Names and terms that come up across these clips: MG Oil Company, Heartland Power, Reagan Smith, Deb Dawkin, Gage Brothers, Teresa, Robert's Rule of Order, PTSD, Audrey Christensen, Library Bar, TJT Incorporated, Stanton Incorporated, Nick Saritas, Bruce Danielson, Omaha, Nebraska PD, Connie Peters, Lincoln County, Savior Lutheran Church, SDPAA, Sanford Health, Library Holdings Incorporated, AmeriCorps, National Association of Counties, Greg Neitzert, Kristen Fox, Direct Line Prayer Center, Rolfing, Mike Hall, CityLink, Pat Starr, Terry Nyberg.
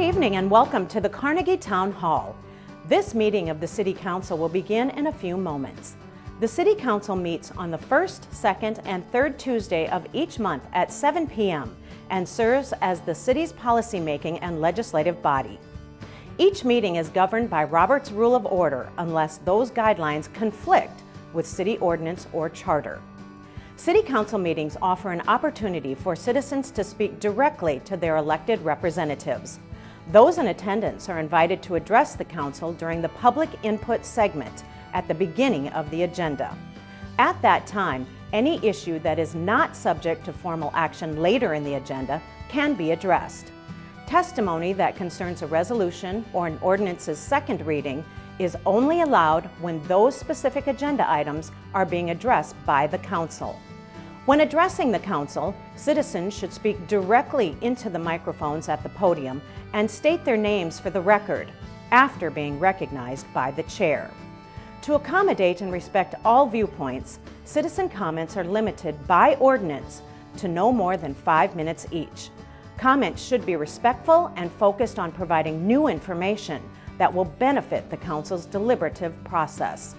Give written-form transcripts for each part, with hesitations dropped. Good evening and welcome to the Carnegie Town Hall. This meeting of the City Council will begin in a few moments. The City Council meets on the first, second, and third Tuesday of each month at 7 p.m. and serves as the city's policymaking and legislative body. Each meeting is governed by Robert's Rule of Order unless those guidelines conflict with city ordinance or charter. City Council meetings offer an opportunity for citizens to speak directly to their elected representatives. Those in attendance are invited to address the Council during the public input segment at the beginning of the agenda. At that time, any issue that is not subject to formal action later in the agenda can be addressed. Testimony that concerns a resolution or an ordinance's second reading is only allowed when those specific agenda items are being addressed by the Council. When addressing the Council, citizens should speak directly into the microphones at the podium and state their names for the record after being recognized by the Chair. To accommodate and respect all viewpoints, citizen comments are limited by ordinance to no more than 5 minutes each. Comments should be respectful and focused on providing new information that will benefit the Council's deliberative process.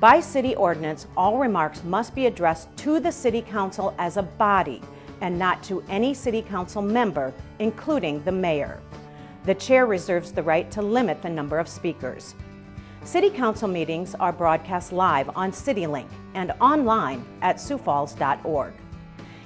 By city ordinance, all remarks must be addressed to the City Council as a body and not to any City Council member, including the Mayor. The Chair reserves the right to limit the number of speakers. City Council meetings are broadcast live on CityLink and online at siouxfalls.org.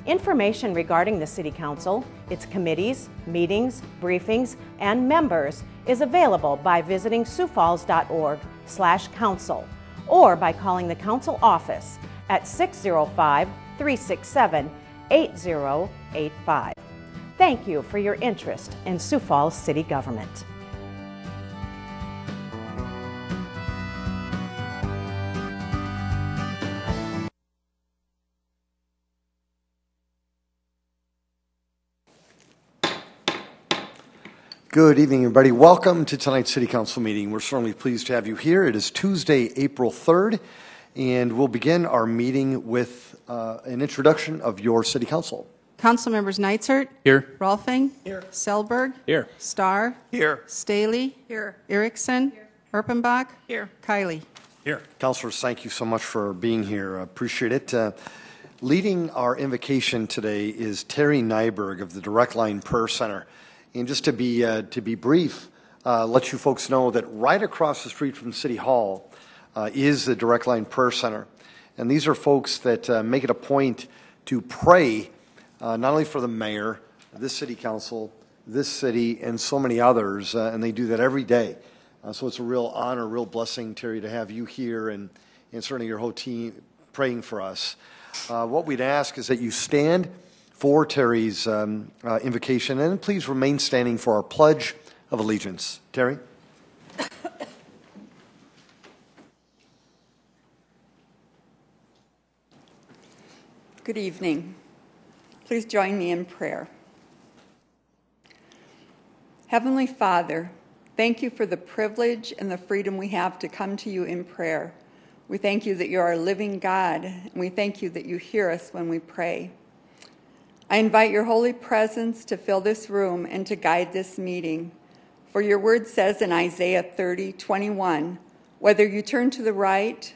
Information regarding the City Council, its committees, meetings, briefings, and members is available by visiting siouxfalls.org/council. or by calling the Council office at 605-367-8085. Thank you for your interest in Sioux Falls City Government. Good evening, everybody. Welcome to tonight's City Council meeting. We're certainly pleased to have you here. It is Tuesday, April 3rd, and we'll begin our meeting with an introduction of your City Council. Council members Neitzert. Here. Rolfing. Here. Selberg. Here. Starr. Here. Staley. Here. Erickson. Here. Erpenbach. Here. Kiley. Here. Councilors, thank you so much for being here. I appreciate it. Leading our invocation today is Terry Nyberg of the Direct Line Prayer Center. And just to be brief, let you folks know that right across the street from City Hall is the Direct Line Prayer Center. And these are folks that make it a point to pray not only for the mayor, this city council, this city, and so many others, and they do that every day. So it's a real honor, a real blessing, Terry, to have you here and certainly your whole team praying for us. What we'd ask is that you stand for Terry's invocation, and please remain standing for our Pledge of Allegiance. Terry? Good evening. Please join me in prayer. Heavenly Father, thank you for the privilege and the freedom we have to come to you in prayer. We thank you that you are a living God, and we thank you that you hear us when we pray. I invite your holy presence to fill this room and to guide this meeting. For your word says in Isaiah 30:21, whether you turn to the right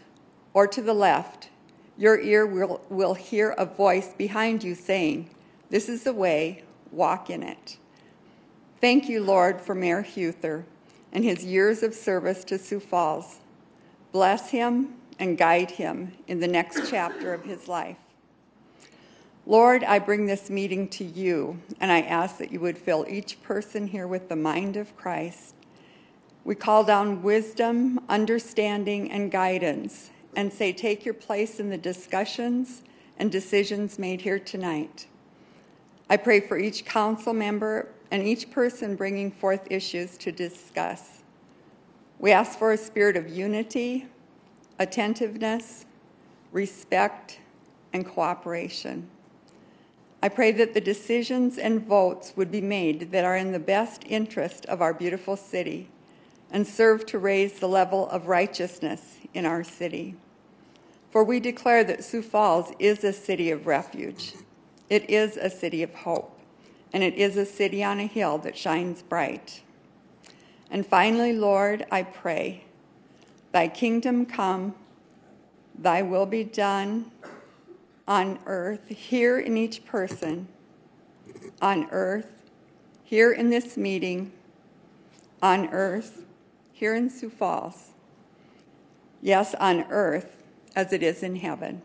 or to the left, your ear will hear a voice behind you saying, this is the way, walk in it. Thank you, Lord, for Mayor Huether and his years of service to Sioux Falls. Bless him and guide him in the next chapter of his life. Lord, I bring this meeting to you, and I ask that you would fill each person here with the mind of Christ. We call down wisdom, understanding, and guidance, and say, take your place in the discussions and decisions made here tonight. I pray for each council member and each person bringing forth issues to discuss. We ask for a spirit of unity, attentiveness, respect, and cooperation. I pray that the decisions and votes would be made that are in the best interest of our beautiful city and serve to raise the level of righteousness in our city. For we declare that Sioux Falls is a city of refuge. It is a city of hope, and it is a city on a hill that shines bright. And finally, Lord, I pray, thy kingdom come, thy will be done on earth, here in each person, on earth, here in this meeting, on earth, here in Sioux Falls. Yes, on earth as it is in heaven.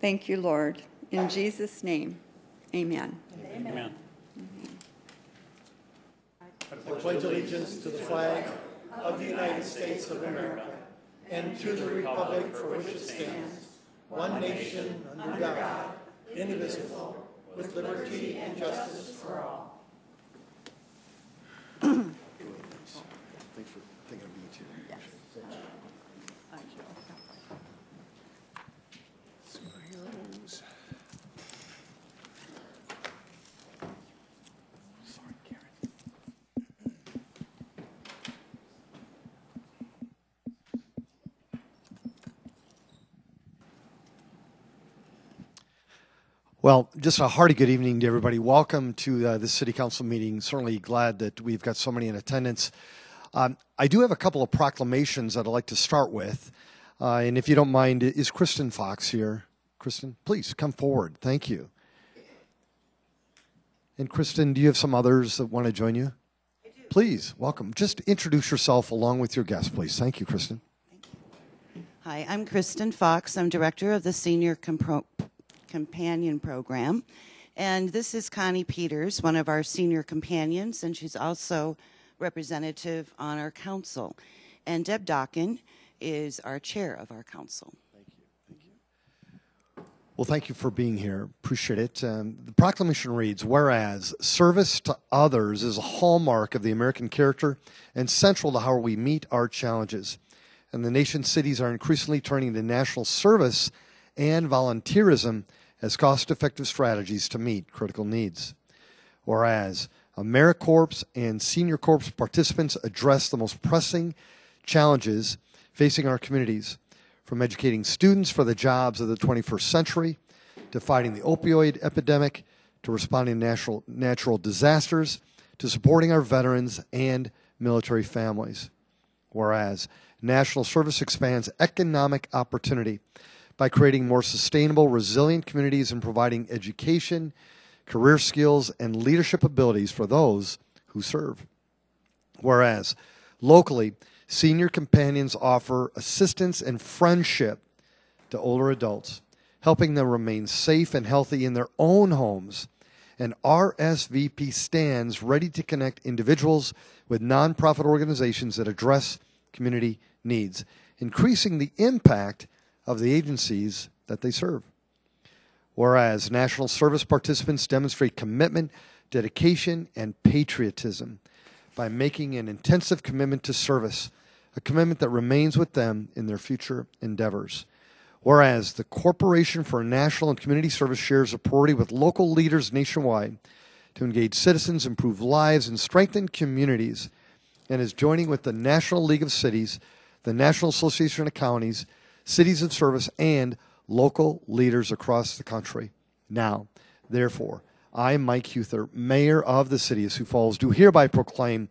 Thank you, Lord. In Jesus' name, amen. Amen. Amen. Mm-hmm. I pledge allegiance to the flag of the United States of America and to the republic for which it stands, one nation under God, indivisible, with liberty and justice for all. Thanks for thinking of me too. Yes. Superheroes. Sorry, Karen. Well, just a hearty good evening to everybody. Welcome to the City Council meeting. Certainly glad that we've got so many in attendance. I do have a couple of proclamations that I'd like to start with, and if you don't mind, is Kristen Fox here? Kristen, please come forward. Thank you. And Kristen, do you have some others that want to join you? I do. Please, welcome. Just introduce yourself along with your guest, please. Thank you, Kristen. Thank you. Hi, I'm Kristen Fox. I'm director of the Senior Companion Program, and this is Connie Peters, one of our senior companions, and she's also representative on our council, and Deb Dawkin is our chair of our council. Thank you. Thank you. Well, thank you for being here. Appreciate it. The proclamation reads, whereas service to others is a hallmark of the American character and central to how we meet our challenges, and the nation's cities are increasingly turning to national service and volunteerism as cost-effective strategies to meet critical needs. Whereas AmeriCorps and Senior Corps participants address the most pressing challenges facing our communities, from educating students for the jobs of the 21st century, to fighting the opioid epidemic, to responding to natural disasters, to supporting our veterans and military families. Whereas national service expands economic opportunity by creating more sustainable, resilient communities and providing education, career skills, and leadership abilities for those who serve. Whereas locally, senior companions offer assistance and friendship to older adults, helping them remain safe and healthy in their own homes, and RSVP stands ready to connect individuals with nonprofit organizations that address community needs, increasing the impact of the agencies that they serve. Whereas national service participants demonstrate commitment, dedication, and patriotism by making an intensive commitment to service, a commitment that remains with them in their future endeavors. Whereas the Corporation for National and Community Service shares a priority with local leaders nationwide to engage citizens, improve lives, and strengthen communities, and is joining with the National League of Cities, the National Association of Counties, Cities of Service, and local leaders across the country. Now, therefore, I, Mike Huether, Mayor of the City of Sioux Falls, do hereby proclaim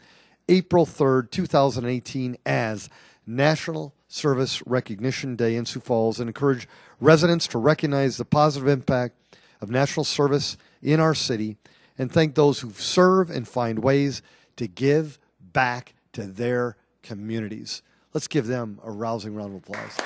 April 3rd, 2018 as National Service Recognition Day in Sioux Falls, and encourage residents to recognize the positive impact of national service in our city and thank those who serve and find ways to give back to their communities. Let's give them a rousing round of applause.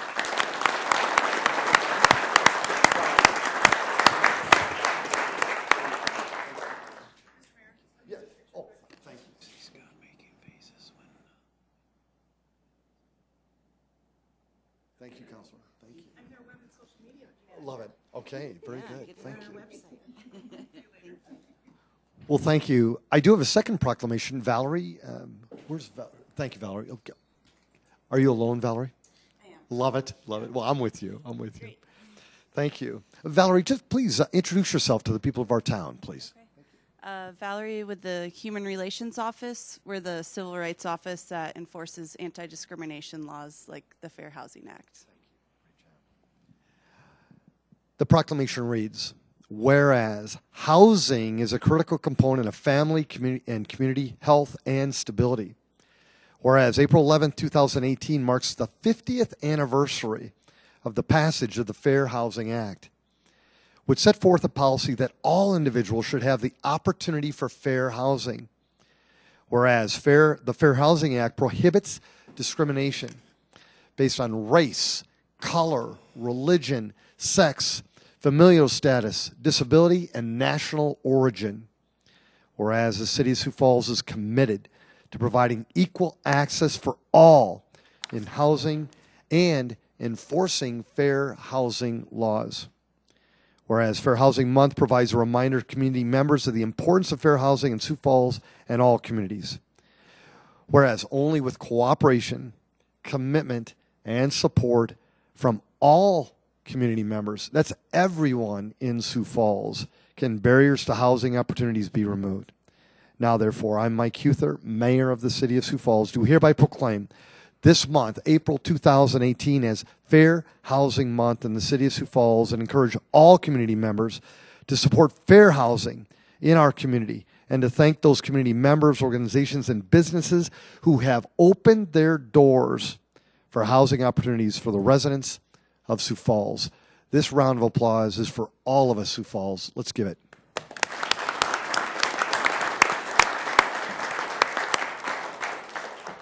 Okay, very good. Thank you. Well, thank you. I do have a second proclamation. Valerie, where's Valerie? Thank you, Valerie. Okay. Are you alone, Valerie? I am. Love it. Love it. Well, I'm with you. I'm with you. Thank you. Valerie, just please introduce yourself to the people of our town, please. Okay. Valerie with the Human Relations Office. We're the civil rights office that enforces anti-discrimination laws like the Fair Housing Act. The proclamation reads, Whereas housing is a critical component of family, community, and community health and stability. Whereas April 11, 2018 marks the 50th anniversary of the passage of the Fair Housing Act, which set forth a policy that all individuals should have the opportunity for fair housing. Whereas the Fair Housing Act prohibits discrimination based on race, color, religion, sex, familial status, disability, and national origin. Whereas the City of Sioux Falls is committed to providing equal access for all in housing and enforcing fair housing laws. Whereas Fair Housing Month provides a reminder to community members of the importance of fair housing in Sioux Falls and all communities. Whereas only with cooperation, commitment, and support from all community members, that's everyone in Sioux Falls, can barriers to housing opportunities be removed. Now, therefore, I'm Mike Huether, Mayor of the City of Sioux Falls, do hereby proclaim this month, April 2018, as Fair Housing Month in the City of Sioux Falls, and encourage all community members to support fair housing in our community and to thank those community members, organizations, and businesses who have opened their doors for housing opportunities for the residents of Sioux Falls. This round of applause is for all of us, Sioux Falls. Let's give it.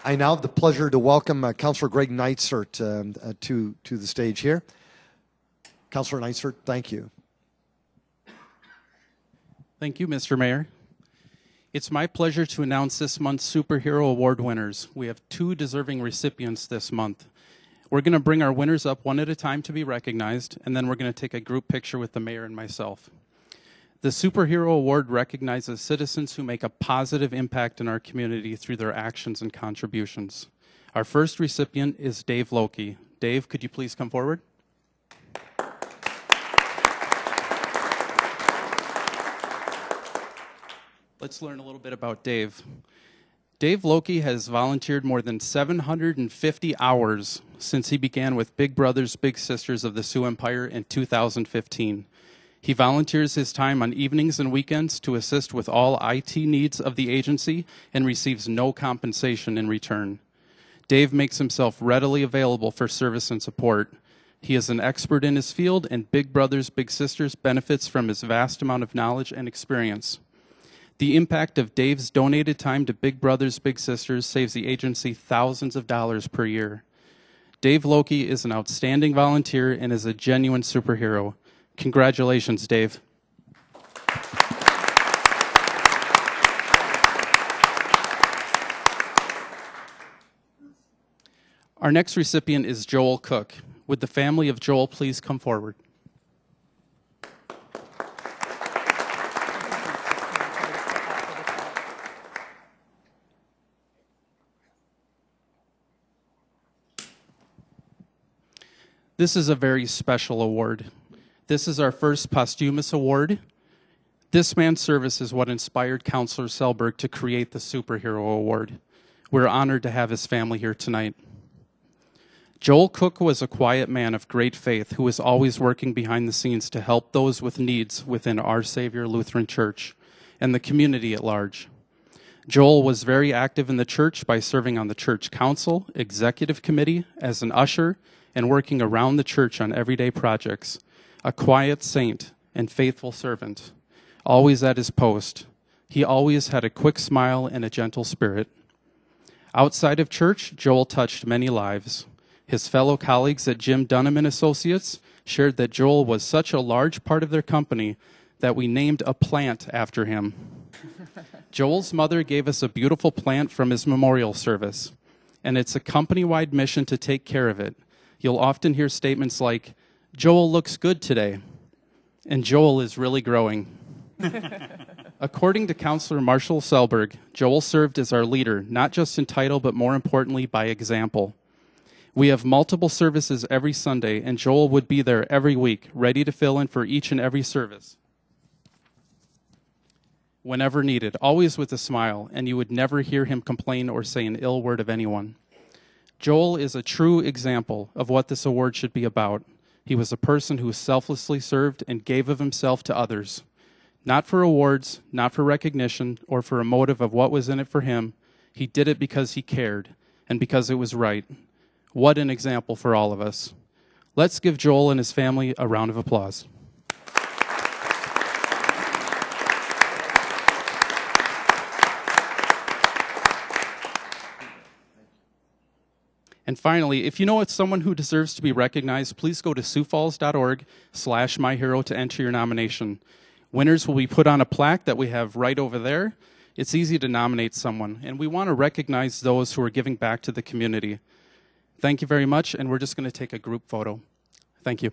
I now have the pleasure to welcome Councilor Greg Neitzert to the stage here. Councilor Neitzert, thank you. Thank you, Mr. Mayor. It's my pleasure to announce this month's Superhero Award winners. We have two deserving recipients this month. We're going to bring our winners up one at a time to be recognized, and then we're going to take a group picture with the mayor and myself. The Superhero Award recognizes citizens who make a positive impact in our community through their actions and contributions. Our first recipient is Dave Loki. Dave, could you please come forward? Let's learn a little bit about Dave. Dave Loki has volunteered more than 750 hours since he began with Big Brothers Big Sisters of the Sioux Empire in 2015. He volunteers his time on evenings and weekends to assist with all IT needs of the agency and receives no compensation in return. Dave makes himself readily available for service and support. He is an expert in his field, and Big Brothers Big Sisters benefits from his vast amount of knowledge and experience. The impact of Dave's donated time to Big Brothers Big Sisters saves the agency thousands of dollars per year. Dave Loki is an outstanding volunteer and is a genuine superhero. Congratulations, Dave. Our next recipient is Joel Cook. Would the family of Joel please come forward? This is a very special award. This is our first posthumous award. This man's service is what inspired Councilor Selberg to create the Superhero Award. We're honored to have his family here tonight. Joel Cook was a quiet man of great faith who was always working behind the scenes to help those with needs within our Savior Lutheran Church and the community at large. Joel was very active in the church by serving on the church council, executive committee, as an usher, and working around the church on everyday projects. A quiet saint and faithful servant, always at his post. He always had a quick smile and a gentle spirit. Outside of church, Joel touched many lives. His fellow colleagues at Jim Dunham & Associates shared that Joel was such a large part of their company that we named a plant after him. Joel's mother gave us a beautiful plant from his memorial service, and it's a company-wide mission to take care of it. You'll often hear statements like, "Joel looks good today," and Joel is really growing. According to Counselor Marshall Selberg, Joel served as our leader, not just in title, but more importantly, by example. We have multiple services every Sunday, and Joel would be there every week, ready to fill in for each and every service whenever needed, always with a smile, and you would never hear him complain or say an ill word of anyone. Joel is a true example of what this award should be about. He was a person who selflessly served and gave of himself to others, not for awards, not for recognition, or for a motive of what was in it for him. He did it because he cared and because it was right. What an example for all of us. Let's give Joel and his family a round of applause. And finally, if you know it's someone who deserves to be recognized, please go to SiouxFalls.org/myhero to enter your nomination. Winners will be put on a plaque that we have right over there. It's easy to nominate someone, and we want to recognize those who are giving back to the community. Thank you very much, and we're just going to take a group photo. Thank you.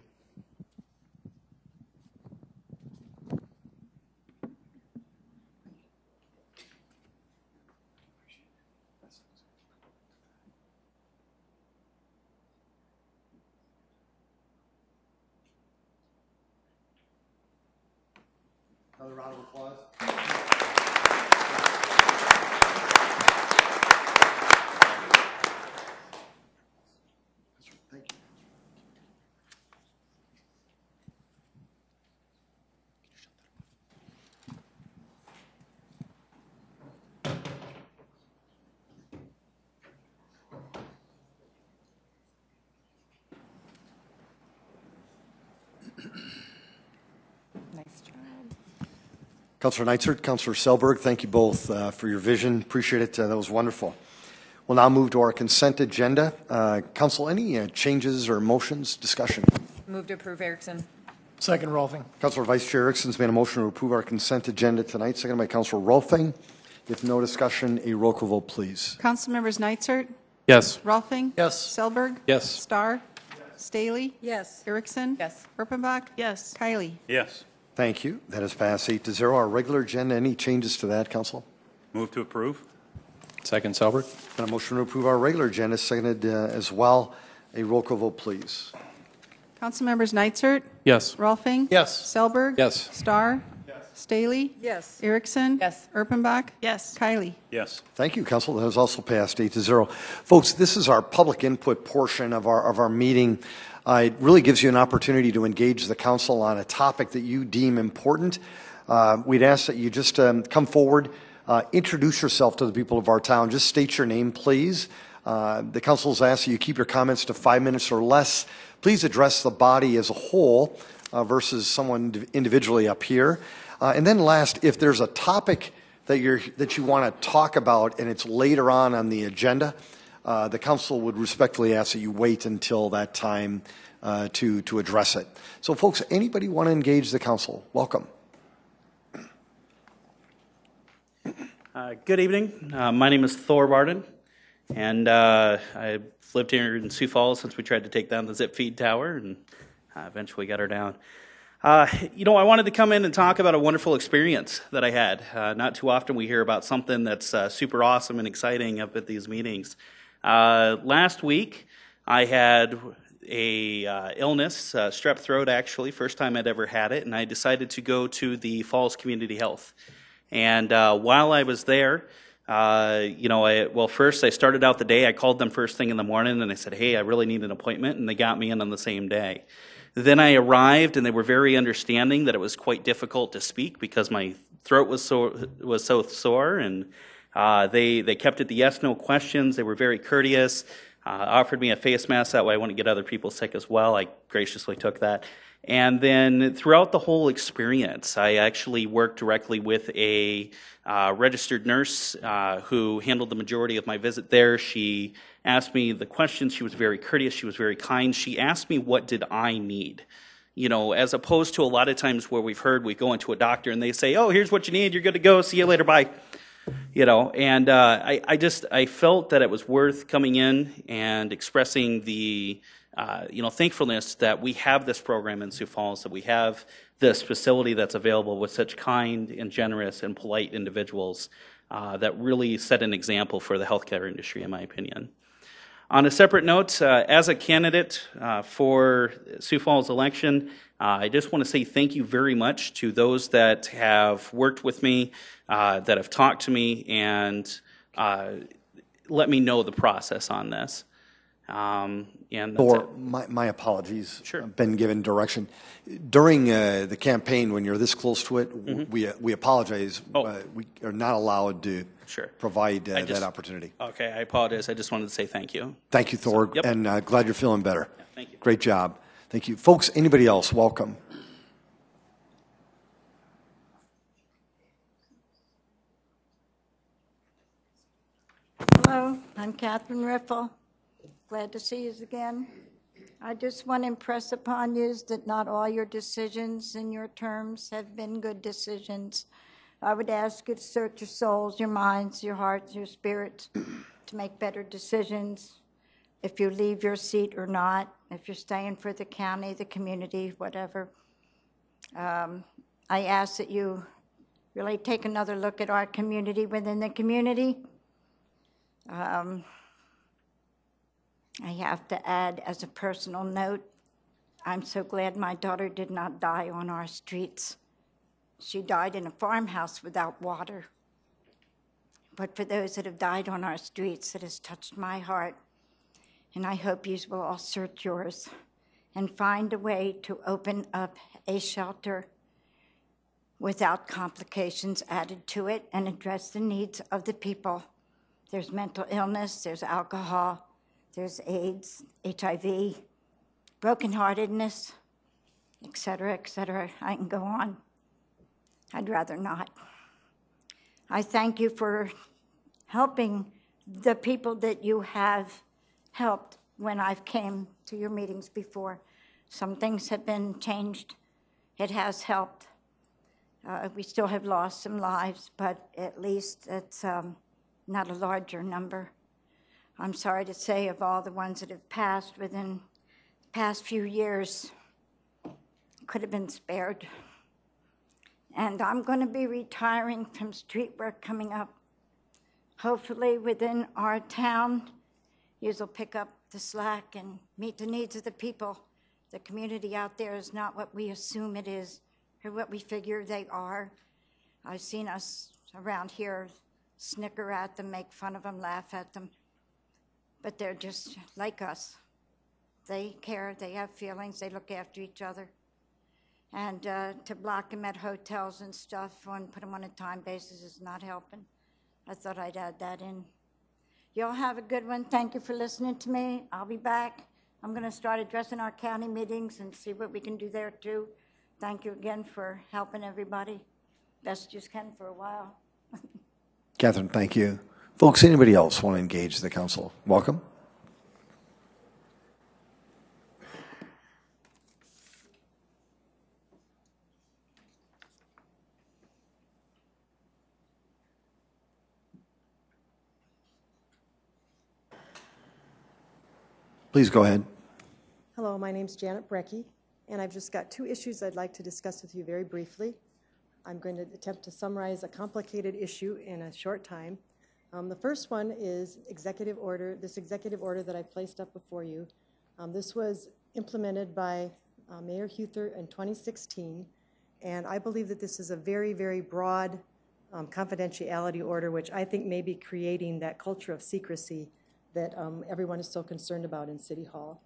Another round of applause. Thank you. Councilor Neitzert, Councilor Selberg, thank you both for your vision. Appreciate it. That was wonderful. We'll now move to our consent agenda. Council, any changes or motions, discussion? Move to approve Erickson. Second, Rolfing. Councilor Vice Chair Erickson's made a motion to approve our consent agenda tonight, seconded by Councilor Rolfing. If no discussion, a roll call vote, please. Council members Neitzert? Yes. Rolfing? Yes. Selberg? Yes. Starr? Yes. Staley? Yes. Erickson? Yes. Erpenbach? Yes. Kiley? Yes. Thank you. That is passed 8-0. Our regular agenda, any changes to that, Council? Move to approve. Second, Selberg. And a motion to approve our regular agenda, seconded as well. A roll call vote, please. Council members Neitzert? Yes. Rolfing? Yes. Selberg? Yes. Starr? Yes. Staley? Yes. Erickson? Yes. Erpenbach? Yes. Kiley? Yes. Thank you, Council. That is also passed 8-0. Folks, this is our public input portion of our meeting. It really gives you an opportunity to engage the council on a topic that you deem important. We'd ask that you just come forward, introduce yourself to the people of our town. Just state your name, please. The council's asked that you keep your comments to 5 minutes or less. Please address the body as a whole versus someone individually up here. And then last, if there's a topic that you want to talk about and it's later on the agenda, the council would respectfully ask that you wait until that time to address it. So, folks, anybody want to engage the council? Welcome. Good evening. My name is Thor Barden, and I've lived here in Sioux Falls since we tried to take down the Zip Feed Tower, and eventually got her down. You know, I wanted to come in and talk about a wonderful experience that I had. Not too often we hear about something that's super awesome and exciting up at these meetings. Last week, I had a illness, strep throat actually, first time I'd ever had it, and I decided to go to the Falls Community Health. And while I was there, you know, first I started out the day, I called them first thing in the morning and I said, hey, I really need an appointment, and they got me in on the same day. Then I arrived and they were very understanding that it was quite difficult to speak because my throat was so sore, and they kept it to yes-no questions. They were very courteous, offered me a face mask, that way I wouldn't get other people sick as well. I graciously took that. And then throughout the whole experience, I actually worked directly with a registered nurse who handled the majority of my visit there. She asked me the questions. She was very courteous. She was very kind. She asked me, what did I need? You know, as opposed to a lot of times where we've heard we go into a doctor and they say, oh, here's what you need. You're good to go. See you later. Bye. You know, and I felt that it was worth coming in and expressing the, you know, thankfulness that we have this program in Sioux Falls, that we have this facility that's available with such kind and generous and polite individuals that really set an example for the healthcare industry, in my opinion. On a separate note, as a candidate for Sioux Falls election, I just want to say thank you very much to those that have worked with me, that have talked to me, and let me know the process on this. And that's or my apologies, sure. I've been given direction. During the campaign, when you're this close to it, mm-hmm. we apologize. Oh. We are not allowed to sure. provide that opportunity. Okay, I apologize. I just wanted to say thank you. Thank you, Thor, so, yep. and glad you're feeling better. Yeah, thank you. Great job. Thank you. Folks, anybody else, welcome. Hello, I'm Catherine Riffle. Glad to see you again. I just want to impress upon you that not all your decisions in your terms have been good decisions. I would ask you to search your souls, your minds, your hearts, your spirits to make better decisions. If you leave your seat or not, if you're staying for the county, the community, whatever. I ask that you really take another look at our community within the community. I have to add, as a personal note, I'm so glad my daughter did not die on our streets. She died in a farmhouse without water. But for those that have died on our streets, it has touched my heart. And I hope you will all search yours and find a way to open up a shelter without complications added to it and address the needs of the people. There's mental illness, there's alcohol, there's AIDS, HIV, brokenheartedness, et cetera, et cetera. I can go on. I'd rather not. I thank you for helping the people that you have helped when I've came to your meetings before. Some things have been changed. It has helped. We still have lost some lives, but at least it's not a larger number. I'm sorry to say, of all the ones that have passed within the past few years, could have been spared. And I'm going to be retiring from street work coming up. Hopefully within our town, you will pick up the slack and meet the needs of the people. The community out there is not what we assume it is or what we figure they are. I've seen us around here snicker at them, make fun of them, laugh at them. But they're just like us. They care, they have feelings, they look after each other. And to block them at hotels and stuff and put them on a time basis is not helping. I thought I'd add that in. Y'all have a good one. Thank you for listening to me. I'll be back. I'm going to start addressing our county meetings and see what we can do there too. Thank you again for helping everybody. Best you can for a while. Catherine, thank you. Folks, anybody else want to engage the council? Welcome. Please go ahead. Hello, my name's Janet Brecky, and I've just got two issues I'd like to discuss with you very briefly. I'm going to attempt to summarize a complicated issue in a short time. The first one is executive order, this executive order that I placed up before you. This was implemented by Mayor Huether in 2016, and I believe that this is a very, very broad confidentiality order, which I think may be creating that culture of secrecy that everyone is so concerned about in City Hall.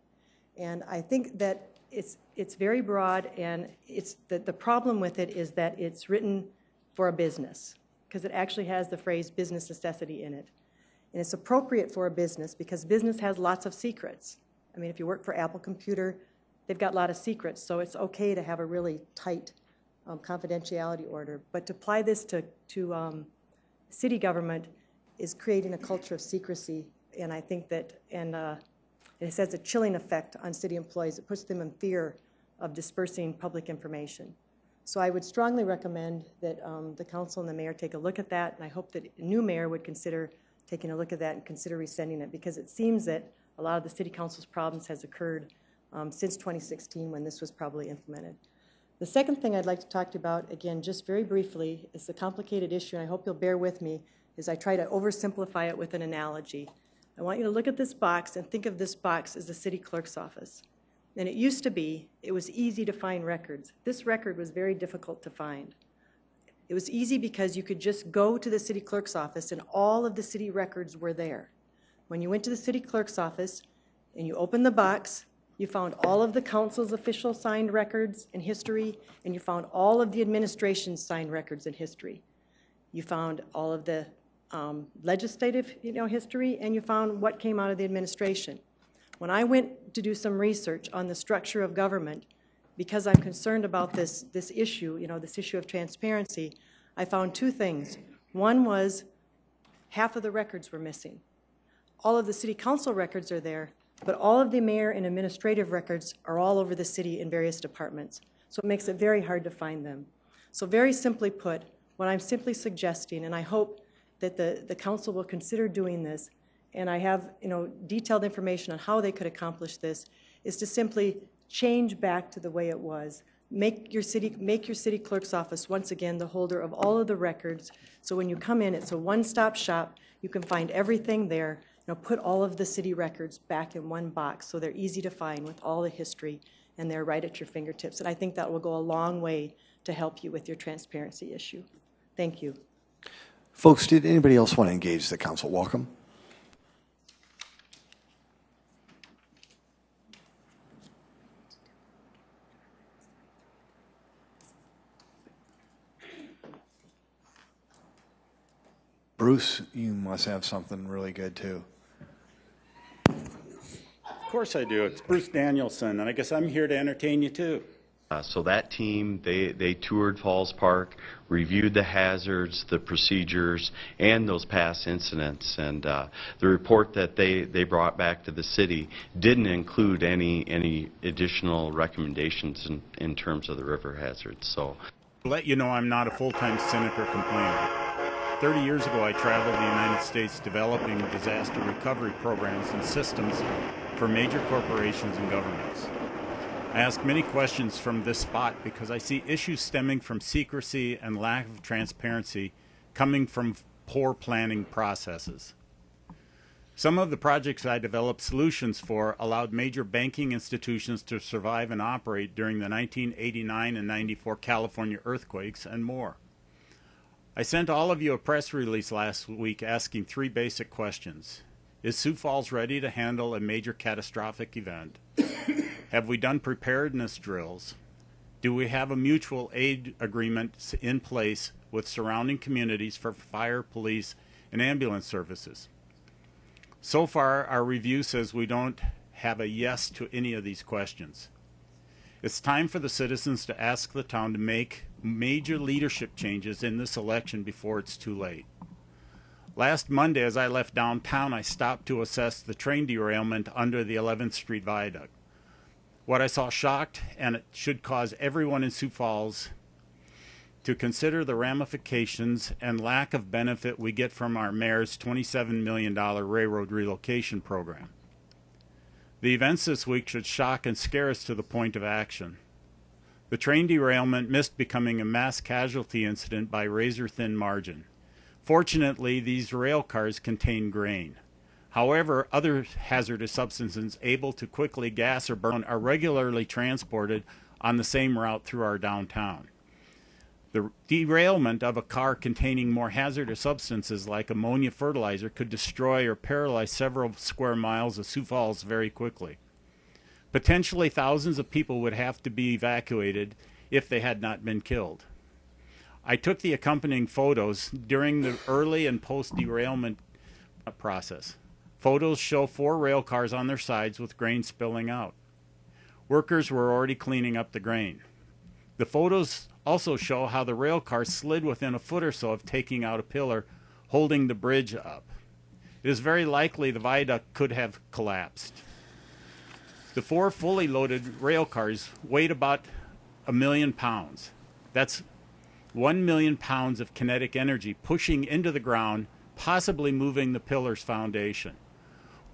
And I think that it's very broad, and it's the problem with it is that it's written for a business, because it actually has the phrase business necessity in it. And it's appropriate for a business because business has lots of secrets. I mean, if you work for Apple Computer, they've got a lot of secrets, so it's okay to have a really tight confidentiality order. But to apply this to city government is creating a culture of secrecy, and I think that, and it has a chilling effect on city employees. It puts them in fear of dispersing public information. So I would strongly recommend that the council and the mayor take a look at that, and I hope that a new mayor would consider taking a look at that and consider rescinding it, because it seems that a lot of the city council's problems has occurred since 2016 when this was probably implemented. The second thing I'd like to talk to you about, again, just very briefly, is a complicated issue, and I hope you'll bear with me as I try to oversimplify it with an analogy. I want you to look at this box and think of this box as the city clerk's office. And it used to be, it was easy to find records. This record was very difficult to find. It was easy because you could just go to the city clerk's office and all of the city records were there. When you went to the city clerk's office, and you opened the box, you found all of the council's official signed records and history, and you found all of the administration's signed records and history. You found all of the legislative history, and you found what came out of the administration. When I went to do some research on the structure of government, because I'm concerned about this issue, this issue of transparency, I found two things. One was half of the records were missing. All of the city council records are there, but all of the mayor and administrative records are all over the city in various departments. So it makes it very hard to find them. So very simply put, what I'm simply suggesting, and I hope that the council will consider doing this, and I have detailed information on how they could accomplish this, is to simply change back to the way it was. Make your city clerk's office once again the holder of all of the records, so when you come in, it's a one-stop shop. You can find everything there. Put all of the city records back in one box so they're easy to find with all the history, and they're right at your fingertips. And I think that will go a long way to help you with your transparency issue. Thank you. Folks, did anybody else want to engage the council? Welcome. Bruce, you must have something really good too. Of course I do. It's Bruce Danielson, and I guess I'm here to entertain you too. So that team, they toured Falls Park, reviewed the hazards, the procedures, and those past incidents. And the report that they brought back to the city didn't include any additional recommendations in terms of the river hazards. So, let you know I'm not a full-time senator complainer. 30 years ago, I traveled the United States developing disaster recovery programs and systems for major corporations and governments. I ask many questions from this spot because I see issues stemming from secrecy and lack of transparency coming from poor planning processes. Some of the projects I developed solutions for allowed major banking institutions to survive and operate during the 1989 and 94 California earthquakes and more. I sent all of you a press release last week asking three basic questions. Is Sioux Falls ready to handle a major catastrophic event? Have we done preparedness drills? Do we have a mutual aid agreement in place with surrounding communities for fire, police, and ambulance services? So far, our review says we don't have a yes to any of these questions. It's time for the citizens to ask the town to make major leadership changes in this election before it's too late. Last Monday, as I left downtown, I stopped to assess the train derailment under the 11th Street Viaduct. What I saw shocked, and it should cause everyone in Sioux Falls to consider the ramifications and lack of benefit we get from our mayor's $27 million railroad relocation program. The events this week should shock and scare us to the point of action. The train derailment missed becoming a mass casualty incident by razor-thin margin. Fortunately, these rail cars contain grain. However, other hazardous substances able to quickly gas or burn are regularly transported on the same route through our downtown. The derailment of a car containing more hazardous substances like ammonia fertilizer could destroy or paralyze several square miles of Sioux Falls very quickly. Potentially thousands of people would have to be evacuated if they had not been killed. I took the accompanying photos during the early and post-derailment process. Photos show four rail cars on their sides with grain spilling out. Workers were already cleaning up the grain. The photos also show how the rail car slid within a foot or so of taking out a pillar holding the bridge up. It is very likely the viaduct could have collapsed. The four fully loaded rail cars weighed about 1,000,000 pounds. That's 1,000,000 pounds of kinetic energy pushing into the ground, possibly moving the pillar's foundation.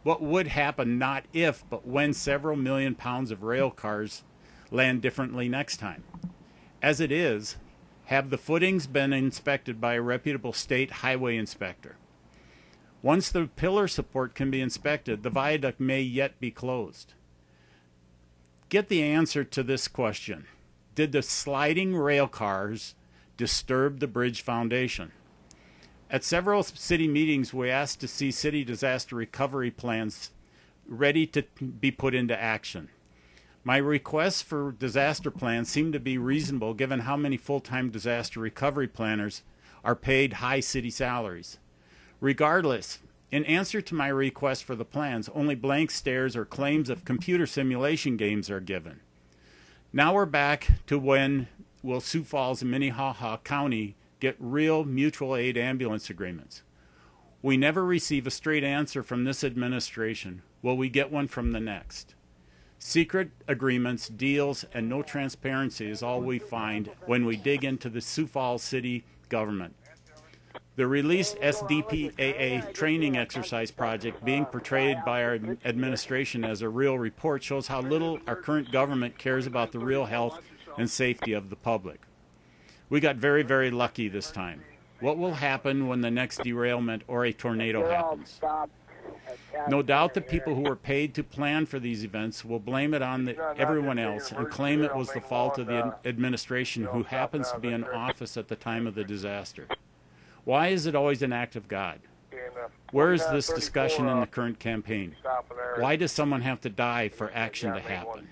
What would happen not if, but when several million pounds of rail cars land differently next time? As it is, have the footings been inspected by a reputable state highway inspector? Once the pillar support can be inspected, the viaduct may yet be closed. Get the answer to this question. Did the sliding rail cars disturb the bridge foundation? At several city meetings, we asked to see city disaster recovery plans ready to be put into action. My requests for disaster plans seem to be reasonable given how many full-time disaster recovery planners are paid high city salaries. Regardless, in answer to my request for the plans, only blank stares or claims of computer simulation games are given. Now we're back to when will Sioux Falls and Minnehaha County get real mutual aid ambulance agreements? We never receive a straight answer from this administration. Will we get one from the next? Secret agreements, deals, and no transparency is all we find when we dig into the Sioux Falls city government. The released SDPAA training exercise project being portrayed by our administration as a real report shows how little our current government cares about the real health and safety of the public. We got very, very lucky this time. What will happen when the next derailment or a tornado happens? No doubt the people who were paid to plan for these events will blame it on everyone else and claim it was the fault of the administration who happens to be in office at the time of the disaster. Why is it always an act of God? Where is this discussion in the current campaign? Why does someone have to die for action to happen?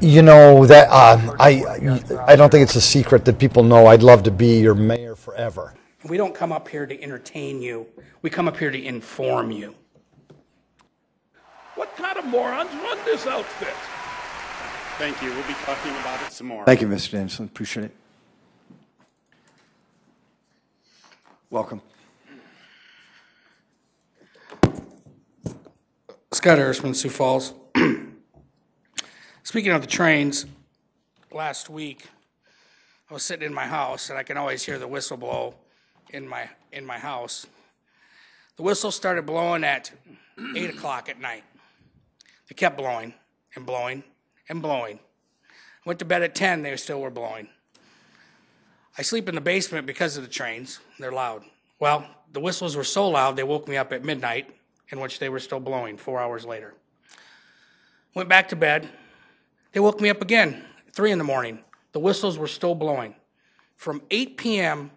You know, that I don't think it's a secret that people know I'd love to be your mayor forever. We don't come up here to entertain you. We come up here to inform you. What kind of morons run this outfit? Thank you. We'll be talking about it some more. Thank you, Mr. Danielson. Appreciate it. Welcome. Scott Erskine, Sioux Falls. Speaking of the trains, last week I was sitting in my house and I can always hear the whistle blow in my house. The whistle started blowing at 8 o'clock at night. They kept blowing and blowing and blowing. Went to bed at 10, they still were blowing. I sleep in the basement because of the trains. They're loud. Well, the whistles were so loud they woke me up at midnight, in which they were still blowing 4 hours later. Went back to bed. They woke me up again at 3 in the morning. The whistles were still blowing. From 8 p.m.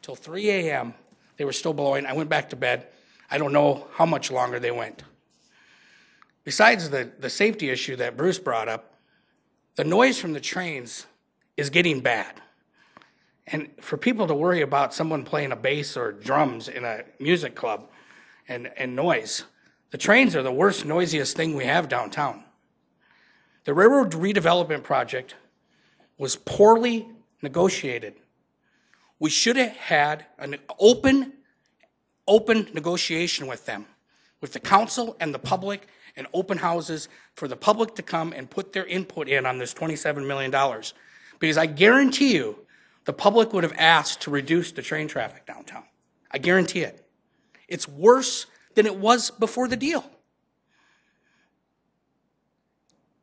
till 3 a.m., they were still blowing. I went back to bed. I don't know how much longer they went. Besides the safety issue that Bruce brought up, the noise from the trains is getting bad. And for people to worry about someone playing a bass or drums in a music club and noise, the trains are the worst, noisiest thing we have downtown. The railroad redevelopment project was poorly negotiated. We should have had an open negotiation with them, with the council and the public, and open houses for the public to come and put their input in on this $27 million. Because I guarantee you, the public would have asked to reduce the train traffic downtown. I guarantee it. It's worse than it was before the deal.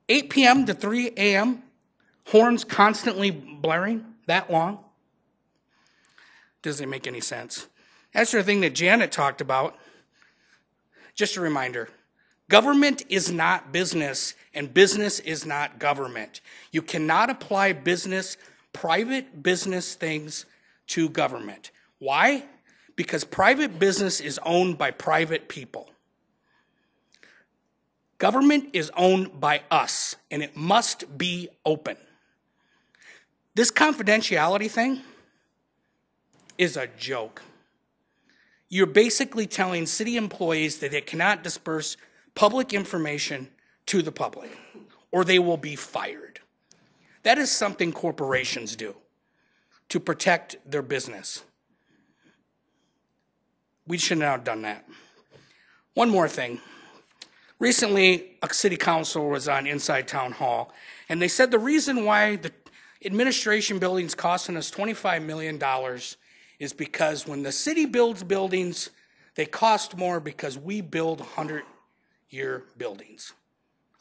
8 p.m. to 3 a.m., horns constantly blaring that long. Doesn't make any sense. That's the sort of thing that Janet talked about. Just a reminder, government is not business, and business is not government. You cannot apply business, private business things to government. Why? Because private business is owned by private people. Government is owned by us, and it must be open. This confidentiality thing is a joke. You're basically telling city employees that they cannot disperse public information to the public, or they will be fired. That is something corporations do to protect their business. We should not have done that. One more thing. Recently, a city council was on Inside Town Hall, and they said the reason why the administration building's costing us $25 million is because when the city builds buildings, they cost more because we build 100-year buildings.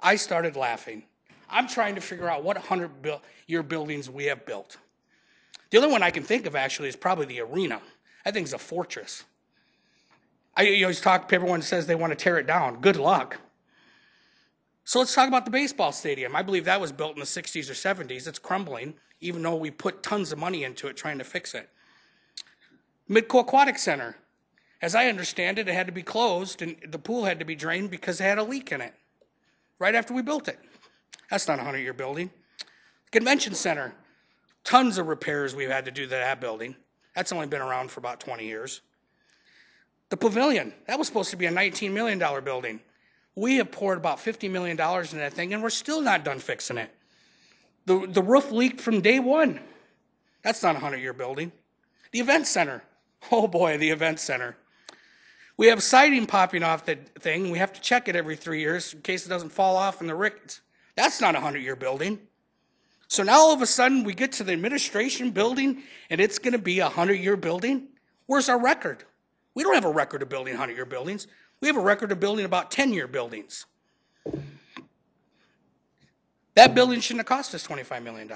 I started laughing. I'm trying to figure out what 100-year buildings we have built. The only one I can think of, actually, is probably the arena. That thing's a fortress. You always talk, everyone says they want to tear it down. Good luck. So let's talk about the baseball stadium. I believe that was built in the 60s or 70s. It's crumbling, even though we put tons of money into it trying to fix it. Midco Aquatic Center. As I understand it, it had to be closed and the pool had to be drained because it had a leak in it right after we built it. That's not a 100-year building. Convention Center, tons of repairs we've had to do to that building. That's only been around for about 20 years. The Pavilion, that was supposed to be a $19 million building. We have poured about $50 million into that thing, and we're still not done fixing it. The roof leaked from day one. That's not a 100-year building. The Event Center, oh boy, the Event Center. We have siding popping off the thing. We have to check it every 3 years in case it doesn't fall off in the rickets. That's not a 100-year building. So now all of a sudden we get to the administration building and it's going to be a 100-year building? Where's our record? We don't have a record of building 100-year buildings. We have a record of building about 10-year buildings. That building shouldn't have cost us $25 million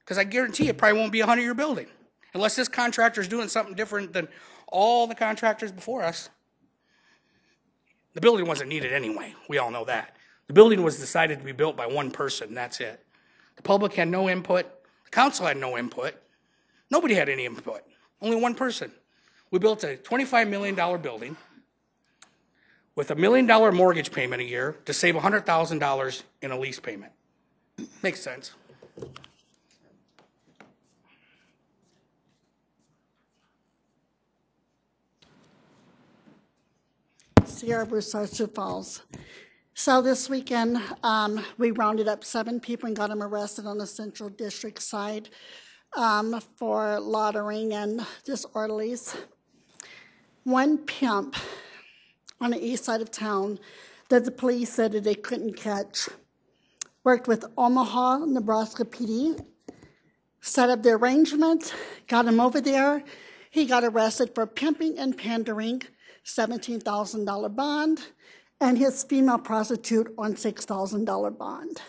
because I guarantee it probably won't be a 100-year building unless this contractor is doing something different than all the contractors before us. The building wasn't needed anyway. We all know that. The building was decided to be built by one person. That's it. The public had no input. The council had no input. Nobody had any input. Only one person. We built a $25 million building with a $1 million mortgage payment a year to save $100,000 in a lease payment. Makes sense. Sierra Broussard, Falls. So this weekend, we rounded up 7 people and got them arrested on the Central District side for loitering and disorderlies. One pimp on the east side of town that the police said that they couldn't catch worked with Omaha, Nebraska PD, set up the arrangement, got him over there. He got arrested for pimping and pandering, $17,000 bond, and his female prostitute on $6,000 bond.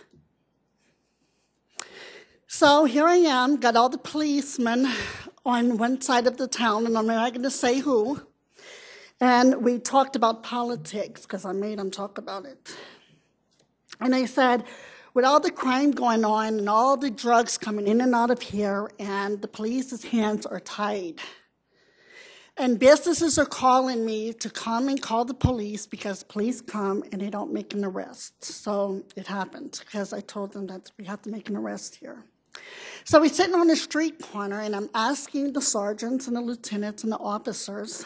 So here I am, got all the policemen on one side of the town, and I'm not going to say who, and we talked about politics, because I made them talk about it. And they said, with all the crime going on and all the drugs coming in and out of here, and the police's hands are tied, and businesses are calling me to come and call the police because police come and they don't make an arrest. So it happened because I told them that we have to make an arrest here. So we're sitting on a street corner and I'm asking the sergeants and the lieutenants and the officers,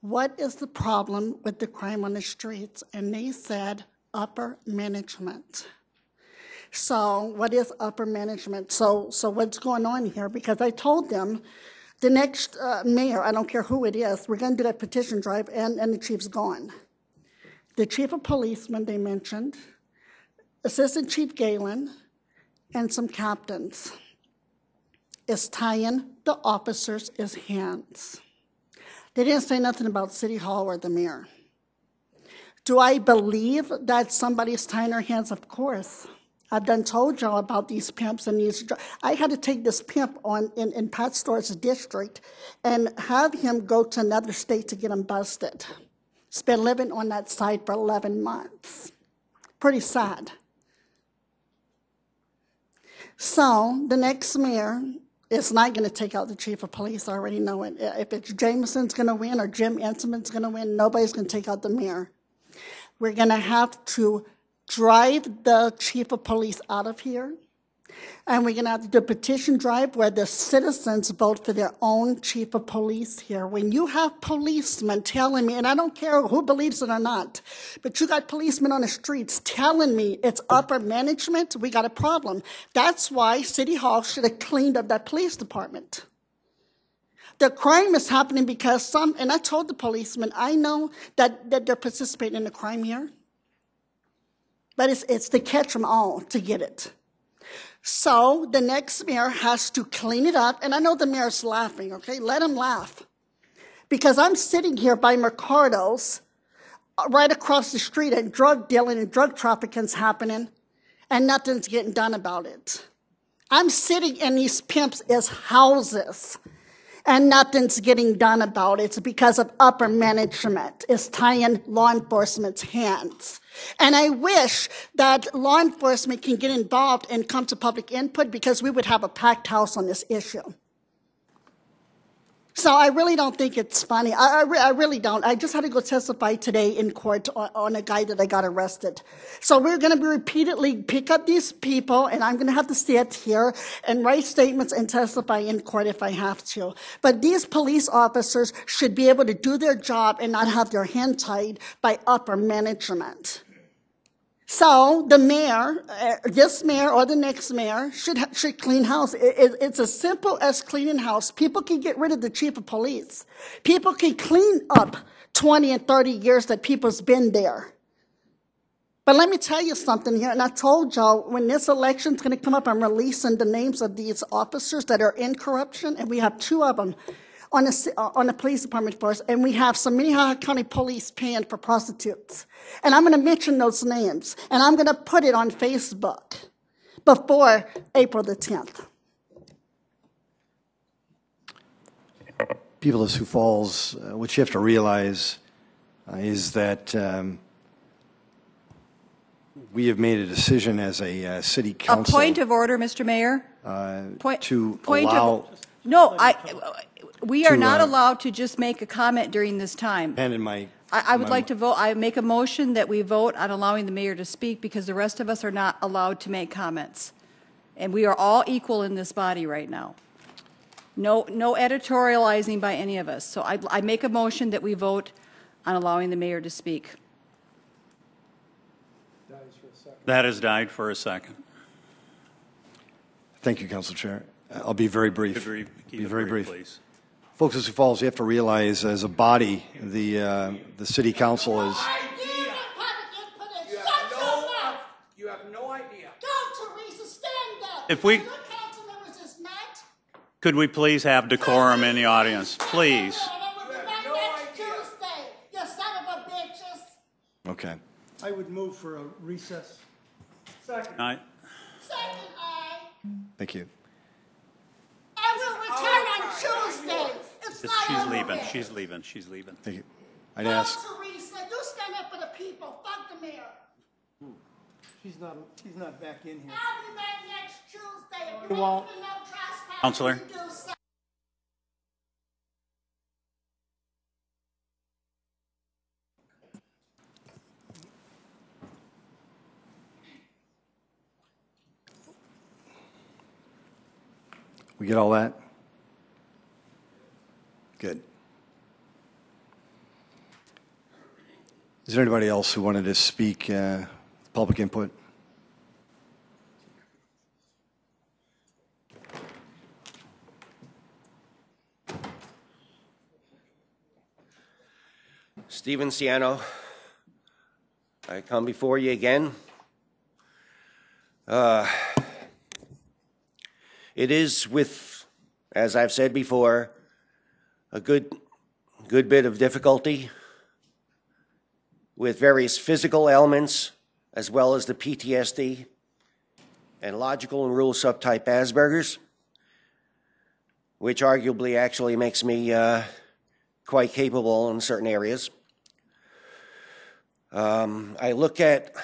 what is the problem with the crime on the streets? And they said, upper management. So what is upper management? So what's going on here? Because I told them, the next mayor, I don't care who it is, we're going to do that petition drive, and the chief's gone. The chief of policemen they mentioned, Assistant Chief Galen, and some captains is tying the officers' hands. They didn't say nothing about City Hall or the mayor. Do I believe that somebody's tying their hands? Of course. I've done told y'all about these pimps and these. I had to take this pimp on in Pat Storr's district and have him go to another state to get him busted. He's been living on that side for 11 months. Pretty sad. So the next mayor is not going to take out the chief of police. I already know it. If it's Jameson's going to win or Jim Enselman's going to win, nobody's going to take out the mayor. We're going to have to drive the chief of police out of here. And we're going to have to do a petition drive where the citizens vote for their own chief of police here. When you have policemen telling me, and I don't care who believes it or not, but you got policemen on the streets telling me it's upper management, we got a problem. That's why City Hall should have cleaned up that police department. The crime is happening because some, and I told the policemen, I know that they're participating in the crime here. But it's to catch them all to get it. So the next mayor has to clean it up. And I know the mayor's laughing, okay? Let him laugh. Because I'm sitting here by Mercado's right across the street and drug dealing and drug trafficking's happening and nothing's getting done about it. I'm sitting in these pimps' houses and nothing's getting done about it. It's because of upper management. It's tying law enforcement's hands. And I wish that law enforcement can get involved and come to public input because we would have a packed house on this issue. So So I really don't think it's funny. I really don't. I just had to go testify today in court on a guy that I got arrested. So we're going to be repeatedly pick up these people, and I'm going to have to stand here and write statements and testify in court if I have to. But these police officers should be able to do their job and not have their hand tied by upper management. So the mayor, this mayor or the next mayor, should clean house. It's as simple as cleaning house. People can get rid of the chief of police. People can clean up 20 and 30 years that people's been there. But let me tell you something here, and I told y'all, when this election's going to come up, I'm releasing the names of these officers that are in corruption, and we have two of them on a police department force, and we have some Minnehaha County police paying for prostitutes. And I'm going to mention those names, and I'm going to put it on Facebook before April the 10th. People of Sioux Falls, what you have to realize is that we have made a decision as a city council. A point of order, Mr. Mayor. We are not allowed to just make a comment during this time. I would like to vote. I make a motion that we vote on allowing the mayor to speak, because the rest of us are not allowed to make comments. And we are all equal in this body right now. No editorializing by any of us. So I make a motion that we vote on allowing the mayor to speak. That has died for a second. Thank you, Council Chair. I'll be very brief. Be very brief, please. Folks of Sioux Falls, you have to realize, as a body, the city council is. You have no idea. Go, Teresa, stand up. If we, could we please have decorum in the audience, please? You son of a bitches. Okay. I would move for a recess. Second. Aye. Second. Aye. Thank you. She's leaving. Thank you. I'd ask. Teresa, you stand up for the people. Fuck the mayor. She's not back in here. I'll be back next Tuesday. If you won't. Counselor. We get all that? Good. Is there anybody else who wanted to speak, public input? Steven Ciano, I come before you again. It is with, as I've said before, a good bit of difficulty with various physical ailments, as well as the PTSD and logical and rule subtype Asperger's, which arguably actually makes me quite capable in certain areas. I look at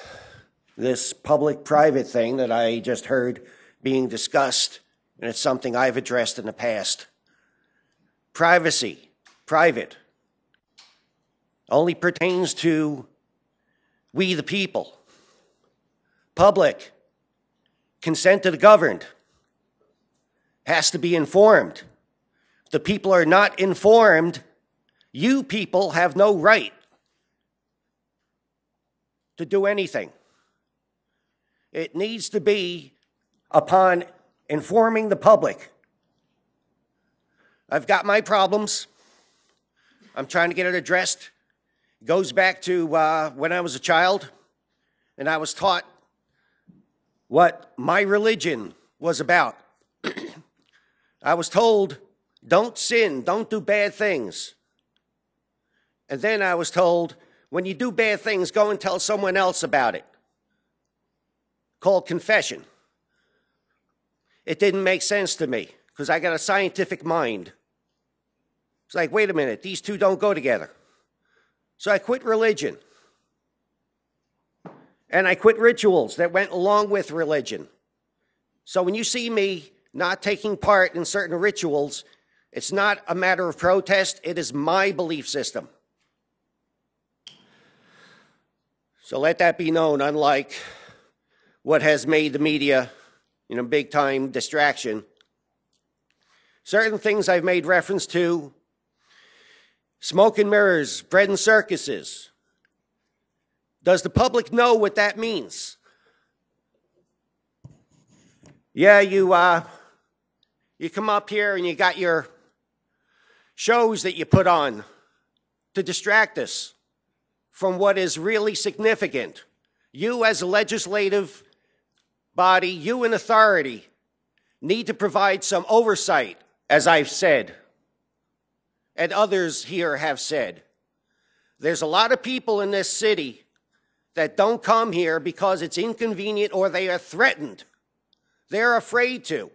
this public-private thing that I just heard being discussed, and it's something I've addressed in the past. Privacy, private, only pertains to we the people. Public, consent to the governed, has to be informed. If the people are not informed, you people have no right to do anything. It needs to be upon informing the public. I've got my problems. I'm trying to get it addressed. It goes back to when I was a child, and I was taught what my religion was about. I was told, don't sin, don't do bad things. And then I was told, when you do bad things, go and tell someone else about it. Called confession. It didn't make sense to me, because I got a scientific mind. It's like, wait a minute, these two don't go together. So I quit religion. And I quit rituals that went along with religion. So when you see me not taking part in certain rituals, It's not a matter of protest. It is my belief system. So let that be known, unlike what has made the media, you know, big time distraction. Certain things I've made reference to: smoke and mirrors, bread and circuses. Does the public know what that means? Yeah, you come up here and you got your shows that you put on to distract us from what is really significant. You as a legislative body, you in authority, need to provide some oversight, as I've said, and others here have said. There's a lot of people in this city that don't come here because it's inconvenient or they are threatened. They're afraid to.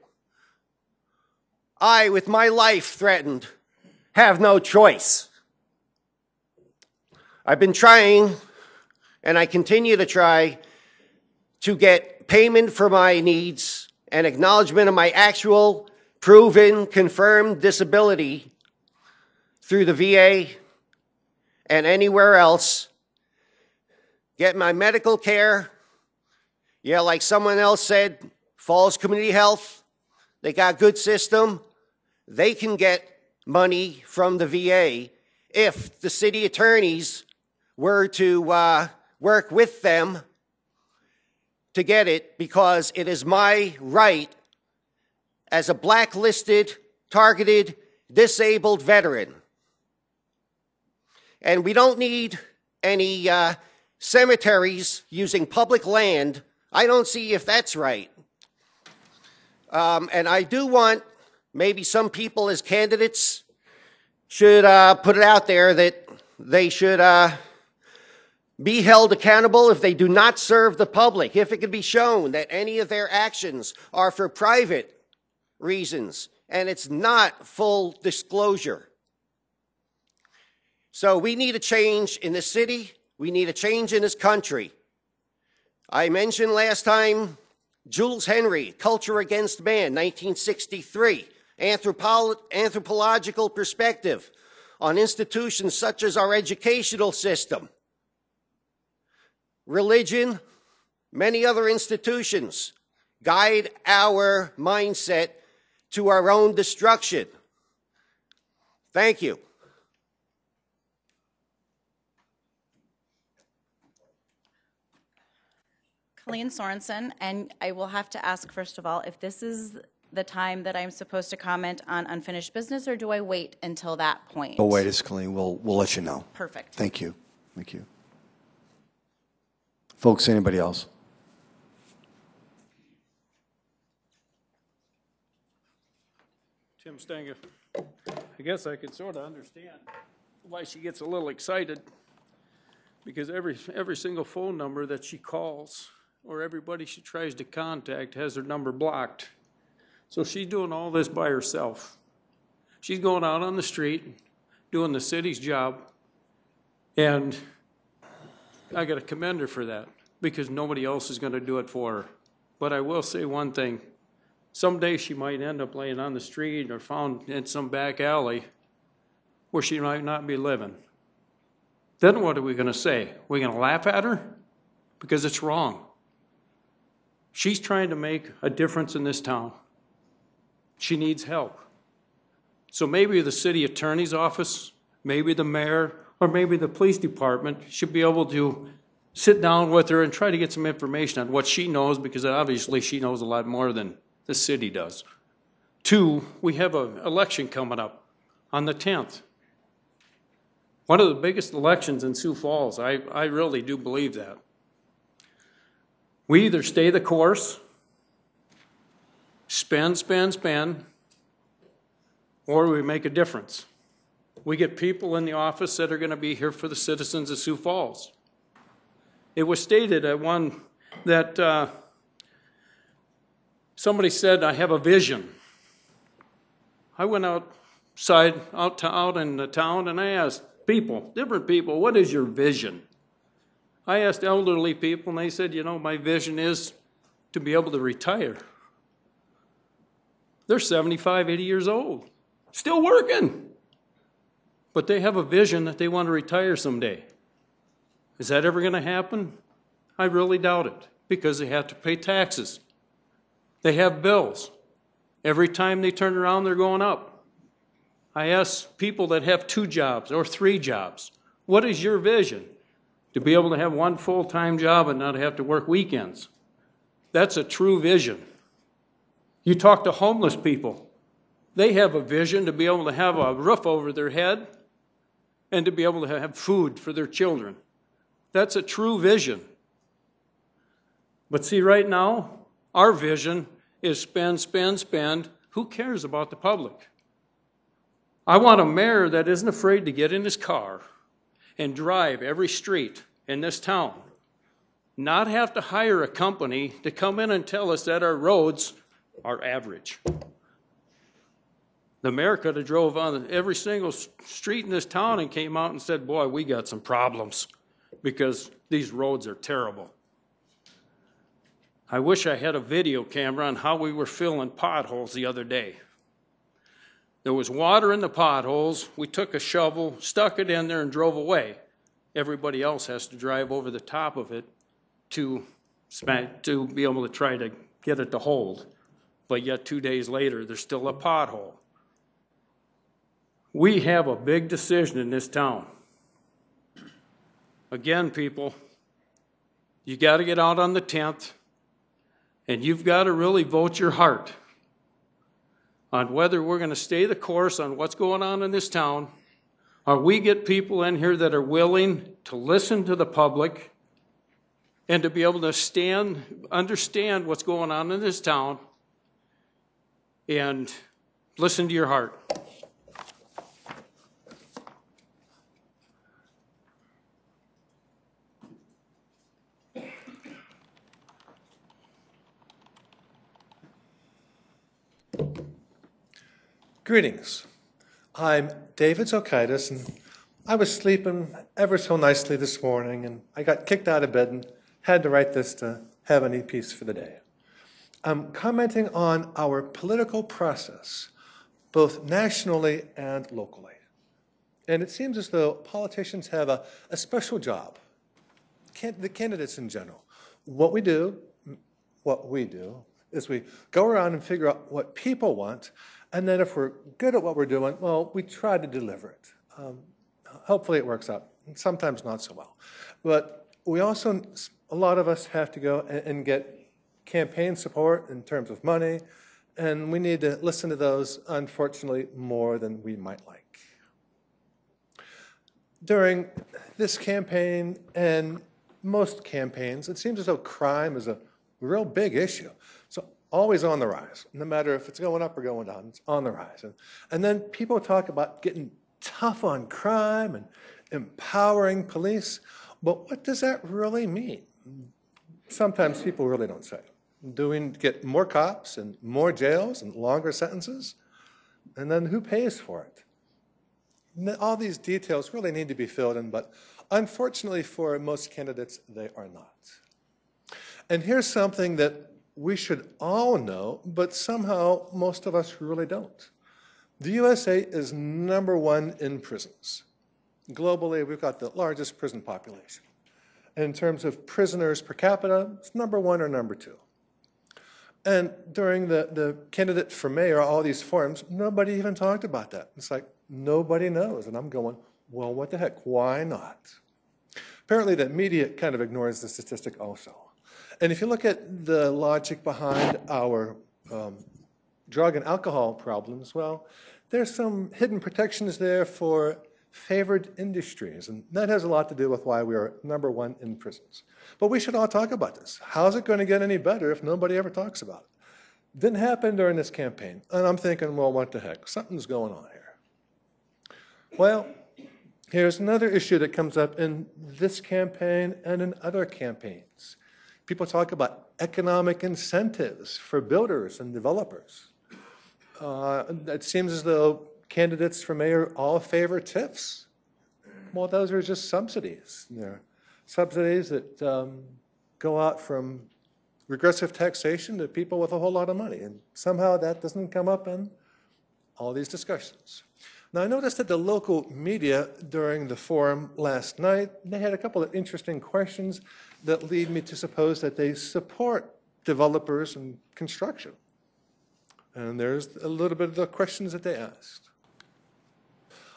I, with my life threatened, have no choice. I've been trying, and I continue to try, to get payment for my needs and acknowledgement of my actual, proven, confirmed disability through the VA and anywhere else, get my medical care. Yeah, like someone else said, Falls Community Health, they got a good system. They can get money from the VA if the city attorneys were to work with them to get it, because it is my right as a blacklisted, targeted, disabled veteran. And we don't need any cemeteries using public land. I don't see if that's right. And I do want, maybe some people as candidates should put it out there that they should be held accountable if they do not serve the public. If it could be shown that any of their actions are for private reasons and it's not full disclosure. So we need a change in this city. We need a change in this country. I mentioned last time Jules Henry, Culture Against Man, 1963, anthropological perspective on institutions such as our educational system, religion, many other institutions, guide our mindset to our own destruction. Thank you. Colleen Sorensen, and I will have to ask, first of all, if this is the time that I'm supposed to comment on unfinished business, or do I wait until that point? Oh, wait, it's Colleen. We'll let you know. Perfect. Thank you. Thank you. Folks, anybody else? Tim Stenger. I guess I could sort of understand why she gets a little excited, because every single phone number that she calls or everybody she tries to contact has their number blocked. So she's doing all this by herself. She's going out on the street, doing the city's job, and I gotta commend her for that, because nobody else is gonna do it for her. But I will say one thing. Someday she might end up laying on the street or found in some back alley where she might not be living. Then what are we gonna say? We're gonna laugh at her? Because it's wrong. She's trying to make a difference in this town. She needs help. So maybe the city attorney's office, maybe the mayor, or maybe the police department should be able to sit down with her and try to get some information on what she knows, because obviously she knows a lot more than the city does. Two, we have an election coming up on the 10th. One of the biggest elections in Sioux Falls. I really do believe that. We either stay the course, spend, or we make a difference. We get people in the office that are going to be here for the citizens of Sioux Falls. It was stated at one that somebody said, "I have a vision." I went outside, out in the town, and I asked people, different people, "What is your vision?" I asked elderly people, and they said, "You know, my vision is to be able to retire." They're 75, 80 years old. still working. But they have a vision that they want to retire someday. Is that ever going to happen? I really doubt it, because they have to pay taxes. They have bills. Every time they turn around, they're going up. I ask people that have 2 jobs or 3 jobs, what is your vision? To be able to have 1 full-time job and not have to work weekends. That's a true vision. You talk to homeless people. They have a vision to be able to have a roof over their head and to be able to have food for their children. That's a true vision. But see, right now, our vision is spend, spend, spend. Who cares about the public? I want a mayor that isn't afraid to get in his car and drive every street in this town, not have to hire a company to come in and tell us that our roads are average. The mayor could have drove on every single street in this town and came out and said, boy, we got some problems because these roads are terrible. I wish I had a video camera on how we were filling potholes the other day. There was water in the potholes. We took a shovel, stuck it in there, and drove away. Everybody else has to drive over the top of it to be able to try to get it to hold. But yet 2 days later, there's still a pothole. We have a big decision in this town. Again, people, you got to get out on the 10th, and you've got to really vote your heart on whether we're going to stay the course on what's going on in this town, or we get people in here that are willing to listen to the public and to be able to understand what's going on in this town and listen to your heart. Greetings. I'm David Zokaitis, and I was sleeping ever so nicely this morning, and I got kicked out of bed and had to write this to have an e-piece for the day. I'm commenting on our political process, both nationally and locally. And it seems as though politicians have a special job, the candidates in general. What we do is we go around and figure out what people want, and then if we're good at what we're doing, well, we try to deliver it. Hopefully it works out, sometimes not so well. But we also, a lot of us have to go and get campaign support in terms of money, and we need to listen to those, unfortunately, more than we might like. During this campaign and most campaigns, it seems as though crime is a real big issue. Always on the rise, no matter if it's going up or going down, it's on the rise. And then people talk about getting tough on crime and empowering police, but what does that really mean? Sometimes people really don't say. Do we get more cops and more jails and longer sentences? And then who pays for it? All these details really need to be filled in, but unfortunately for most candidates, they are not. And here's something that we should all know, but somehow most of us really don't. The USA is #1 in prisons. Globally, we've got the largest prison population. In terms of prisoners per capita, it's #1 or #2. And during the candidate for mayor, all these forums, nobody even talked about that. It's like, nobody knows. And I'm going, well, what the heck, why not? Apparently, the media kind of ignores the statistic also. And if you look at the logic behind our drug and alcohol problems, well, there's some hidden protections there for favored industries, and that has a lot to do with why we are #1 in prisons. But we should all talk about this. How's it going to get any better if nobody ever talks about it? Didn't happen during this campaign, and I'm thinking, well, what the heck? Something's going on here. Well, here's another issue that comes up in this campaign and in other campaigns. People talk about economic incentives for builders and developers. It seems as though candidates for mayor all favor TIFs. Well, those are just subsidies. They're subsidies that go out from regressive taxation to people with a whole lot of money, and somehow that doesn't come up in all these discussions. Now, I noticed that the local media during the forum last night, they had a couple of interesting questions that lead me to suppose that they support developers and construction. And there's a little bit of the questions that they asked.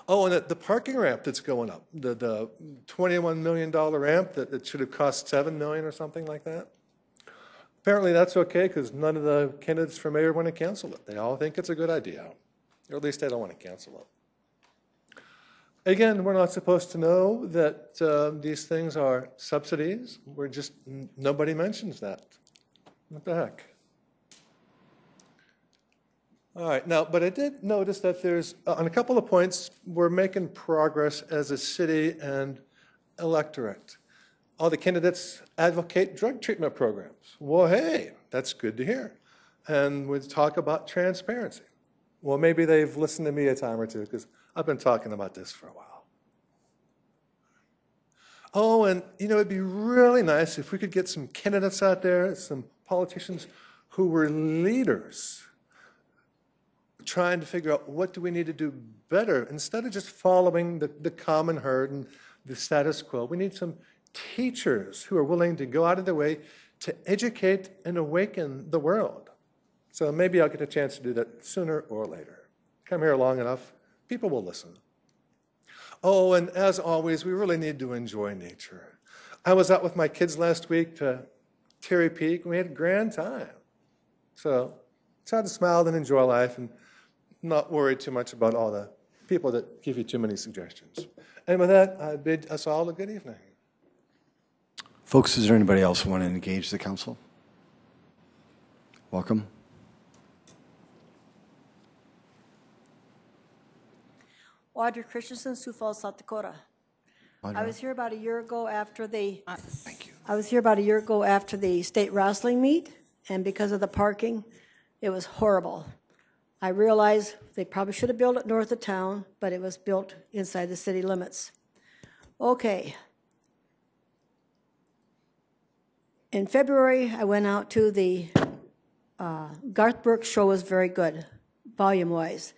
Oh, and the parking ramp that's going up, the $21 million ramp that it should have cost $7 million or something like that. Apparently that's okay because none of the candidates for mayor want to cancel it. They all think it's a good idea, or at least they don't want to cancel it. Again, we're not supposed to know that these things are subsidies. We're just, nobody mentions that. What the heck? All right, now, but I did notice that there's, on a couple of points, we're making progress as a city and electorate. All the candidates advocate drug treatment programs. Well, hey, that's good to hear. And we talk about transparency. Well, maybe they've listened to me a time or two because I've been talking about this for a while. Oh, and you know, it'd be really nice if we could get some candidates out there, some politicians who were leaders trying to figure out what do we need to do better instead of just following the common herd and the status quo. We need some teachers who are willing to go out of their way to educate and awaken the world. So maybe I'll get a chance to do that sooner or later. Come here long enough, people will listen. Oh, and as always, we really need to enjoy nature. I was out with my kids last week to Terry Peak, and we had a grand time. So try to smile and enjoy life and not worry too much about all the people that give you too many suggestions. And with that, I bid us all a good evening. Folks, is there anybody else who want to engage the council? Welcome. Audrey Christensen, Sioux Falls, South Dakota. Audrey. I was here about a year ago after the state wrestling meet, and because of the parking, it was horrible. I realized they probably should have built it north of town, but it was built inside the city limits. Okay. In February, I went out to the Garth Brooks show. Was very good, volume-wise.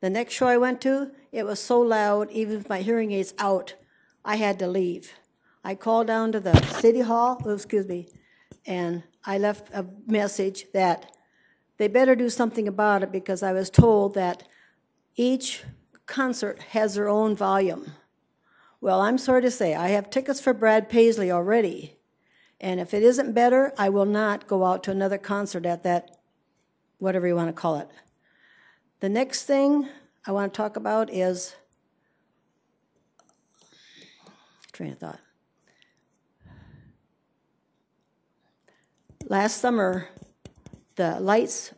The next show I went to, it was so loud, even with my hearing aids out, I had to leave. I called down to the city hall, and I left a message that they better do something about it because I was told that each concert has their own volume. Well, I'm sorry to say, I have tickets for Brad Paisley already, and if it isn't better, I will not go out to another concert at that, whatever you want to call it. The next thing I want to talk about is, train of thought. Last summer, the lights,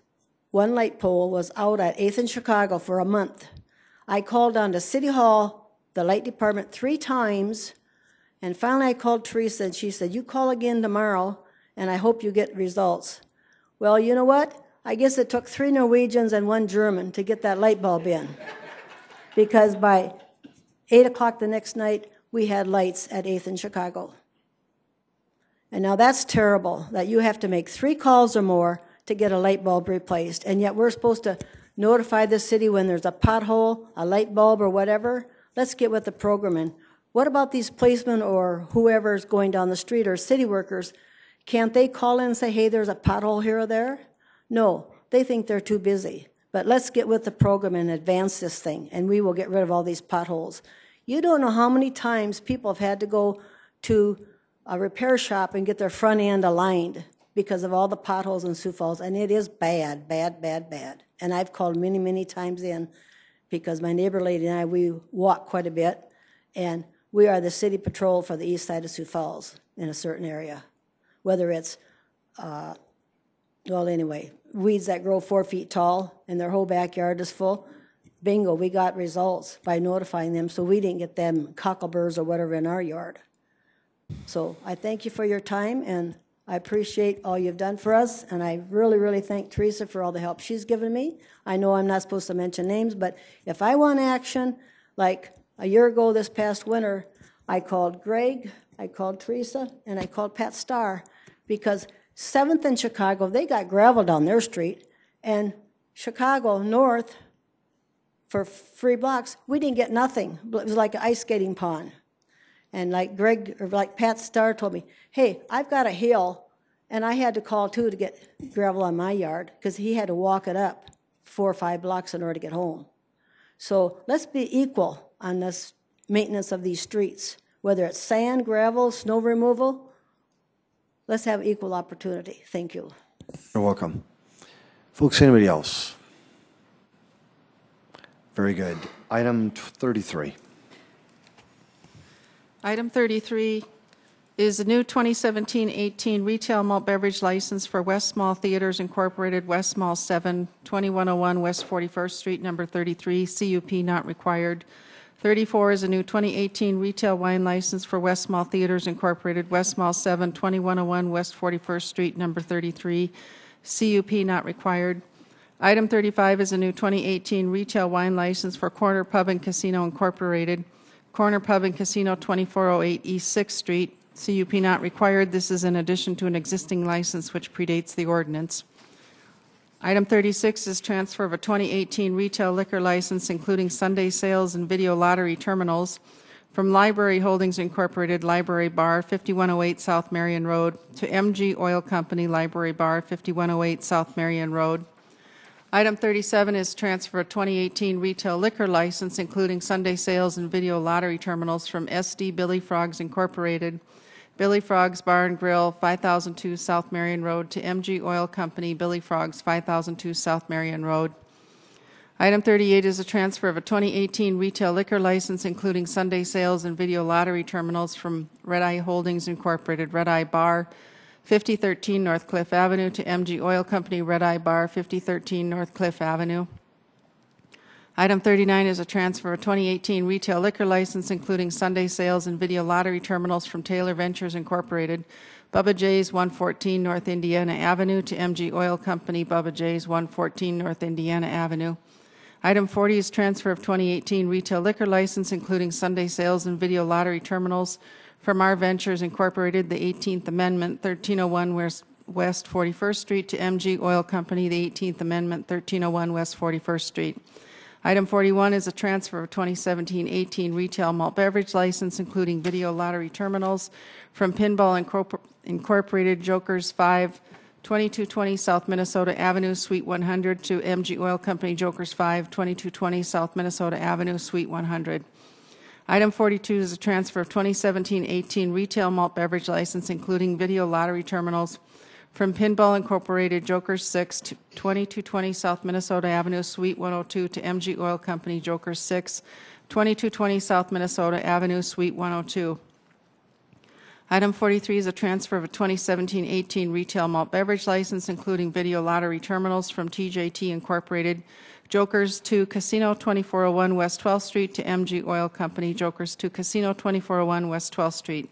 one light pole was out at 8th and Chicago for a month. I called down to City Hall, the light department, 3 times, and finally I called Teresa, and she said, you call again tomorrow, and I hope you get results. Well, you know what? I guess it took 3 Norwegians and 1 German to get that light bulb in, because by 8 o'clock the next night, we had lights at 8th and Chicago. And now that's terrible, that you have to make 3 calls or more to get a light bulb replaced, and yet we're supposed to notify the city when there's a pothole, a light bulb, or whatever. Let's get with the program. And what about these policemen or whoever's going down the street or city workers? Can't they call in and say, hey, there's a pothole here or there? No, they think they're too busy. But let's get with the program and advance this thing, and we will get rid of all these potholes. You don't know how many times people have had to go to a repair shop and get their front end aligned because of all the potholes in Sioux Falls, and it is bad, bad, bad, bad. And I've called many, many times in because my neighbor lady and I, we walk quite a bit, and we are the city patrol for the east side of Sioux Falls in a certain area, whether it's well, anyway, weeds that grow 4 feet tall and their whole backyard is full, bingo, we got results by notifying them so we didn't get them cockleburs or whatever in our yard. So I thank you for your time, and I appreciate all you've done for us, and I really, really thank Teresa for all the help she's given me. I know I'm not supposed to mention names, but if I want action, like a year ago this past winter, I called Greg, I called Teresa, and I called Pat Starr, because 7th and Chicago, they got gravel down their street, and Chicago North for free blocks, we didn't get nothing. It was like an ice skating pond. And like Greg, or like Pat Starr told me, hey, I've got a hill, and I had to call, too, to get gravel on my yard, because he had to walk it up 4 or 5 blocks in order to get home. So let's be equal on this maintenance of these streets, whether it's sand, gravel, snow removal. Let's have equal opportunity. Thank you. You're welcome. Folks, anybody else? Very good. Item 33. Item 33 is a new 2017-18 retail malt beverage license for West Mall Theaters Incorporated, West Mall 7, 2101 West 41st Street, number 33, CUP not required. 34 is a new 2018 retail wine license for West Mall Theaters Incorporated, West Mall 7, 2101 West 41st Street, number 33, CUP not required. Item 35 is a new 2018 retail wine license for Corner Pub and Casino Incorporated, Corner Pub and Casino 2408 East 6th Street, CUP not required. This is in addition to an existing license which predates the ordinance. Item 36 is transfer of a 2018 retail liquor license, including Sunday sales and video lottery terminals, from Library Holdings Incorporated, Library Bar, 5108 South Marion Road, to MG Oil Company, Library Bar, 5108 South Marion Road. Item 37 is transfer of a 2018 retail liquor license, including Sunday sales and video lottery terminals, from SD Billy Frogs Incorporated, Billy Frogs Bar and Grill, 5002 South Marion Road, to MG Oil Company, Billy Frogs, 5002 South Marion Road. Item 38 is a transfer of a 2018 retail liquor license, including Sunday sales and video lottery terminals, from Red Eye Holdings Incorporated, Red Eye Bar, 5013 North Cliff Avenue, to MG Oil Company, Red Eye Bar, 5013 North Cliff Avenue. Item 39 is a transfer of a 2018 retail liquor license, including Sunday sales and video lottery terminals, from Taylor Ventures Incorporated, Bubba J's, 114 North Indiana Avenue, to MG Oil Company, Bubba J's, 114 North Indiana Avenue. Item 40 is transfer of 2018 retail liquor license, including Sunday sales and video lottery terminals, from Our Ventures Incorporated, the 18th Amendment, 1301 West 41st Street, to MG Oil Company, the 18th Amendment, 1301 West 41st Street. Item 41 is a transfer of 2017-18 retail malt beverage license, including video lottery terminals, from Pinball Incorporated, Joker's 5, 2220 South Minnesota Avenue, Suite 100, to MG Oil Company, Joker's 5, 2220 South Minnesota Avenue, Suite 100. Item 42 is a transfer of 2017-18 retail malt beverage license, including video lottery terminals, from Pinball Incorporated, Joker's 6, to 2220 South Minnesota Avenue, Suite 102, to MG Oil Company, Joker's 6, 2220 South Minnesota Avenue, Suite 102. Item 43 is a transfer of a 2017-18 retail malt beverage license, including video lottery terminals, from TJT Incorporated, Joker's 2 Casino, 2401 West 12th Street, to MG Oil Company, Joker's 2 Casino, 2401 West 12th Street.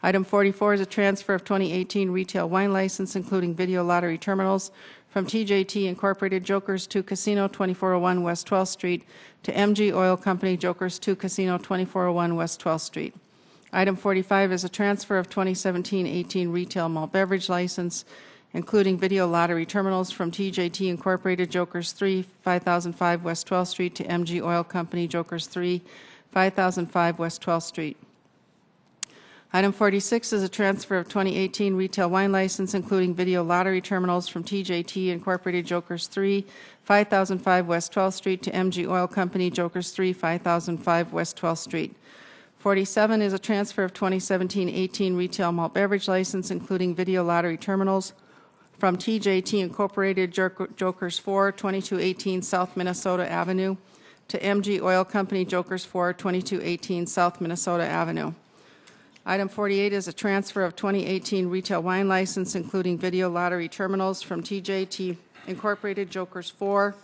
Item 44 is a transfer of 2018 retail wine license, including video lottery terminals, from TJT Incorporated, Joker's 2 Casino, 2401 West 12th Street, to MG Oil Company, Joker's 2 Casino, 2401 West 12th Street. Item 45 is a transfer of 2017-18 retail malt beverage license, including video lottery terminals, from TJT Incorporated, Joker's 3, 5005 West 12th Street, to MG Oil Company, Joker's 3, 5005 West 12th Street. Item 46 is a transfer of 2018 retail wine license, including video lottery terminals, from TJT Incorporated, Joker's 3, 5005 West 12th Street, to MG Oil Company, Joker's 3, 5005 West 12th Street. 47 is a transfer of 2017-18 retail malt beverage license, including video lottery terminals, from TJT Incorporated, Joker's 4, 2218 South Minnesota Avenue, to MG Oil Company, Joker's 4, 2218 South Minnesota Avenue. Item 48 is a transfer of 2018 retail wine license, including video lottery terminals, from TJT Incorporated, Joker's 4,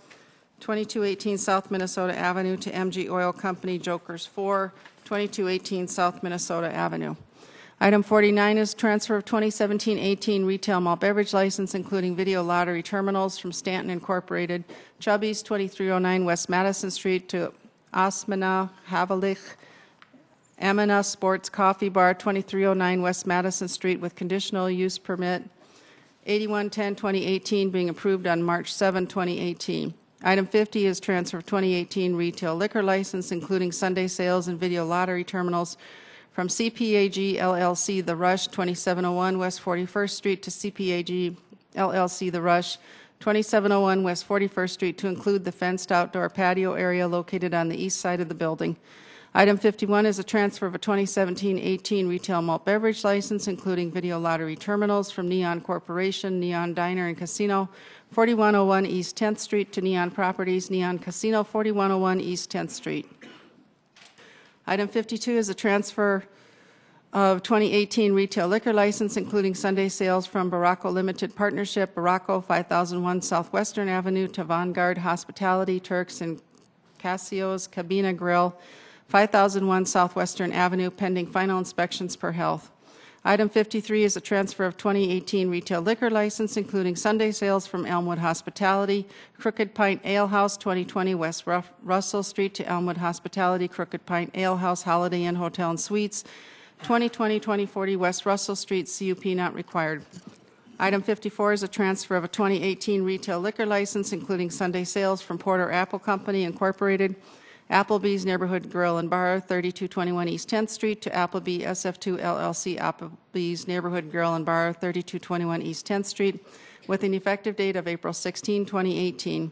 2218 South Minnesota Avenue, to MG Oil Company, Joker's 4, 2218 South Minnesota Avenue. Item 49 is transfer of 2017-18 retail malt beverage license, including video lottery terminals, from Stanton Incorporated, Chubby's, 2309 West Madison Street, to Osmana Havalich Amina Sports Coffee Bar, 2309 West Madison Street, with conditional use permit 8110-2018 being approved on March 7, 2018. Item 50 is transfer of 2018 retail liquor license, including Sunday sales and video lottery terminals, from CPAG LLC The Rush, 2701 West 41st Street to CPAG LLC The Rush, 2701 West 41st Street, to include the fenced outdoor patio area located on the east side of the building. Item 51 is a transfer of a 2017-18 retail malt beverage license, including video lottery terminals, from Neon Corporation, Neon Diner and Casino, 4101 East 10th Street, to Neon Properties, Neon Casino, 4101 East 10th Street. Item 52 is a transfer of 2018 retail liquor license, including Sunday sales, from Baracco Limited Partnership, Baracco, 5001 Southwestern Avenue, to Vanguard Hospitality, Turks and Casio's Cabina Grill, 5001 Southwestern Avenue, pending final inspections per health. Item 53 is a transfer of 2018 retail liquor license, including Sunday sales, from Elmwood Hospitality, Crooked Pint Ale House, 2020 West Russell Street, to Elmwood Hospitality, Crooked Pint Ale House, Holiday Inn Hotel and Suites, 2020-2040 West Russell Street, CUP not required. Item 54 is a transfer of a 2018 retail liquor license, including Sunday sales, from Porter Apple Company Incorporated, Applebee's Neighborhood Grill and Bar, 3221 East 10th Street, to Applebee SF2 LLC, Applebee's Neighborhood Grill and Bar, 3221 East 10th Street, with an effective date of April 16, 2018.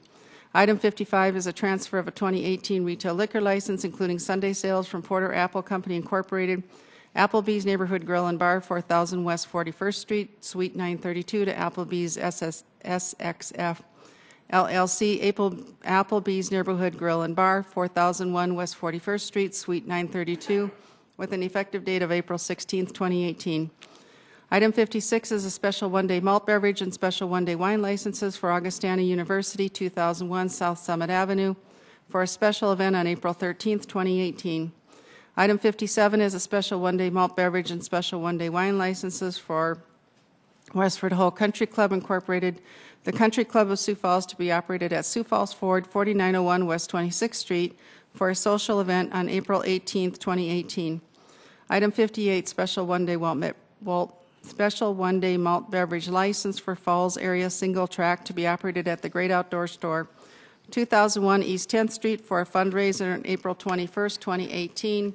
Item 55 is a transfer of a 2018 retail liquor license, including Sunday sales, from Porter Apple Company Incorporated, Applebee's Neighborhood Grill and Bar, 4000 West 41st Street, Suite 932, to Applebee's SXF LLC, Applebee's Neighborhood Grill and Bar, 4001 West 41st Street, Suite 932, with an effective date of April 16, 2018. Item 56 is a special one-day malt beverage and special one-day wine licenses for Augustana University, 2001 South Summit Avenue, for a special event on April 13, 2018. Item 57 is a special one-day malt beverage and special one-day wine licenses for Westford Hull Country Club Incorporated, the Country Club of Sioux Falls, to be operated at Sioux Falls Ford, 4901 West 26th Street, for a social event on April 18, 2018. Item 58, special one-day malt beverage license for Falls Area Single Track, to be operated at the Great Outdoor Store, 2001 East 10th Street, for a fundraiser on April 21, 2018.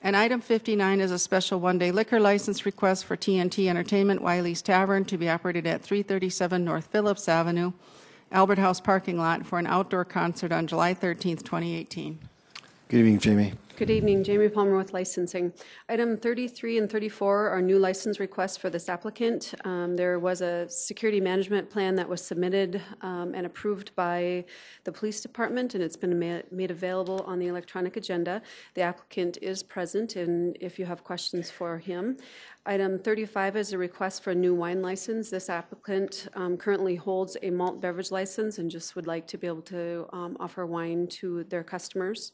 And item 59 is a special one-day liquor license request for TNT Entertainment, Wiley's Tavern, to be operated at 337 North Phillips Avenue, Albert House parking lot, for an outdoor concert on July 13, 2018. Good evening, Jamie. Good evening. Jamie Palmer with licensing. Item 33 and 34 are new license requests for this applicant. There was a security management plan that was submitted and approved by the police department, and it's been made available on the electronic agenda. The applicant is present, and if you have questions for him. Item 35 is a request for a new wine license. This applicant currently holds a malt beverage license and just would like to be able to offer wine to their customers.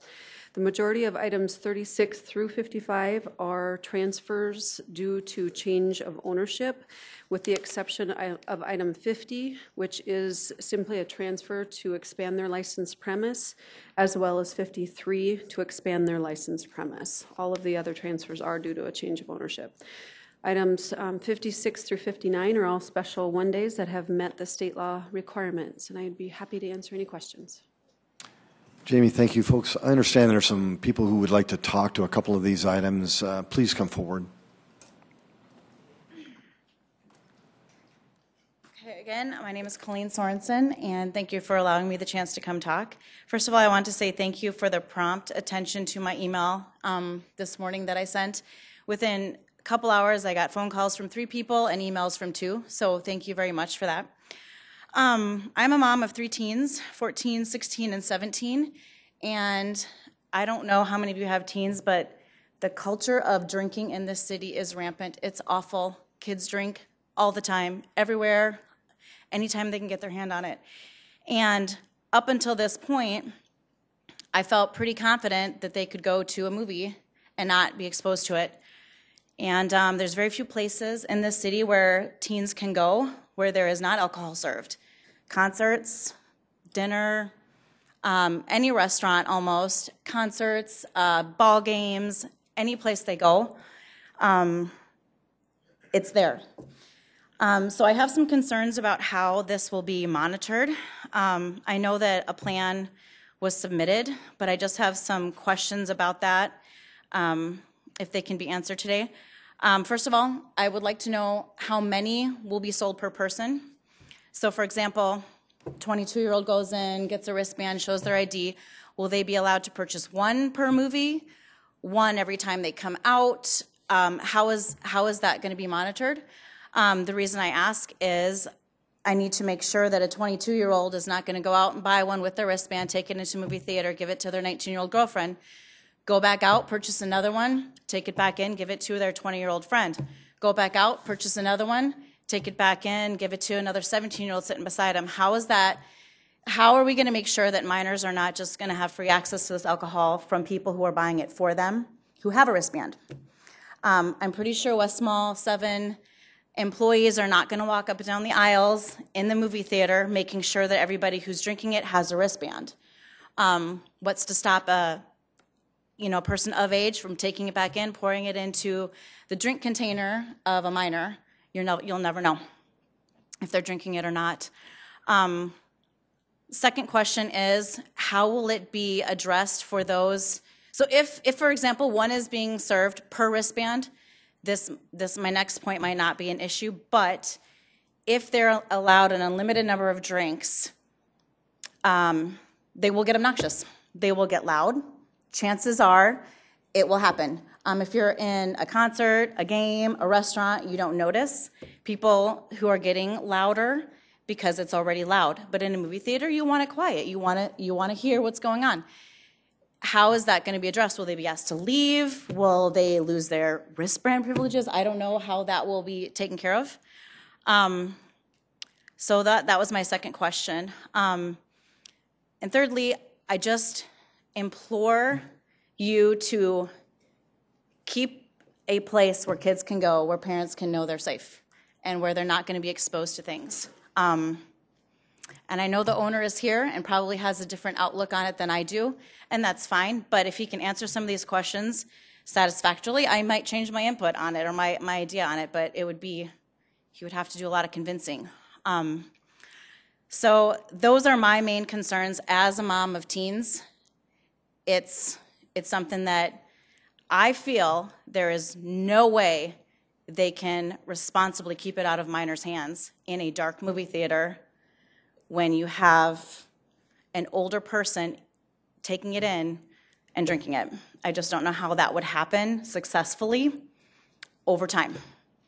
The majority of items 36 through 55 are transfers due to change of ownership, with the exception of item 50, which is simply a transfer to expand their license premise, as well as 53 to expand their license premise. All of the other transfers are due to a change of ownership. Items 56 through 59 are all special one-days that have met the state law requirements, and I'd be happy to answer any questions. Jamie, thank you, folks. I understand there are some people who would like to talk to a couple of these items. Please come forward. Okay, again, my name is Colleen Sorensen, and thank you for allowing me the chance to come talk. First of all, I want to say thank you for the prompt attention to my email this morning that I sent. Within couple hours, I got phone calls from 3 people and emails from 2, so thank you very much for that. I'm a mom of 3 teens, 14, 16, and 17, and I don't know how many of you have teens, but the culture of drinking in this city is rampant. It's awful. Kids drink all the time, everywhere, anytime they can get their hand on it. And up until this point, I felt pretty confident that they could go to a movie and not be exposed to it. And there's very few places in this city where teens can go where there is not alcohol served. Concerts, dinner, any restaurant almost, concerts, ball games, any place they go, it's there. So I have some concerns about how this will be monitored. I know that a plan was submitted, but I just have some questions about that, if they can be answered today. First of all, I would like to know how many will be sold per person. So for example, 22-year-old goes in, gets a wristband, shows their ID. Will they be allowed to purchase one per movie, one every time they come out? How is that going to be monitored? The reason I ask is I need to make sure that a 22-year-old is not going to go out and buy one with their wristband, take it into a movie theater, give it to their 19-year-old girlfriend, go back out, purchase another one, take it back in, give it to their 20-year-old friend. Go back out, purchase another one, take it back in, give it to another 17-year-old sitting beside him. How is that? How are we going to make sure that minors are not just going to have free access to this alcohol from people who are buying it for them, who have a wristband? I'm pretty sure West Mall 7 employees are not going to walk up and down the aisles in the movie theater making sure that everybody who's drinking it has a wristband. What's to stop a person of age from taking it back in, pouring it into the drink container of a minor? You'll never know if they're drinking it or not. Second question is, how will it be addressed for those? So if for example, one is being served per wristband, this my next point might not be an issue, but if they're allowed an unlimited number of drinks, they will get obnoxious. They will get loud. Chances are it will happen. If you're in a concert, a game, a restaurant, you don't notice people who are getting louder because it's already loud. But in a movie theater, you want it quiet. You want to hear what's going on. How is that going to be addressed? Will they be asked to leave? Will they lose their wristband privileges? I don't know how that will be taken care of. So that was my second question. And thirdly, I just implore you to keep a place where kids can go, where parents can know they're safe, and where they're not going to be exposed to things. And I know the owner is here and probably has a different outlook on it than I do, and that's fine, but if he can answer some of these questions satisfactorily, I might change my input on it or my idea on it, but it would be, he would have to do a lot of convincing. So those are my main concerns as a mom of teens. It's something that I feel there is no way they can responsibly keep it out of minors' hands in a dark movie theater when you have an older person taking it in and drinking it. I just don't know how that would happen successfully over time.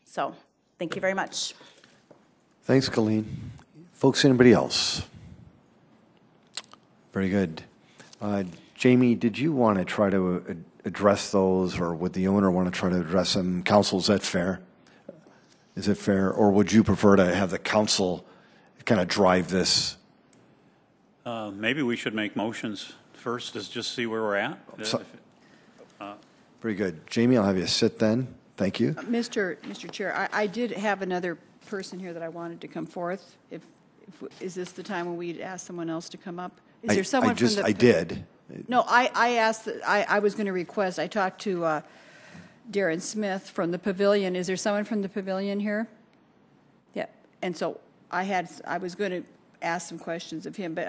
So thank you very much. Thanks, Colleen. Folks, anybody else? Very good. Jamie, did you want to try to address those, or would the owner want to try to address them? Council, is that fair? Is it fair? Or would you prefer to have the council kind of drive this? Maybe we should make motions first, just see where we're at. Pretty good. Jamie, I'll have you sit then. Thank you. Mr. Chair, I did have another person here that I wanted to come forth. Is this the time when we'd ask someone else to come up? Is there someone from the... I did. No, I asked, I was going to request, I talked to Darren Smith from the pavilion. Is there someone from the pavilion here? Yeah. And so I was going to ask some questions of him, but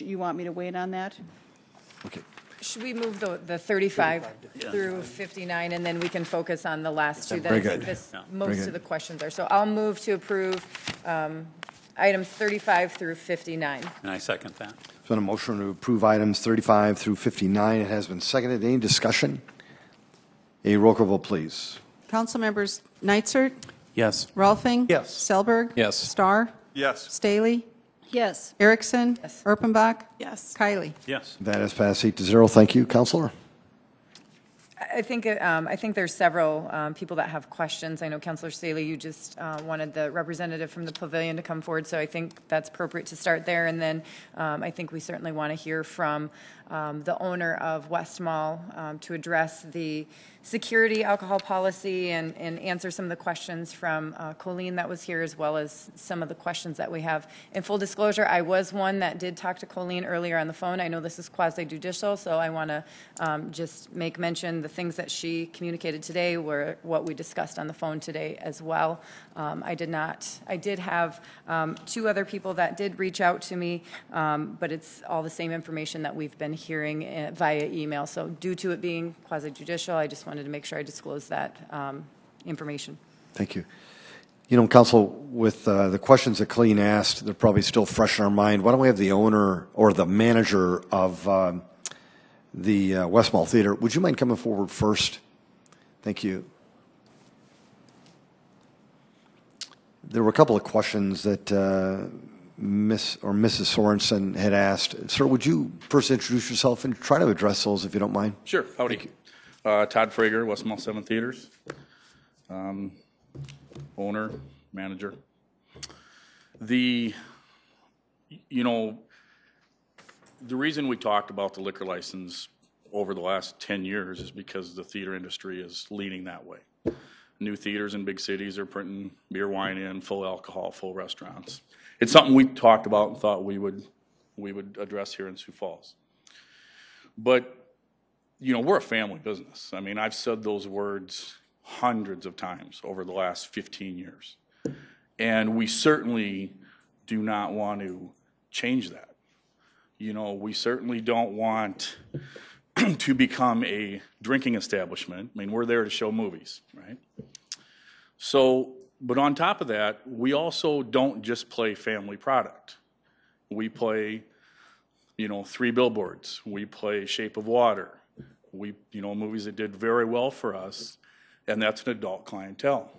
you want me to wait on that? Okay. Should we move the 35 through 59, and then we can focus on the last two? Very good. Most of the questions are. So I'll move to approve items 35 through 59. And I second that. There's been a motion to approve items 35 through 59. It has been seconded. Any discussion? A roll call vote, please. Council members Neitzert? Yes. Rolfing? Yes. Selberg? Yes. Starr? Yes. Staley? Yes. Erickson? Yes. Erpenbach? Yes. Kiley? Yes. That is passed 8-0. Thank you, Councilor. I think there's several people that have questions. I know, Councilor Staley, you just wanted the representative from the pavilion to come forward, so I think that's appropriate to start there. And then I think we certainly want to hear from the owner of West Mall to address the security alcohol policy and answer some of the questions from Colleen that was here, as well as some of the questions that we have. In full disclosure, I was one that did talk to Colleen earlier on the phone. I know this is quasi-judicial, so I want to just make mention the things that she communicated today were what we discussed on the phone today as well. I did have two other people that did reach out to me, but it's all the same information that we've been hearing via email. So due to it being quasi-judicial, I just wanted to make sure I disclosed that information. Thank you. You know, Council, with the questions that Colleen asked, they're probably still fresh in our mind. Why don't we have the owner or the manager of the West Mall Theater? Would you mind coming forward first? Thank you. There were a couple of questions that Mrs. Sorensen had asked. Sir, would you first introduce yourself and try to address those if you don't mind? Sure. Howdy. Todd Frager, West Mall 7 Theaters. Owner, manager. The reason we talked about the liquor license over the last 10 years is because the theater industry is leading that way. New theaters in big cities are printing beer, wine in, full alcohol, full restaurants. It's something we talked about and thought we would address here in Sioux Falls. But, you know, we're a family business. I mean, I've said those words hundreds of times over the last 15 years. And we certainly do not want to change that. You know, we certainly don't want to become a drinking establishment. I mean, we're there to show movies, right? So, but on top of that, we also don't just play family product. We play, you know, Three Billboards. We play Shape of Water. We, you know, movies that did very well for us, and that's an adult clientele.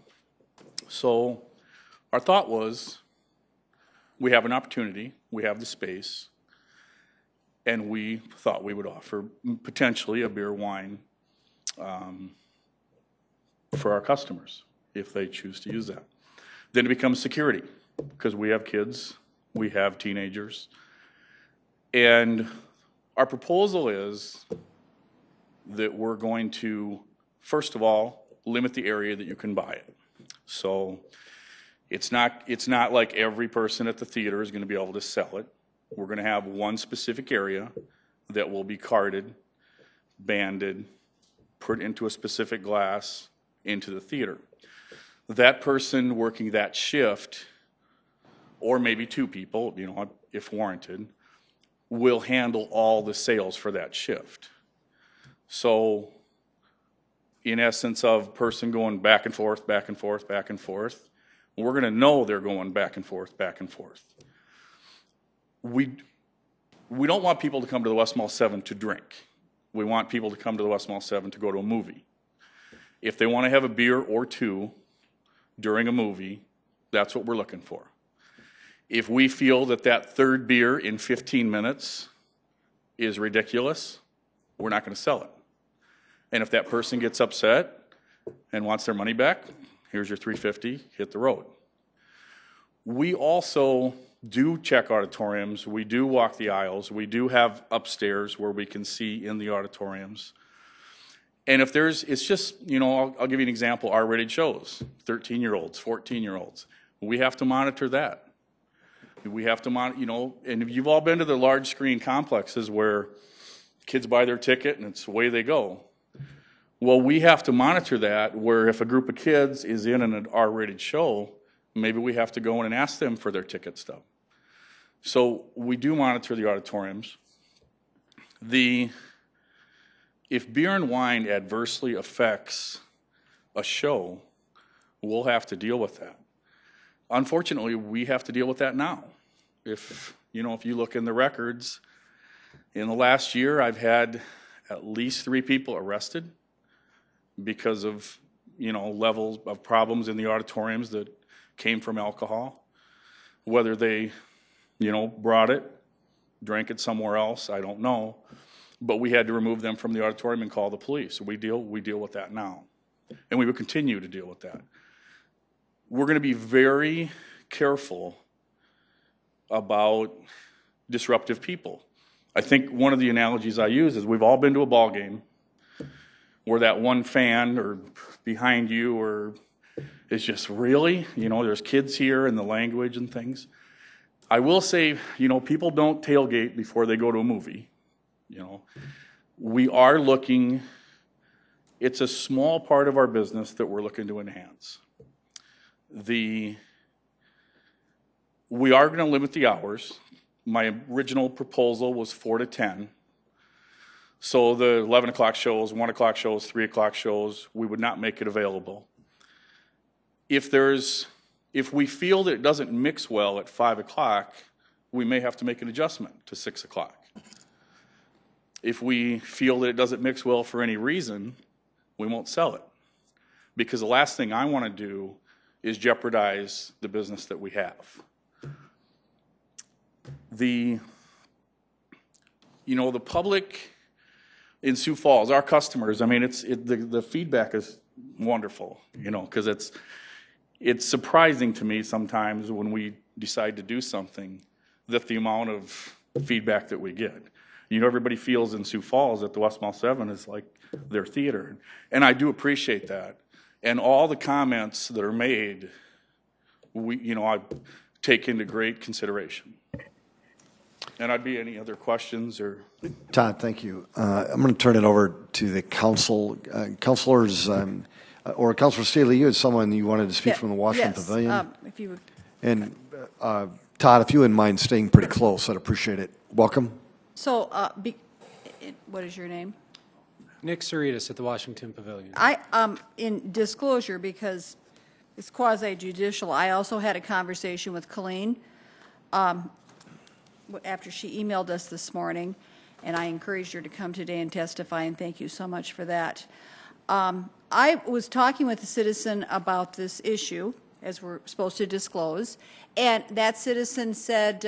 So our thought was, we have an opportunity, we have the space, and we thought we would offer potentially a beer, wine for our customers if they choose to use that. Then it becomes security, because we have kids, we have teenagers, and our proposal is that we're going to, first of all, limit the area that you can buy it. So it's not like every person at the theater is going to be able to sell it. We're going to have one specific area that will be carded, banded, put into a specific glass into the theater. That person working that shift, or maybe two people, you know, if warranted, will handle all the sales for that shift. So in essence of person going back and forth, back and forth, back and forth, we're going to know they're going back and forth, back and forth. We don't want people to come to the West Mall 7 to drink. We want people to come to the West Mall 7 to go to a movie. If they want to have a beer or two during a movie, that's what we're looking for. If we feel that that third beer in 15 minutes is ridiculous, we're not going to sell it. And if that person gets upset and wants their money back, here's your $350, hit the road. We also do check auditoriums, we do walk the aisles, we do have upstairs where we can see in the auditoriums. And if there's, it's just, you know, I'll give you an example, R-rated shows, 13-year-olds, 14-year-olds. We have to monitor that. We have to monitor, you know, and you've all been to the large screen complexes where kids buy their ticket and it's away they go. Well, we have to monitor that, where if a group of kids is in an R-rated show, maybe we have to go in and ask them for their ticket stub. So we do monitor the auditoriums. If beer and wine adversely affects a show, we'll have to deal with that. Unfortunately, we have to deal with that now. If you look in the records, in the last year, I've had at least 3 people arrested because of, you know, levels of problems in the auditoriums that came from alcohol, whether they, you know, brought it, drank it somewhere else, I don't know, but we had to remove them from the auditorium and call the police. We deal with that now, and we will continue to deal with that. We're going to be very careful about disruptive people. I think one of the analogies I use is we've all been to a ball game where that one fan or behind you or is just really, you know, there's kids here and the language and things. I will say, you know, people don't tailgate before they go to a movie. You know, we are looking, it's a small part of our business that we're looking to enhance. We are going to limit the hours. My original proposal was 4 to 10. So the 11 o'clock shows, 1 o'clock shows, 3 o'clock shows, we would not make it available. If we feel that it doesn't mix well at 5 o'clock, we may have to make an adjustment to 6 o'clock. If we feel that it doesn't mix well for any reason, we won't sell it. Because the last thing I want to do is jeopardize the business that we have. The public in Sioux Falls, our customers, I mean, the feedback is wonderful, you know, because it's surprising to me sometimes when we decide to do something that the amount of feedback that we get. You know, everybody feels in Sioux Falls that the Westmount 7 is like their theater. And I do appreciate that. And all the comments that are made, I take into great consideration. And I'd be any other questions or... Todd, thank you. I'm going to turn it over to the council. Councilor Staley, you had someone you wanted to speak from the Washington Pavilion. If you would. And Todd, if you wouldn't mind staying pretty close, I'd appreciate it. Welcome. So, what is your name? Nick Saritas at the Washington Pavilion. In disclosure, because it's quasi-judicial, I also had a conversation with Colleen after she emailed us this morning, and I encouraged her to come today and testify, and thank you so much for that. I was talking with a citizen about this issue, as we're supposed to disclose, and that citizen said,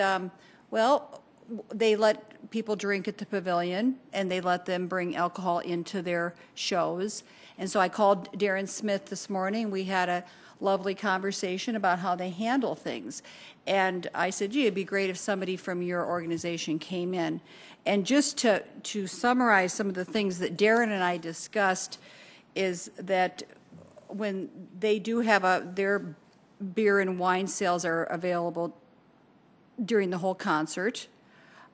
well, they let people drink at the pavilion, and they let them bring alcohol into their shows. And so I called Darren Smith this morning. We had a lovely conversation about how they handle things. And I said, gee, it'd be great if somebody from your organization came in. And just to summarize some of the things that Darren and I discussed is that when they do have their beer and wine sales are available during the whole concert.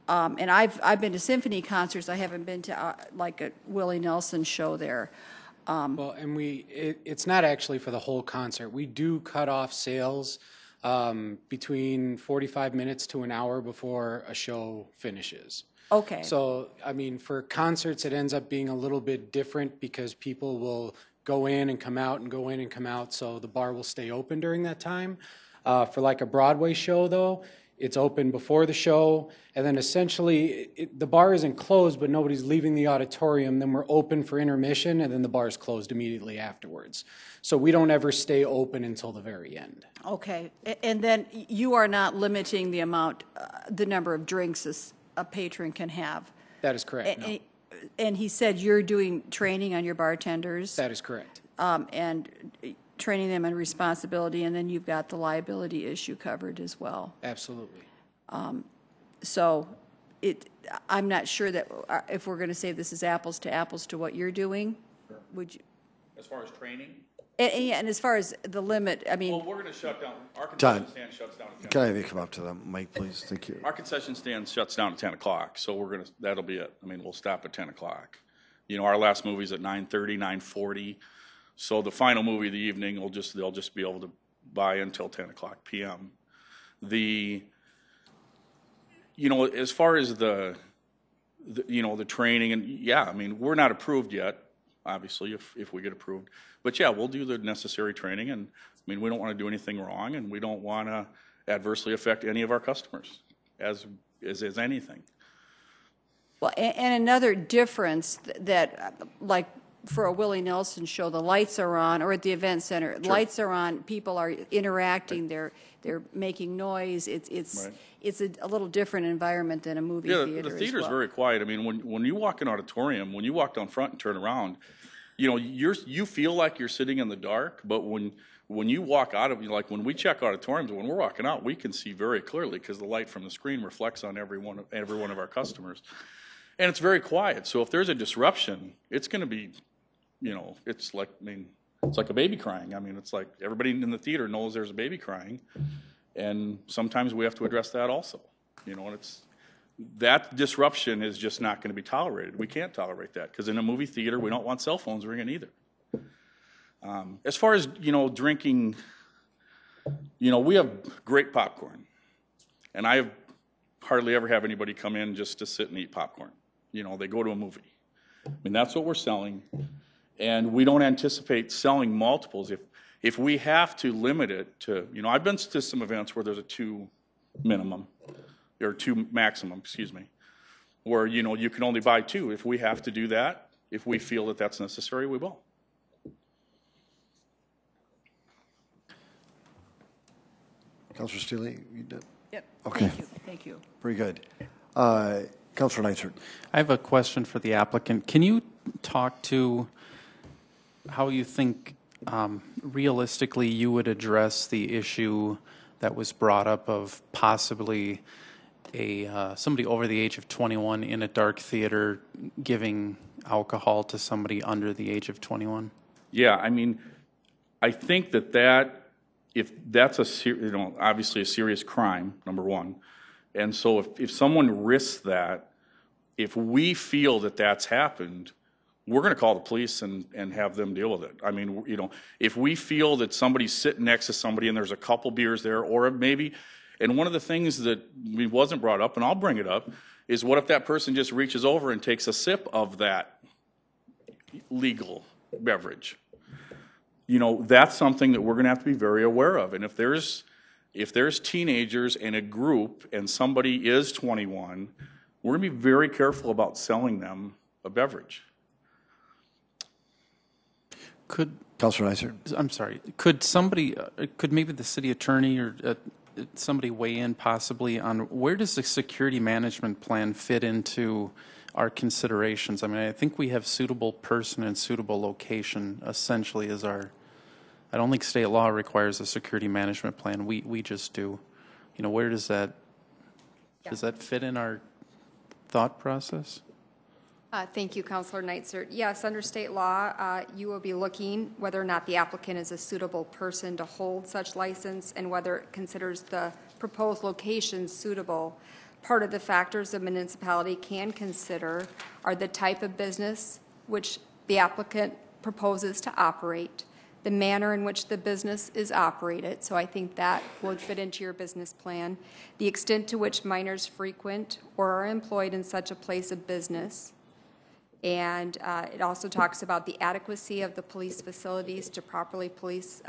And I've been to symphony concerts. I haven't been to like a Willie Nelson show there. It's not actually for the whole concert. We do cut off sales between 45 minutes to an hour before a show finishes. Okay. So, I mean, for concerts, it ends up being a little bit different because people will go in and come out and go in and come out, so the bar will stay open during that time. For like a Broadway show, though, it's open before the show, and then essentially the bar isn't closed, but nobody's leaving the auditorium. Then we're open for intermission, and then the bar's closed immediately afterwards. So we don't ever stay open until the very end. Okay, and then you are not limiting the amount, the number of drinks a patron can have. That is correct, no. And he said you're doing training on your bartenders. That is correct. And training them in responsibility, and then you've got the liability issue covered as well. Absolutely. I'm not sure that if we're going to say this is apples to apples to what you're doing. Sure. Would you? As far as training? And as far as the limit, I mean. Well, we're going to shut down. Our concession stand shuts down at 10 o'clock. Can I have you come up to the mic, please? Thank you. Our concession stand shuts down at 10 o'clock, so that'll be it. I mean, we'll stop at 10 o'clock. You know, our last movie's at 9:30, 9:40. So the final movie of the evening they'll just be able to buy until 10 o'clock p.m. As far as the training and I mean, we're not approved yet, obviously, if we get approved. But we'll do the necessary training, and I mean, we don't want to do anything wrong, and we don't want to adversely affect any of our customers as anything. Well, and another difference that for a Willie Nelson show, the lights are on, or at the event center, sure. Lights are on, people are interacting, right. They're making noise. It's a little different environment than a movie theater. The theater's very quiet. I mean, when you walk in an auditorium, when you walk down front and turn around, you know, you feel like you're sitting in the dark, but when you walk out of, like when we check auditoriums, when we're walking out, we can see very clearly because the light from the screen reflects on every one of our customers. And it's very quiet. So if there's a disruption, it's going to be, you know, it's like, I mean, it's like a baby crying. I mean, it's like everybody in the theater knows there's a baby crying. And sometimes we have to address that also, you know, and it's, that disruption is just not going to be tolerated. We can't tolerate that because in a movie theater, we don't want cell phones ringing either. As far as, you know, drinking, you know, we have great popcorn, and I have hardly ever have anybody come in just to sit and eat popcorn. You know, they go to a movie. I mean, that's what we're selling, and we don't anticipate selling multiples. If we have to limit it to, you know, I've been to some events where there's a 2 minimum. Or 2 maximum, excuse me, where, you know, you can only buy 2. If we have to do that, if we feel that that's necessary, we will. Councilor Steele, you did? Yep. Okay. Thank you. Thank you. Very good. Councilor Neitzert. I have a question for the applicant. Can you talk to how you think realistically you would address the issue that was brought up of possibly somebody over the age of 21 in a dark theater giving alcohol to somebody under the age of 21? Yeah, I mean, I think that if that's obviously a serious crime, number one, and so if someone risks that, if we feel that that's happened, we're going to call the police and have them deal with it. I mean, you know, if we feel that somebody's sitting next to somebody and there's a couple beers there, or maybe, and one of the things that wasn't brought up, and I'll bring it up, is what if that person just reaches over and takes a sip of that legal beverage? You know, that's something that we're going to have to be very aware of. And if there's teenagers in a group and somebody is 21, we're going to be very careful about selling them a beverage. Councilor Neitzert. I'm sorry. Could somebody, could maybe the city attorney or somebody weigh in possibly on where does the security management plan fit into our considerations? I mean, I think we have suitable person and suitable location essentially as our, I don't think state law requires a security management plan. We just do. You know, where does that, does that fit in our thought process? Thank you, Councilor Neitzert. Yes, under state law, you will be looking whether or not the applicant is a suitable person to hold such license and whether it considers the proposed location suitable. Part of the factors a municipality can consider are the type of business which the applicant proposes to operate, the manner in which the business is operated, so I think that would fit into your business plan, the extent to which minors frequent or are employed in such a place of business, and it also talks about the adequacy of the police facilities to properly police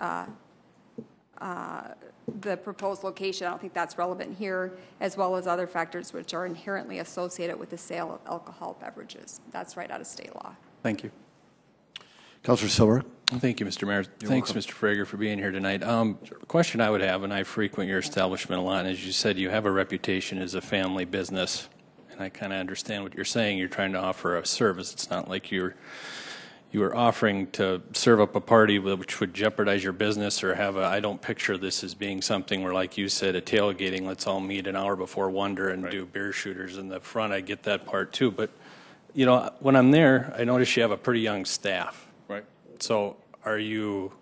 the proposed location. I don't think that's relevant here, as well as other factors which are inherently associated with the sale of alcohol beverages. That's right out of state law. Thank you. Councilor Silver. Thank you, Mr. Mayor. Thanks, Mr. Frager, for being here tonight. Sure. A question I would have, and I frequent your establishment a lot, and as you said, you have a reputation as a family business. I kind of understand what you're saying. You're trying to offer a service. It's not like you are offering to serve up a party which would jeopardize your business or have a, I don't picture this as being something where, like you said, a tailgating, let's all meet an hour before Wonder and do beer shooters in the front. I get that part too. But, you know, when I'm there, I notice you have a pretty young staff. Right. So are you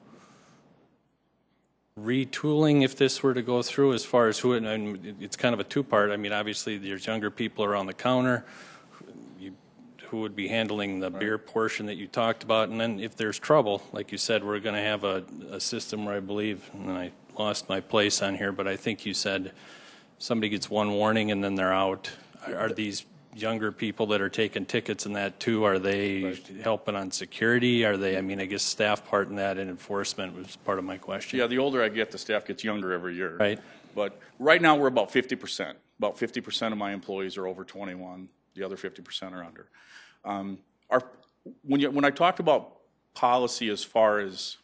retooling if this were to go through as far as who, and it's kind of a two-part. I mean, obviously there's younger people around the counter who would be handling the beer portion that you talked about, and then if there's trouble, like you said, we're going to have a system where I believe, and I lost my place on here, but I think you said somebody gets one warning and then they're out. Are these younger people that are taking tickets and that too, are they helping on security? Are they, I mean, I guess staff part in that and enforcement was part of my question. Yeah, the older I get, the staff gets younger every year. Right. But right now we're about 50%. About 50% of my employees are over 21. The other 50% are under. When I talk about policy as far as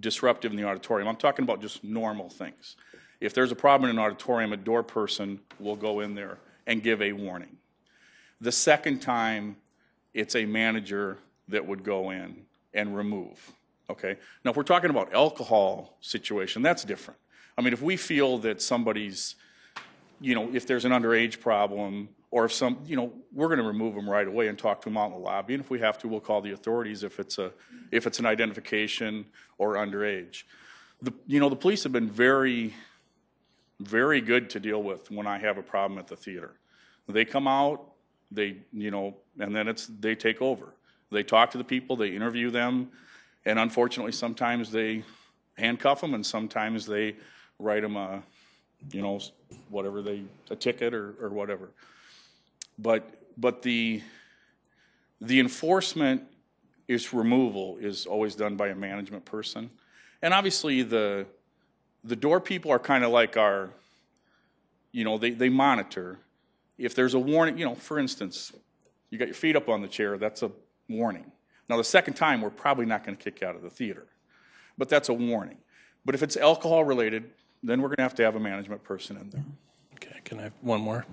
disruptive in the auditorium, I'm talking about just normal things. If there's a problem in an auditorium, a door person will go in there and give a warning. The second time, it's a manager that would go in and remove. Okay. Now, if we're talking about alcohol situation, that's different. I mean, if we feel that somebody's, you know, if there's an underage problem or if some, you know, we're going to remove them right away and talk to them out in the lobby. And if we have to, we'll call the authorities if it's an identification or underage. The police have been very, very good to deal with when I have a problem at the theater. They come out, they, you know, and then they take over. They talk to the people, they interview them, and unfortunately sometimes they handcuff them and sometimes they write them a, you know, whatever they, a ticket or whatever. But the enforcement is removal is always done by a management person. And obviously the door people are kind of like our, you know, they monitor. If there's a warning, you know, for instance, you got your feet up on the chair, that's a warning. Now, the second time, we're probably not going to kick you out of the theater, but that's a warning. But if it's alcohol related, then we're going to have a management person in there. Okay, can I have one more?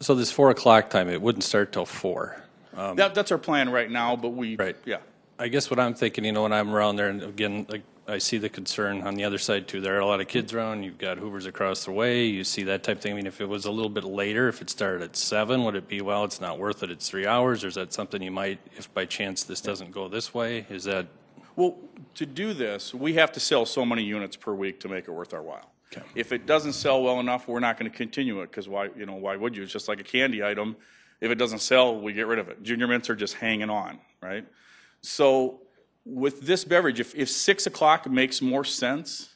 So this 4 o'clock time, it wouldn't start till 4. That's our plan right now, but we, right. Yeah. I guess what I'm thinking, you know, when I'm around there, and again, like, I see the concern on the other side too. There are a lot of kids around. You've got Hoovers across the way. You see that type of thing. I mean, if it was a little bit later, if it started at 7, would it be, well, it's not worth it, it's 3 hours? Or is that something you might, if by chance this doesn't go this way, is that? Well, to do this, we have to sell so many units per week to make it worth our while. Okay. If it doesn't sell well enough, we're not going to continue it because why would you? It's just like a candy item. If it doesn't sell, we get rid of it. Junior mints are just hanging on, right? So with this beverage, if 6 o'clock makes more sense,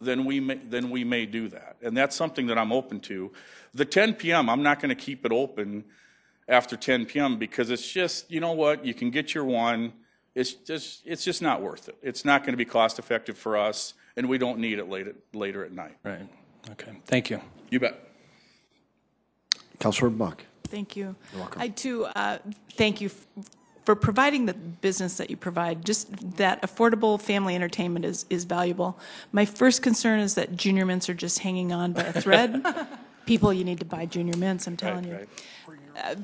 then we may do that, and that's something that I'm open to. The 10 p.m. I'm not going to keep it open after 10 p.m. because it's just, you know what, you can get your one. It's just not worth it. It's not going to be cost effective for us, and we don't need it later at night. Right. Okay. Thank you. You bet. Councilor Buck. Thank you. You're welcome. I too thank you for providing the business that you provide. Just that affordable family entertainment is valuable. My first concern is that junior mints are just hanging on by a thread. People, you need to buy junior mints, I'm telling you. Right.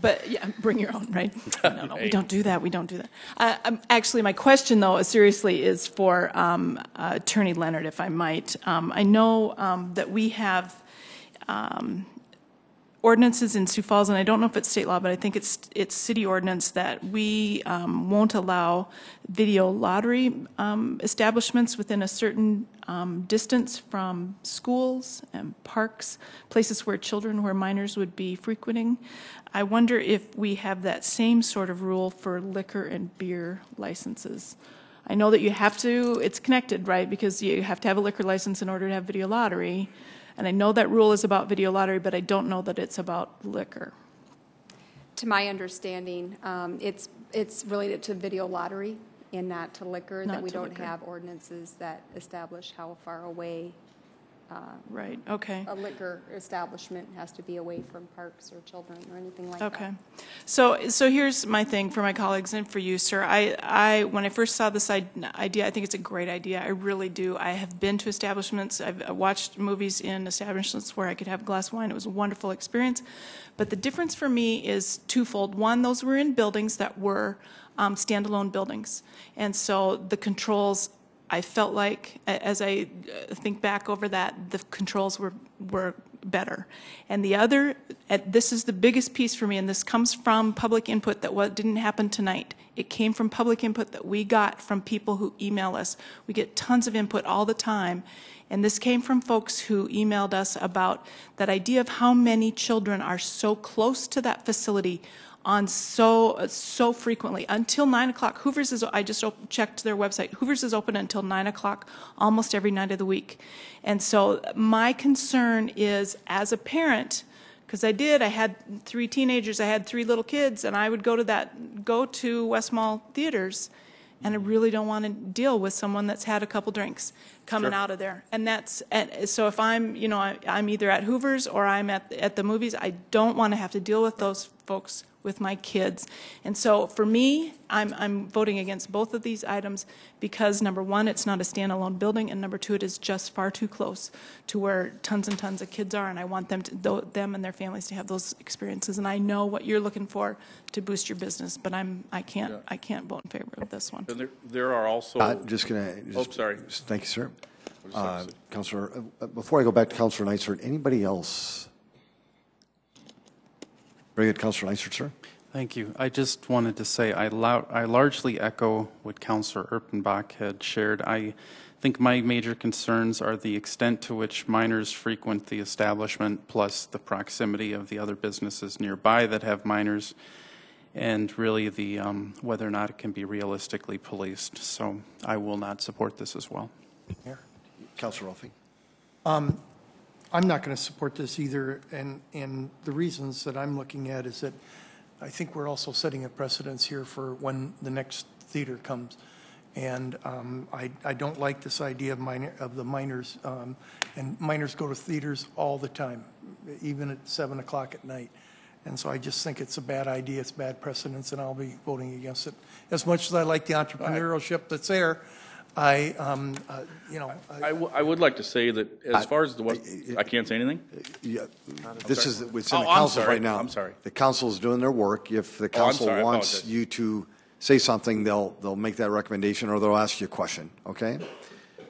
But yeah, bring your own, right? No, we don't do that, actually, my question though, seriously, is for Attorney Leonard, if I might. I know that we have ordinances in Sioux Falls, and I don't know if it's state law, but I think it's city ordinance that we won't allow video lottery establishments within a certain distance from schools and parks, places where minors would be frequenting. I wonder if we have that same sort of rule for liquor and beer licenses. I know that you have to, it's connected, right, because you have to have a liquor license in order to have video lottery. And I know that rule is about video lottery, but I don't know that it's about liquor. To my understanding, it's related to video lottery and not to liquor, that we don't have ordinances that establish how far away right. Okay. A liquor establishment has to be away from parks or children or anything like that. Okay. So here's my thing for my colleagues and for you, sir. I when I first saw this idea, I think it's a great idea. I really do. I have been to establishments. I've watched movies in establishments where I could have a glass of wine. It was a wonderful experience. But the difference for me is twofold. One, those were in buildings that were standalone buildings. And so the controls, I felt like, as I think back over that, the controls were better. And the other, this is the biggest piece for me, and this comes from public input that didn't happen tonight. It came from public input that we got from people who email us. We get tons of input all the time. And this came from folks who emailed us about that idea of how many children are so close to that facility on so frequently until 9 o'clock. Hoover's is, I just checked their website, Hoover's is open until 9 o'clock almost every night of the week. And so my concern is, as a parent, because I had 3 teenagers, I had 3 little kids, and I would go to West Mall theaters, and I really don't want to deal with someone that's had a couple drinks coming out of there. And so if I'm either at Hoover's or I'm at the movies, I don't want to have to deal with those folks, with my kids. And so for me, I'm voting against both of these items because, number one, it's not a standalone building, and number two, it is just far too close to where tons and tons of kids are, and I want them and their families to have those experiences. And I know what you're looking for to boost your business, but I can't vote in favor of this one. And there are also sorry. Thank you, sir. Councilor, before I go back to Councilor Neitzert, anybody else? Very good, Councilor Neitzert, sir. Thank you. I just wanted to say I largely echo what Councilor Erpenbach had shared. I think my major concerns are the extent to which minors frequent the establishment, plus the proximity of the other businesses nearby that have minors, and really the whether or not it can be realistically policed. So I will not support this as well. Here. Councilor Rolfe. I'm not going to support this either, and the reasons that I'm looking at is that I think we're also setting a precedence here for when the next theater comes, and I don't like this idea of the minors, and minors go to theaters all the time, even at 7 o'clock at night, and so I just think it's a bad idea, it's bad precedence, and I'll be voting against it. As much as I like the entrepreneurship that's there, I would like to say that as far as the what I can't say anything. Yeah, this is within the council right now. I'm sorry. The council is doing their work. If the council wants you to say something, they'll make that recommendation or they'll ask you a question. Okay.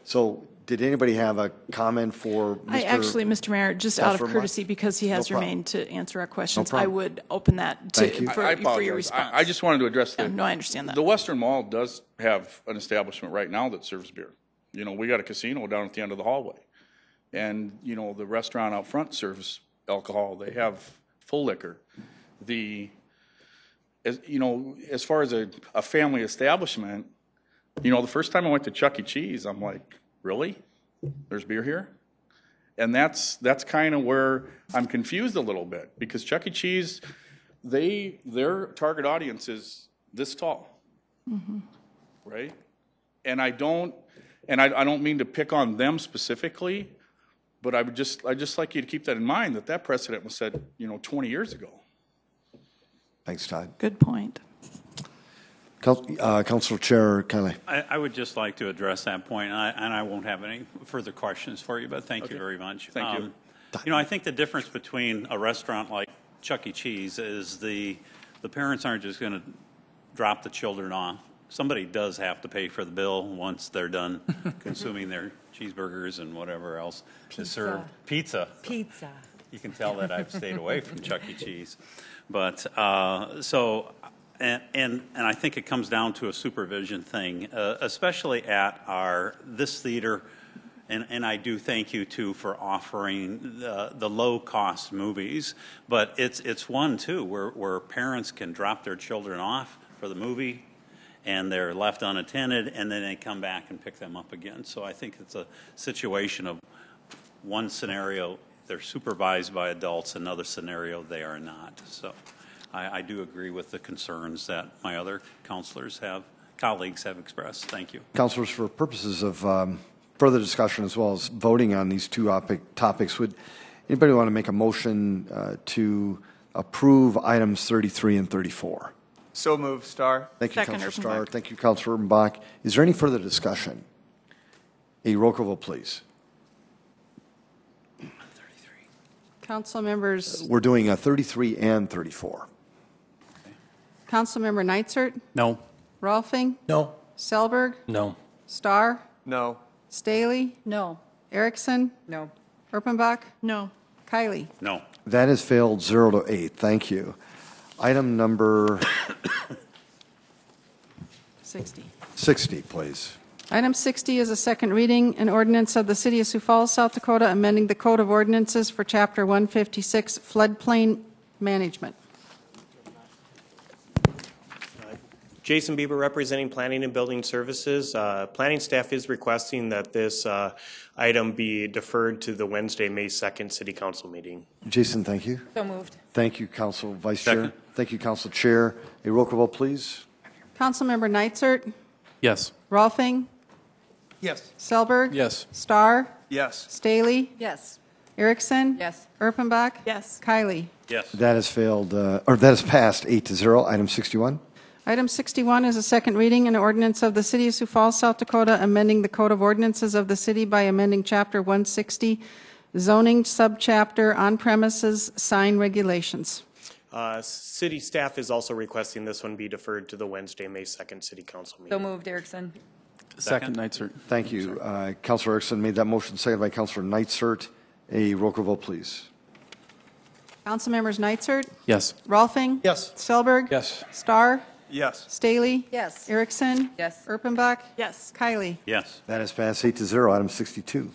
So did anybody have a comment for Mr. Mr. Mayor, just out of courtesy, because he has remained to answer our questions, I would open that to for your response. I just wanted to address that. No, I understand that. The Western Mall does have an establishment right now that serves beer. You know, we got a casino down at the end of the hallway. And, you know, the restaurant out front serves alcohol. They have full liquor. As far as a family establishment, you know, the first time I went to Chuck E. Cheese, I'm like, really? There's beer here? And that's kind of where I'm confused a little bit, because Chuck E. Cheese, their target audience is this tall, right? And I don't mean to pick on them specifically, but I just like you to keep that in mind, that precedent was set, you know, 20 years ago. Thanks, Todd. Good point. Council Chair Kelly. I would just like to address that point, and I won't have any further questions for you, but thank you very much. Thank you. You know, I think the difference between a restaurant like Chuck E. Cheese is the parents aren't just going to drop the children off. Somebody does have to pay for the bill once they're done consuming their cheeseburgers and whatever else is served. Pizza. You can tell that I've stayed away from Chuck E. Cheese. But And I think it comes down to a supervision thing, especially at this theater, and I do thank you too for offering the low cost movies, but it's one too where parents can drop their children off for the movie and they're left unattended and then they come back and pick them up again. So I think it's a situation of one scenario they're supervised by adults, another scenario they are not. So I do agree with the concerns that my other colleagues have expressed. Thank you. Councilors, for purposes of further discussion as well as voting on these two topics, would anybody want to make a motion to approve items 33 and 34? So moved, Starr. Thank you, Councilor Starr. Thank you, Councilor Erpenbach. Is there any further discussion? A roll call vote, please. Council members. We're doing a 33 and 34. Councilmember Neitzert? No. Rolfing? No. Selberg? No. Starr? No. Staley? No. Erickson? No. Erpenbach? No. Kiley? No. That has failed 0 to 8. Thank you. Item number 60. 60, please. Item 60 is a second reading, an ordinance of the City of Sioux Falls, South Dakota, amending the Code of Ordinances for Chapter 156, Floodplain Management. Jason Bieber representing Planning and Building Services. Planning staff is requesting that this item be deferred to the Wednesday, May 2nd City Council meeting. Jason, thank you. So moved. Thank you, Council Vice Second. Chair. Thank you, Council Chair. A roll call vote, please. Councilmember Neitzert? Yes. Rolfing? Yes. Selberg? Yes. Starr? Yes. Staley? Yes. Erickson? Yes. Erpenbach? Yes. Kiley? Yes. That has failed, or that has passed 8-0. Item 61. Item 61 is a second reading, an ordinance of the City of Sioux Falls, South Dakota, amending the Code of Ordinances of the City by amending Chapter 160, Zoning Subchapter, On-Premises Sign Regulations. City staff is also requesting this one be deferred to the Wednesday, May 2nd City Council meeting. So moved, Erickson. Second, Neitzert. Thank you. Councilor Erickson made that motion, seconded by Councilor Neitzert. A roll call vote, please. Council members Neitzert? Yes. Rolfing? Yes. Selberg? Yes. Starr? Yes. Staley? Yes. Erickson? Yes. Erpenbach? Yes. Kiley? Yes. That is passed 8-0. Item 62.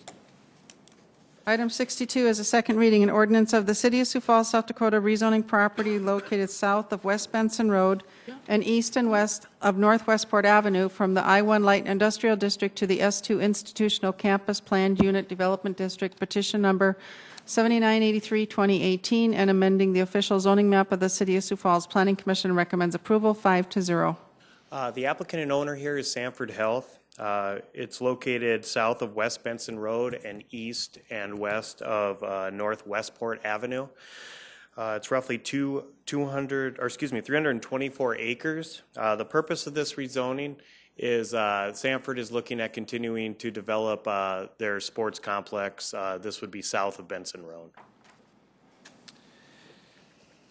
Item 62 is a second reading, an ordinance of the City of Sioux Falls, South Dakota, rezoning property located south of West Benson Road and east and west of North Westport Avenue from the I-1 Light Industrial District to the S-2 Institutional Campus Planned Unit Development District, petition number 7983-2018, and amending the official zoning map of the City of Sioux Falls. Planning Commission recommends approval 5-0. The applicant and owner here is Sanford Health. It's located south of West Benson Road and east and west of North Westport Avenue. It's roughly 324 acres. The purpose of this rezoning is Sanford is looking at continuing to develop their sports complex. This would be south of Benson Road.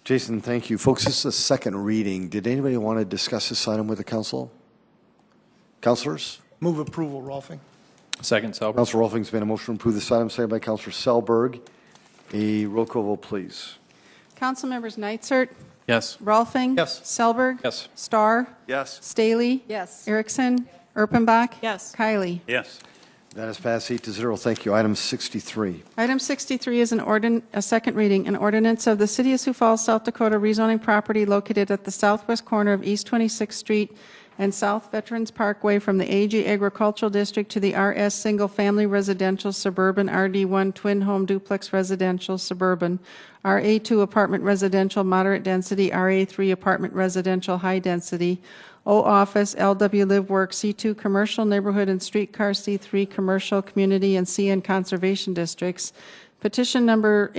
Jason, thank you. Folks, this is the second reading. Did anybody want to discuss this item with the council? Councilors? Move approval, Rolfing. Second, Selberg. Councilor Rolfing's made a motion to approve this item, seconded by Councilor Selberg. A roll call vote, please. Council members Neitzert? Yes. Rolfing? Yes. Selberg? Yes. Starr? Yes. Staley? Yes. Erickson? Erpenbach? Yes. Kiley? Yes. That is passed 8-0. Thank you. Item 63. Item 63 is a second reading, an ordinance of the City of Sioux Falls, South Dakota, rezoning property located at the southwest corner of East 26th Street and South Veterans Parkway from the AG Agricultural District to the RS Single Family Residential Suburban, RD1 Twin Home Duplex Residential Suburban, RA2 Apartment Residential Moderate Density, RA3 Apartment Residential High Density, O Office, LW Live Work, C2 Commercial Neighborhood and Streetcar, C3 Commercial Community, and CN Conservation Districts. Petition number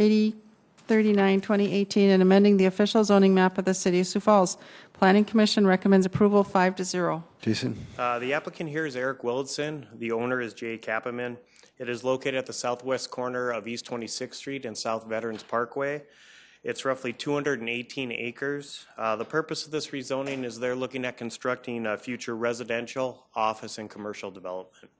8039-2018 and amending the official zoning map of the City of Sioux Falls. Planning Commission recommends approval 5-0. Jason? The applicant here is Eric Willardson. The owner is Jay Kappeman. It is located at the southwest corner of East 26th Street and South Veterans Parkway. It's roughly 218 acres. The purpose of this rezoning is they're looking at constructing a future residential, office, and commercial development.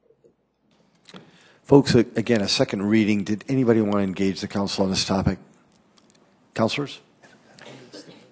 Folks, again, a second reading. Did anybody want to engage the council on this topic? Councilors?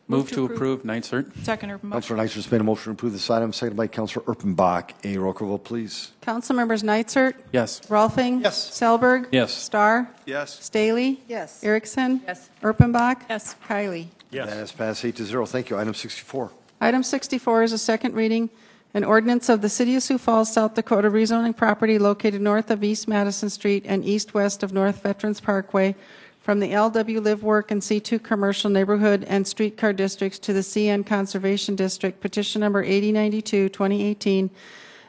Move to approve. Neitzert. Second, Erpenbach. Councilor Neitzert's made a motion to approve this item, seconded by Councilor Erpenbach. A roll call vote, please. Council members Neitzert? Yes. Rolfing? Yes. Selberg? Yes. Starr? Yes. Staley? Yes. Erickson? Yes. Erpenbach? Yes. Kiley? Yes. That has passed 8-0. Thank you. Item 64. Item 64 is a second reading, an ordinance of the City of Sioux Falls, South Dakota, rezoning property located north of East Madison Street and east-west of North Veterans Parkway from the LW Live Work and C2 Commercial Neighborhood and Streetcar Districts to the CN Conservation District, petition number 8092-2018,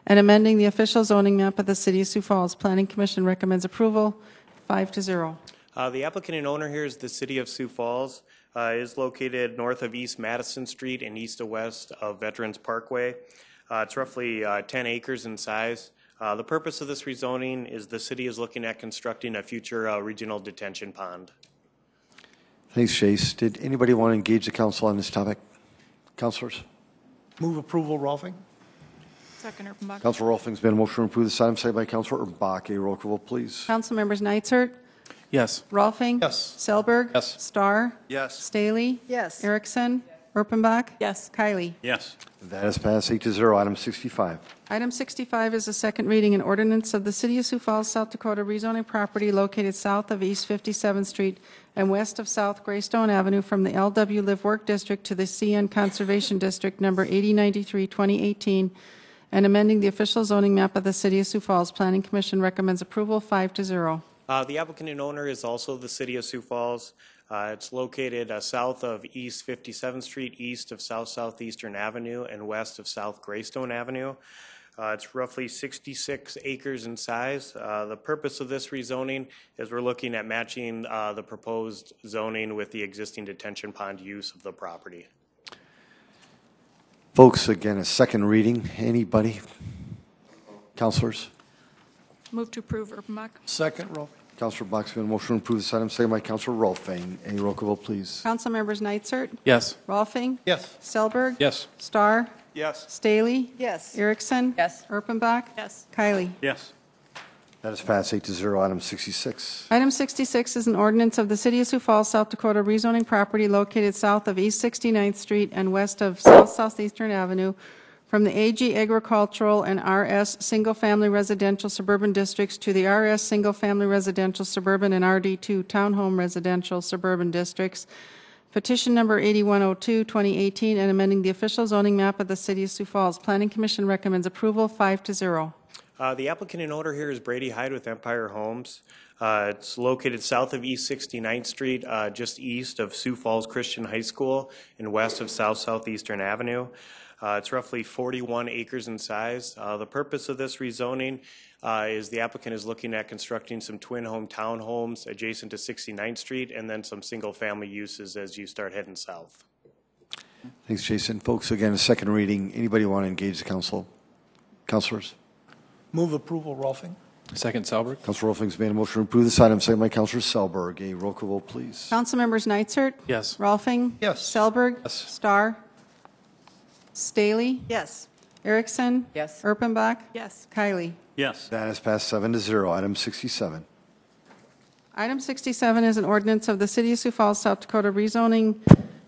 and amending the official zoning map of the City of Sioux Falls. Planning Commission recommends approval 5-0. The applicant and owner here is the City of Sioux Falls. It is located north of East Madison Street and east to west of Veterans Parkway. It's roughly 10 acres in size. The purpose of this rezoning is the city is looking at constructing a future regional detention pond. Thanks, Chase. Did anybody want to engage the council on this topic? Councilors? Move approval, Rolfing. Second, Erpenbach. Councilor Rolfing's been a motion to approve this item, seconded by Councilor Erpenbach. A roll call, please. Council members Neitzert? Yes. Rolfing? Yes. Selberg? Yes. Starr? Yes. Staley? Yes. Erickson? Yes. Erpenbach? Yes. Kiley? Yes. That is passed 8-0. Item 65. Item 65 is a second reading, an ordinance of the City of Sioux Falls, South Dakota, rezoning property located south of East 57th Street and west of South Greystone Avenue from the LW Live Work District to the CN Conservation District number 8093-2018 and amending the official zoning map of the City of Sioux Falls. Planning Commission recommends approval 5-0. The applicant and owner is also the City of Sioux Falls. It's located south of East 57th Street, east of South Southeastern Avenue, and west of South Greystone Avenue. It's roughly 66 acres in size. The purpose of this rezoning is we're looking at matching the proposed zoning with the existing detention pond use of the property. Folks, again, a second reading. Anybody? Councilors? Move to approve, Erpenbach. Second, roll. Councilor Boxman, motion to approve this item, second by Councilor Rolfing. A roll call, please. Council members Neitzert? Yes. Rolfing? Yes. Selberg? Yes. Starr? Yes. Staley? Yes. Erickson? Yes. Erpenbach? Yes. Kiley? Yes. That is passed 8-0. Item 66. Item 66 is an ordinance of the City of Sioux Falls, South Dakota, rezoning property located south of East 69th Street and west of South Southeastern Avenue from the AG Agricultural and RS Single Family Residential Suburban Districts to the RS Single Family Residential Suburban and RD2 Townhome Residential Suburban Districts. Petition number 8102-2018 and amending the official zoning map of the City of Sioux Falls. Planning Commission recommends approval 5-0. The applicant in order here is Brady Hyde with Empire Homes. It's located south of East 69th Street, just east of Sioux Falls Christian High School and west of South Southeastern Avenue. It's roughly 41 acres in size. The purpose of this rezoning is the applicant is looking at constructing some twin home townhomes adjacent to 69th Street and then some single family uses as you start heading south. Thanks, Jason. Folks, again, a second reading. Anybody want to engage the council? Councilors? Move approval, Rolfing. Second, Selberg. Councilor Rolfing's made a motion to approve this item. Second by Councilor Selberg. A roll call vote, please. Council members Neitzert? Yes. Rolfing? Yes. Selberg? Yes. Starr? Staley? Yes. Erickson? Yes. Erpenbach? Yes. Kiley? Yes. That is passed 7-0. Item 67. Item 67 is an ordinance of the City of Sioux Falls, South Dakota, rezoning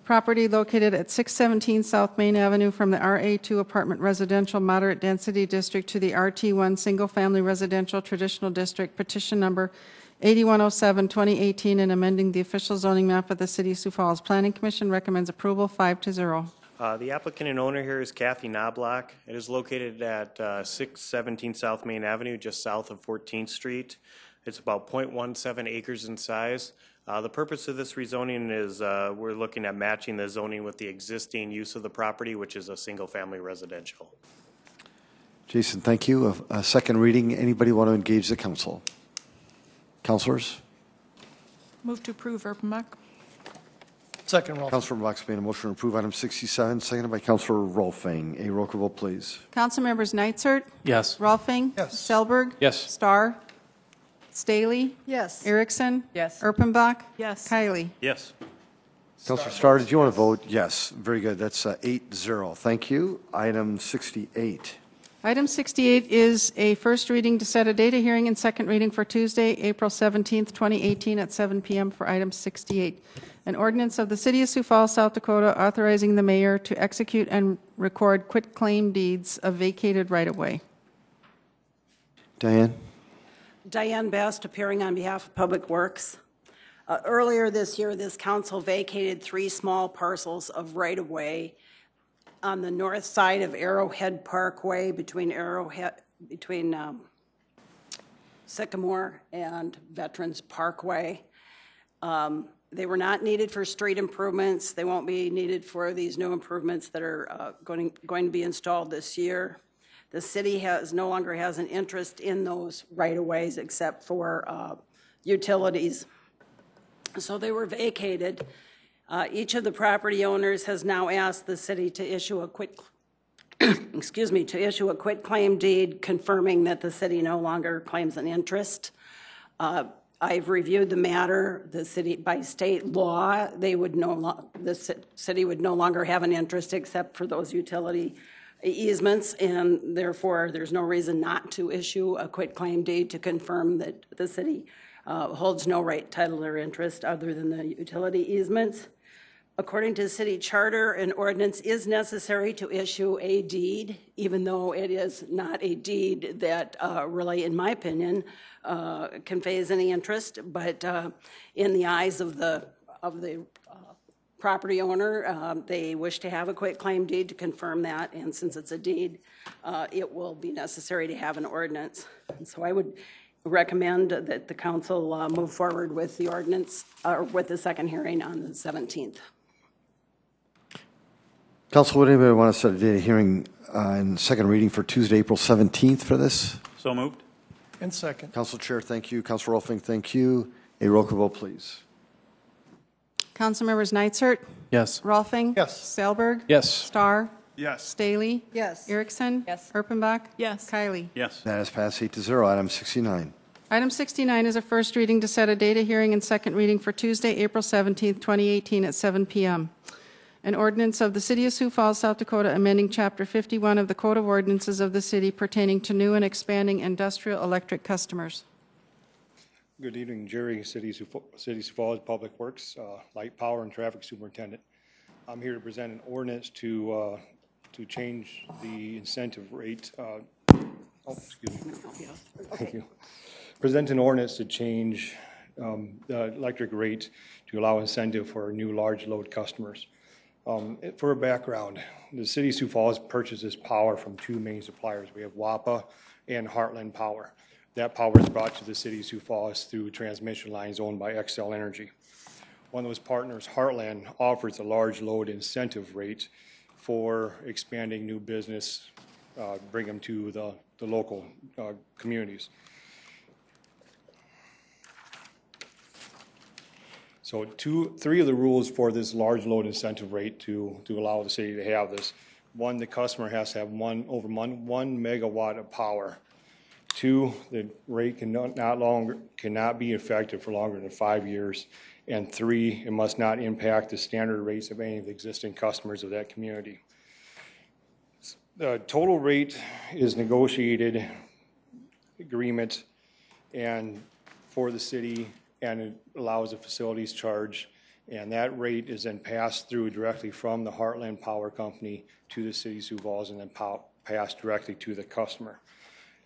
property located at 617 South Main Avenue from the RA2 Apartment Residential Moderate Density District to the RT1 Single Family Residential Traditional District. Petition number 8107-2018 and amending the official zoning map of the City of Sioux Falls. Planning Commission recommends approval 5-0. The applicant and owner here is Kathy Knobloch. It is located at 617 South Main Avenue, just south of 14th Street. It's about 0.17 acres in size. The purpose of this rezoning is we're looking at matching the zoning with the existing use of the property, which is a single-family residential. Jason, thank you. A second reading. Anybody want to engage the council? Councilors? Move to approve, Erpenbach. Second, Rolfing. Councilor Box made a motion to approve item 67, seconded by Councilor Rolfing. A roll call vote, please. Council members Neitzert? Yes. Rolfing? Yes. Selberg? Yes. Starr? Staley? Yes. Erickson? Yes. Erpenbach? Yes. Kiley? Yes. Councilor Starr, did you want to vote? Yes. Very good. That's 8-0. Thank you. Item 68. Item 68 is a first reading to set a date of hearing and second reading for Tuesday, April 17th, 2018 at 7 p.m. for item 68. An ordinance of the City of Sioux Falls, South Dakota, authorizing the mayor to execute and record quitclaim deeds of vacated right-of-way. Diane? Diane Best, appearing on behalf of Public Works. Earlier this year, this council vacated three small parcels of right-of-way on the north side of Arrowhead Parkway between Sycamore and Veterans Parkway. They were not needed for street improvements. They won't be needed for these new improvements that are going to be installed this year. The city no longer has an interest in those right-of-ways except for utilities. So they were vacated. Each of the property owners has now asked the city to issue a quitclaim deed confirming that the city no longer claims an interest. I've reviewed the matter. The city, by state law, the city would no longer have an interest except for those utility easements, and therefore there's no reason not to issue a quitclaim deed to confirm that the city holds no right, title, or interest other than the utility easements. According to the city charter, an ordinance is necessary to issue a deed, even though it is not a deed that really, in my opinion, conveys any interest. But in the eyes of the property owner, they wish to have a quitclaim deed to confirm that. And since it's a deed, it will be necessary to have an ordinance. And so I would recommend that the council move forward with the ordinance, or with the second hearing on the 17th. Council, would anybody want to set a hearing and second reading for Tuesday, April 17th for this? So moved. And second. Council Chair, thank you. Council Rolfing, thank you. A roll call vote, please. Council members Neitzert? Yes. Rolfing? Yes. Selberg? Yes. Starr? Yes. Staley? Yes. Erickson? Yes. Erpenbach? Yes. Kiley? Yes. That is passed 8-0. Item 69. Item 69 is a first reading to set a data hearing and second reading for Tuesday, April 17, 2018 at 7 p.m. An ordinance of the City of Sioux Falls, South Dakota, amending Chapter 51 of the Code of Ordinances of the City pertaining to new and expanding industrial electric customers. Good evening, Jerry, City of Sioux Falls Public Works, Light Power and Traffic Superintendent. I'm here to present an ordinance to change the incentive rate. Thank you. Present an ordinance to change the electric rate to allow incentive for new large load customers. For a background, the City of Sioux Falls purchases power from two main suppliers. We have WAPA and Heartland Power. That power is brought to the City of Sioux Falls through transmission lines owned by Xcel Energy. One of those partners, Heartland, offers a large load incentive rate for expanding new business, bring them to the local communities. So three of the rules for this large load incentive rate to allow the city to have this. One, the customer has to have over one megawatt of power. Two, the rate cannot be effective for longer than 5 years. And three, it must not impact the standard rates of any of the existing customers of that community. The total rate is negotiated agreement and for the city, and it allows a facilities charge, and that rate is then passed through directly from the Heartland Power Company to the City of Sioux Falls, and then passed directly to the customer.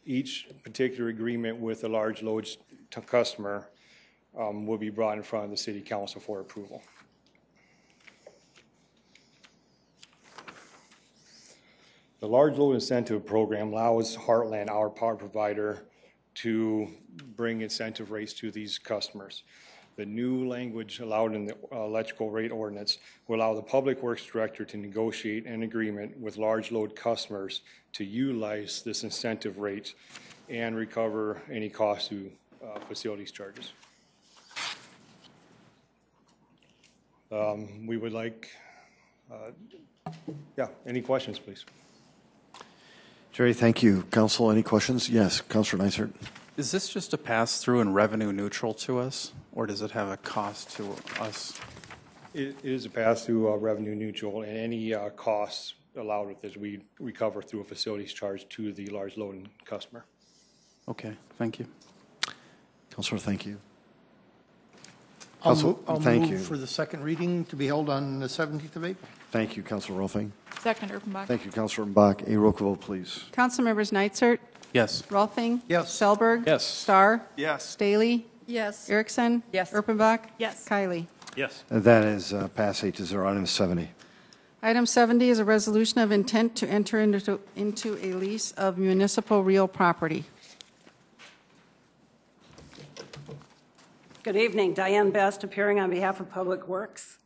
Each particular agreement with a large load customer will be brought in front of the City Council for approval. The large load incentive program allows Heartland, our power provider, to bring incentive rates to these customers. The new language allowed in the electrical rate ordinance will allow the Public Works Director to negotiate an agreement with large load customers to utilize this incentive rate and recover any cost to facilities charges. We would like, any questions, please? Jerry, thank you. Council, any questions? Yes, Councilor Neitzert. Is this just a pass-through and revenue neutral to us, or does it have a cost to us? It is a pass-through, revenue neutral, and any costs allowed with this we recover through a facilities charge to the large load customer. Okay, thank you. Councilor, thank you. I'll move for the second reading to be held on the 17th of April. Thank you, Councilor Rolfing. Second, Erpenbach. Thank you, Councilor Erpenbach. A roll call vote, please. Council members Neitzert? Yes. Rolfing? Yes. Selberg? Yes. Starr? Yes. Staley? Yes. Erickson? Yes. Erpenbach? Yes. Kiley? Yes. That is passed 8-0. Item 70. Item 70 is a resolution of intent to enter into a lease of municipal real property. Good evening. Diane Best appearing on behalf of Public Works.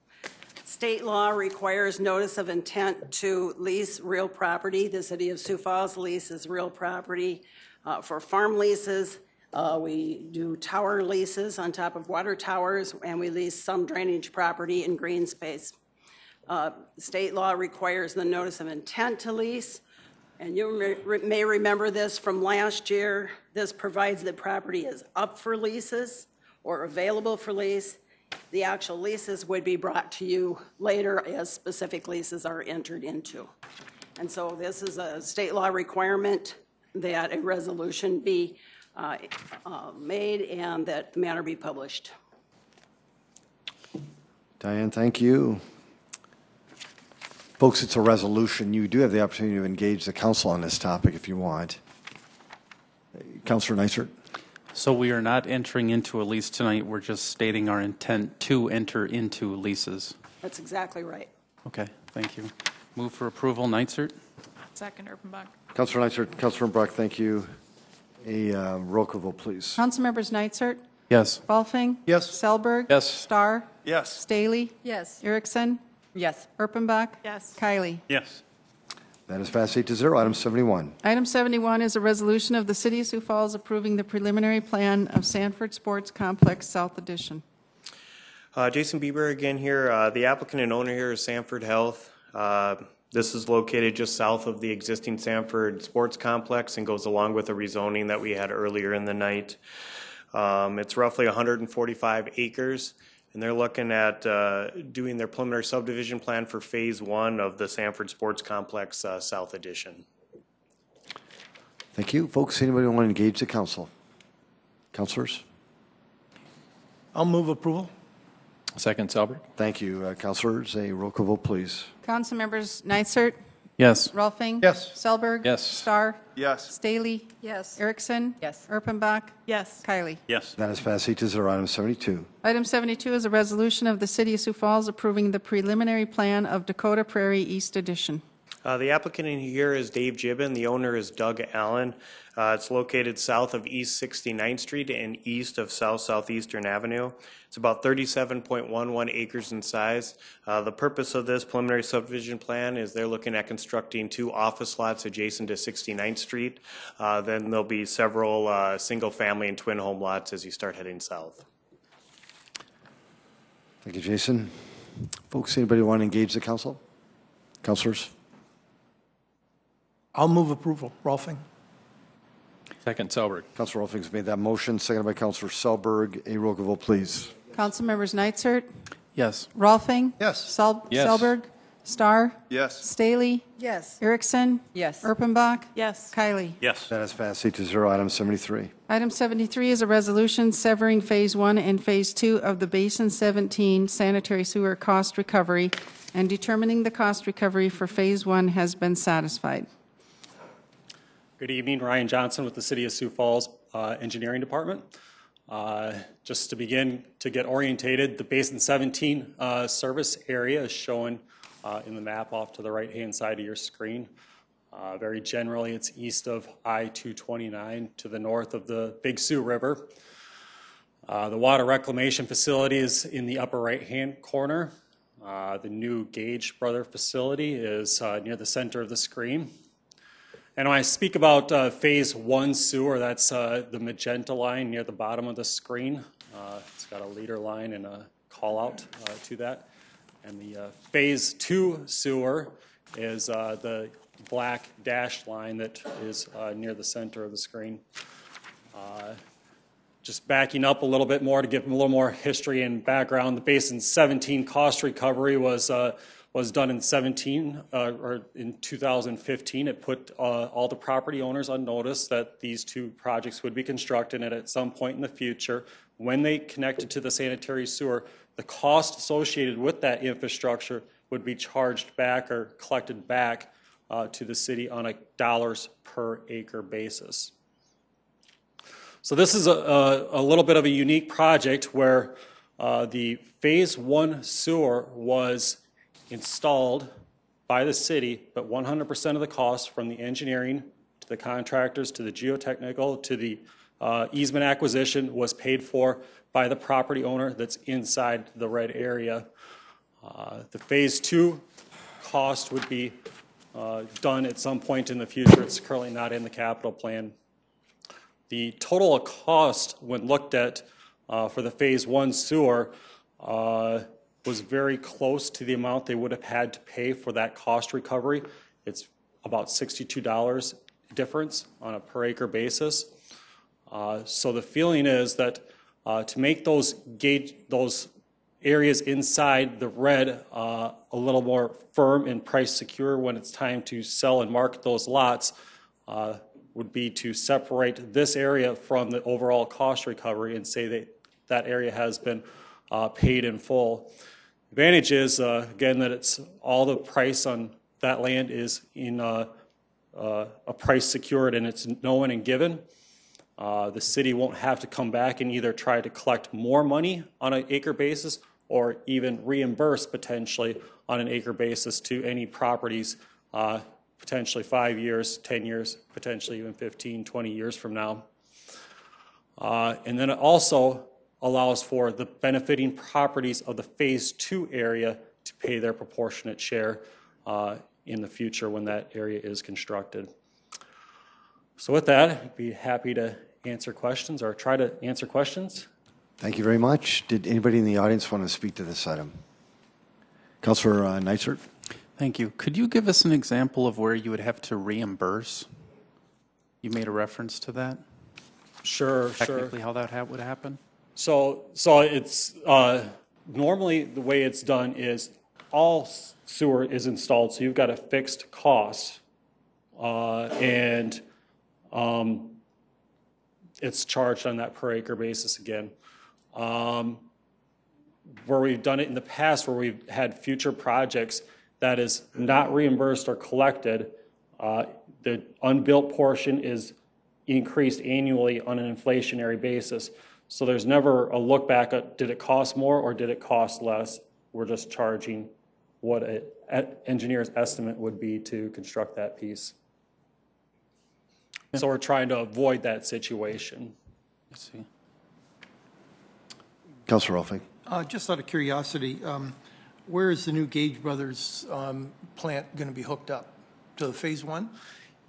State law requires notice of intent to lease real property. The City of Sioux Falls leases real property for farm leases. We do tower leases on top of water towers, and we lease some drainage property in green space. State law requires the notice of intent to lease. And you may remember this from last year. This provides that property is up for leases or available for lease. The actual leases would be brought to you later as specific leases are entered into. And so this is a state law requirement that a resolution be made and that the matter be published. Diane, thank you. Folks, it's a resolution. You do have the opportunity to engage the council on this topic if you want. Councilor Neitzert. So we are not entering into a lease tonight. We're just stating our intent to enter into leases. That's exactly right. Okay, thank you. Move for approval, Neitzert. Second, Erpenbach. Councilor Neitzert, Councilor Brock, thank you. A roll call vote, please. Council members Neitzert. Yes. Rolfing. Yes. Selberg. Yes. Starr. Yes. Staley. Yes. Erickson. Yes. Erpenbach? Yes. Kiley? Yes. That is passed 8-0. Item 71. Item 71 is a resolution of the City of Sioux Falls approving the preliminary plan of Sanford Sports Complex South Edition. Jason Bieber again here. The applicant and owner here is Sanford Health. This is located just south of the existing Sanford Sports Complex and goes along with the rezoning that we had earlier in the night. It's roughly 145 acres. And they're looking at doing their preliminary subdivision plan for phase one of the Sanford Sports Complex South Edition. Thank you. Folks, anybody want to engage the council? Councilors? I'll move approval. Second, Selberg. Thank you. Councilors, a roll call vote, please. Council members Neitzert? Yes. Rolfing? Yes. Selberg? Yes. Starr? Yes. Staley? Yes. Erickson? Yes. Erpenbach? Yes. Kiley? Yes. That is passed 8-0. Item 72. Item 72 is a resolution of the City of Sioux Falls approving the preliminary plan of Dakota Prairie East Edition. The applicant in here is Dave Gibbon. The owner is Doug Allen. It's located south of East 69th Street and east of Southeastern Avenue. It's about 37.11 acres in size. The purpose of this preliminary subdivision plan is they're looking at constructing two office lots adjacent to 69th Street. Then there'll be several single-family and twin home lots as you start heading south. Thank you, Jason. Folks, anybody want to engage the council? Councilors? I'll move approval. Rolfing. Second, Selberg. Councilor Rolfing's made that motion, seconded by Councilor Selberg. A roll call vote, please. Council members Neitzert? Yes. Rolfing? Yes. Selberg? Starr? Yes. Staley? Yes. Erickson? Yes. Erpenbach? Yes. Kiley? Yes. That is passed 8-0. Item 73. Item 73 is a resolution severing phase 1 and phase 2 of the Basin 17 sanitary sewer cost recovery and determining the cost recovery for phase 1 has been satisfied. Good evening, Ryan Johnson with the City of Sioux Falls Engineering Department. Just to begin to get orientated, the Basin 17 service area is shown in the map off to the right-hand side of your screen. Very generally, it's east of I-229 to the north of the Big Sioux River. The water reclamation facility is in the upper right-hand corner. The new Gage Brother facility is near the center of the screen. And when I speak about phase one sewer, that's the magenta line near the bottom of the screen. It's got a leader line and a call out to that. And the phase two sewer is the black dashed line that is near the center of the screen. Just backing up a little bit more to give them a little more history and background, the Basin 17 cost recovery was done in 2015. It put all the property owners on notice that these two projects would be constructed, and at some point in the future, when they connected to the sanitary sewer, the cost associated with that infrastructure would be charged back or collected back to the city on a dollars per acre basis. So this is a little bit of a unique project where the phase one sewer was installed by the city, but 100% of the cost from the engineering to the contractors to the geotechnical to the easement acquisition was paid for by the property owner that's inside the red area. The phase two cost would be done at some point in the future. It's currently not in the capital plan. The total cost when looked at for the phase one sewer was very close to the amount they would have had to pay for that cost recovery. It's about $62 difference on a per acre basis. So the feeling is that to make those areas inside the red a little more firm and price secure when it's time to sell and market those lots would be to separate this area from the overall cost recovery and say that that area has been paid in full. Advantage is, again, that it's all the price on that land is in a price secured and it's known and given. The city won't have to come back and either try to collect more money on an acre basis or even reimburse potentially on an acre basis to any properties potentially 5 years, 10 years, potentially even 15, 20 years from now. And then it also allows for the benefiting properties of the phase two area to pay their proportionate share in the future when that area is constructed. So with that, I'd be happy to answer questions or try to answer questions. Thank you very much. Did anybody in the audience want to speak to this item? Councilor Neitzert. Thank you. Could you give us an example of where you would have to reimburse? You made a reference to that. Sure. Technically, how that would happen. So it's normally the way it's done is all sewer is installed, so you've got a fixed cost, and it's charged on that per acre basis again. Where we've done it in the past, where we've had future projects that is not reimbursed or collected, the unbuilt portion is increased annually on an inflationary basis. So there's never a look back at did it cost more or did it cost less. We're just charging what an engineer's estimate would be to construct that piece. Yeah. So we're trying to avoid that situation. I see. Councilor Rolfe. Just out of curiosity, where is the new Gage Brothers plant going to be hooked up? To phase one?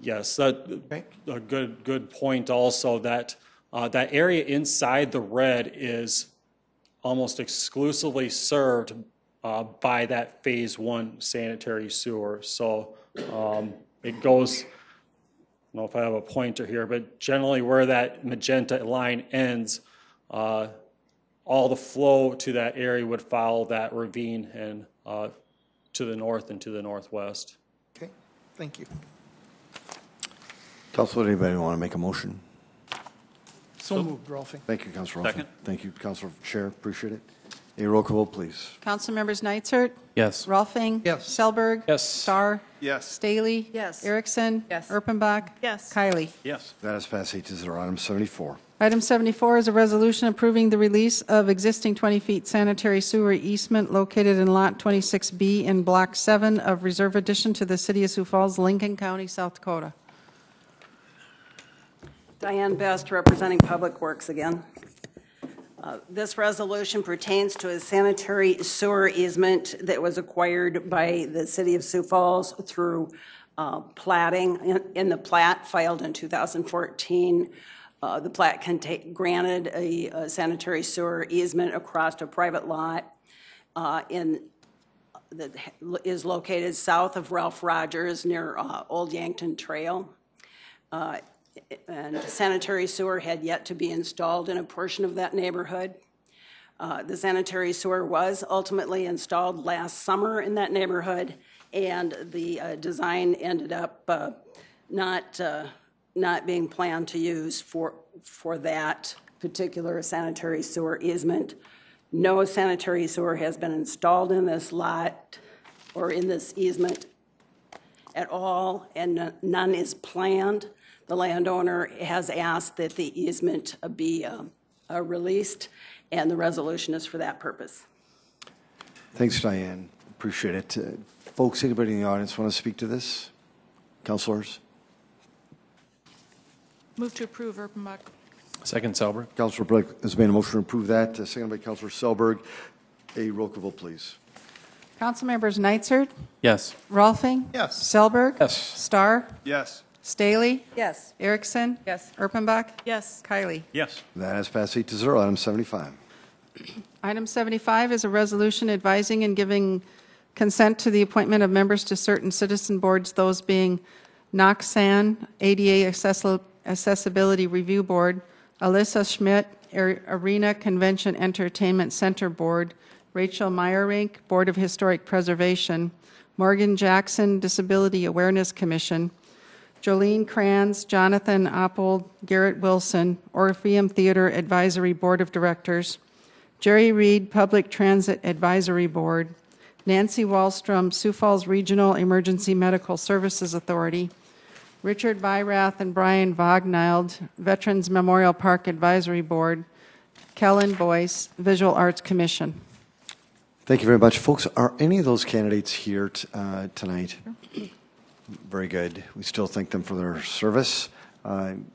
Yes, a good point also that that area inside the red is almost exclusively served by that phase one sanitary sewer. So it goes, I don't know if I have a pointer here, but generally where that magenta line ends, all the flow to that area would follow that ravine and to the north and to the northwest. Okay, thank you. Councilor, anybody want to make a motion? So moved, Rolfing. Thank you, Councilor Rolfing. Second. Thank you, Councilor Chair. Appreciate it. A roll call, please. Council members Neitzert. Yes. Rolfing. Yes. Selberg. Yes. Starr. Yes. Staley. Yes. Erickson. Yes. Erpenbach. Yes. Kiley. Yes. That is passed 8-0. Item 74. Item 74 is a resolution approving the release of existing 20 feet sanitary sewer easement located in Lot 26B in Block 7 of Reserve Addition to the City of Sioux Falls, Lincoln County, South Dakota. Diane Best representing Public Works again. This resolution pertains to a sanitary sewer easement that was acquired by the City of Sioux Falls through platting in the plat filed in 2014. The plat granted a sanitary sewer easement across a private lot that is located south of Ralph Rogers near Old Yankton Trail. And sanitary sewer had yet to be installed in a portion of that neighborhood. The sanitary sewer was ultimately installed last summer in that neighborhood, and the design ended up not being planned to use for that particular sanitary sewer easement. No sanitary sewer has been installed in this lot or in this easement at all, and none is planned. The landowner has asked that the easement be released, and the resolution is for that purpose. Thanks, Diane. Appreciate it. Folks, anybody in the audience want to speak to this? Councilors? Move to approve, Erpenbach. Second, Selberg. Councilor Blake has made a motion to approve that. Second by Councilor Selberg. A roll call vote, please. Council members Neitzert. Yes. Rolfing. Yes. Selberg. Yes. Starr. Yes. Staley. Yes. Erickson. Yes. Erpenbach. Yes. Kiley. Yes. That has passed 8-0. Item 75. Item 75 is a resolution advising and giving consent to the appointment of members to certain citizen boards, those being Noxan, ADA Accessibility Review Board, Alyssa Schmidt, Arena Convention Entertainment Center Board, Rachel Meyerink, Board of Historic Preservation, Morgan Jackson, Disability Awareness Commission, Jolene Kranz, Jonathan Oppold, Garrett Wilson, Orpheum Theater Advisory Board of Directors, Jerry Reed, Public Transit Advisory Board, Nancy Wallstrom, Sioux Falls Regional Emergency Medical Services Authority, Richard Byrath and Brian Vognald, Veterans Memorial Park Advisory Board, Kellen Boyce, Visual Arts Commission. Thank you very much. Folks, are any of those candidates here tonight? Sure. Very good. We still thank them for their service.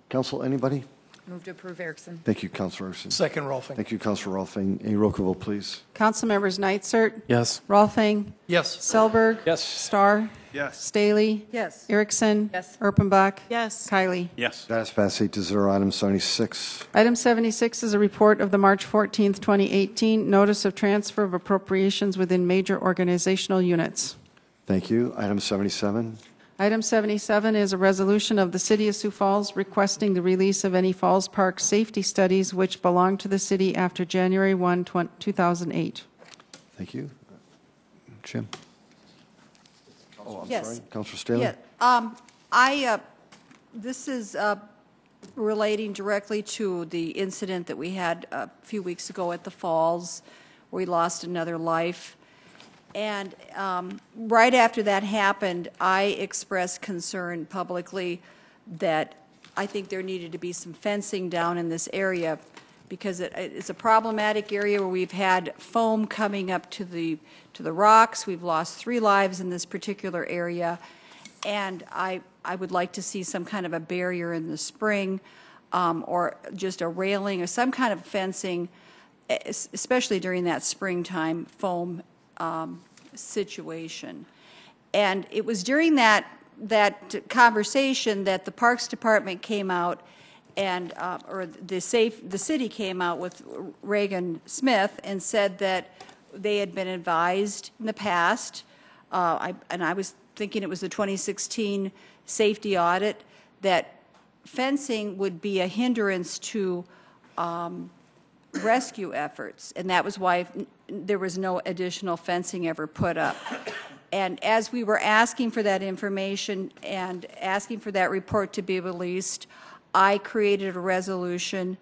Council, anybody? Move to approve Erickson. Thank you, Councilor Erickson. Second, Rolfing. Thank you, Councilor Rolfing. A roll call vote, please. Council members Neitzert. Yes. Rolfing. Yes. Selberg. Yes. Starr. Yes. Staley. Yes. Erickson. Yes. Erpenbach. Yes. Kiley. Yes. That is passed 8-0. Item 76. Item 76 is a report of the March 14th, 2018 notice of transfer of appropriations within major organizational units. Thank you. Item 77. Item 77 is a resolution of the City of Sioux Falls requesting the release of any Falls Park safety studies which belong to the city after January 1, 2008. Thank you. Jim? Oh, I'm sorry. Councilor Staley? Yeah. This is relating directly to the incident that we had a few weeks ago at the Falls where we lost another life. And right after that happened, I expressed concern publicly that I think there needed to be some fencing down in this area because it's a problematic area where we've had foam coming up to the rocks. We've lost 3 lives in this particular area, and I would like to see some kind of a barrier in the spring or just a railing or some kind of fencing, especially during that springtime foam situation. And it was during that conversation that the Parks Department came out and or the city came out with Reagan Smith and said that they had been advised in the past and I was thinking it was the 2016 safety audit that fencing would be a hindrance to rescue efforts, and that was why there was no additional fencing ever put up. And as we were asking for that information and asking for that report to be released, I created a resolution,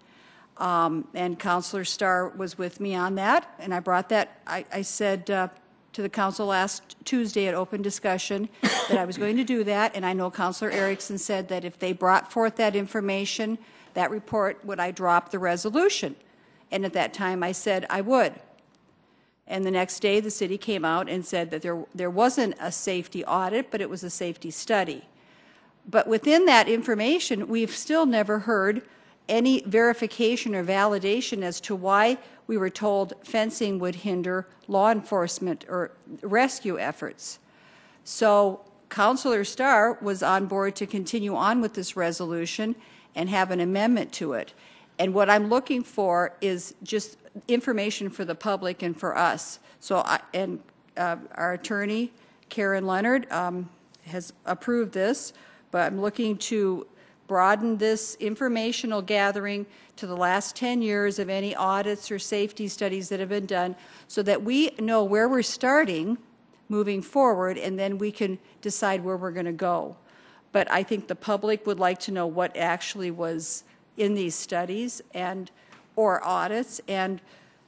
and Councilor Starr was with me on that, and I brought that, I said to the council last Tuesday at open discussion that I was going to do that, and I know Councilor Erickson said that if they brought forth that information, that report, would I drop the resolution? And at that time, I said I would. And the next day, the city came out and said that there wasn't a safety audit, but it was a safety study. But within that information, we've still never heard any verification or validation as to why we were told fencing would hinder law enforcement or rescue efforts. So Councilor Starr was on board to continue on with this resolution and have an amendment to it. And what I'm looking for is just information for the public and for us. So our attorney, Karen Leonard, has approved this, but I'm looking to broaden this informational gathering to the last 10 years of any audits or safety studies that have been done so that we know where we're starting moving forward, and then we can decide where we're going to go. But I think the public would like to know what actually was in these studies and or audits, and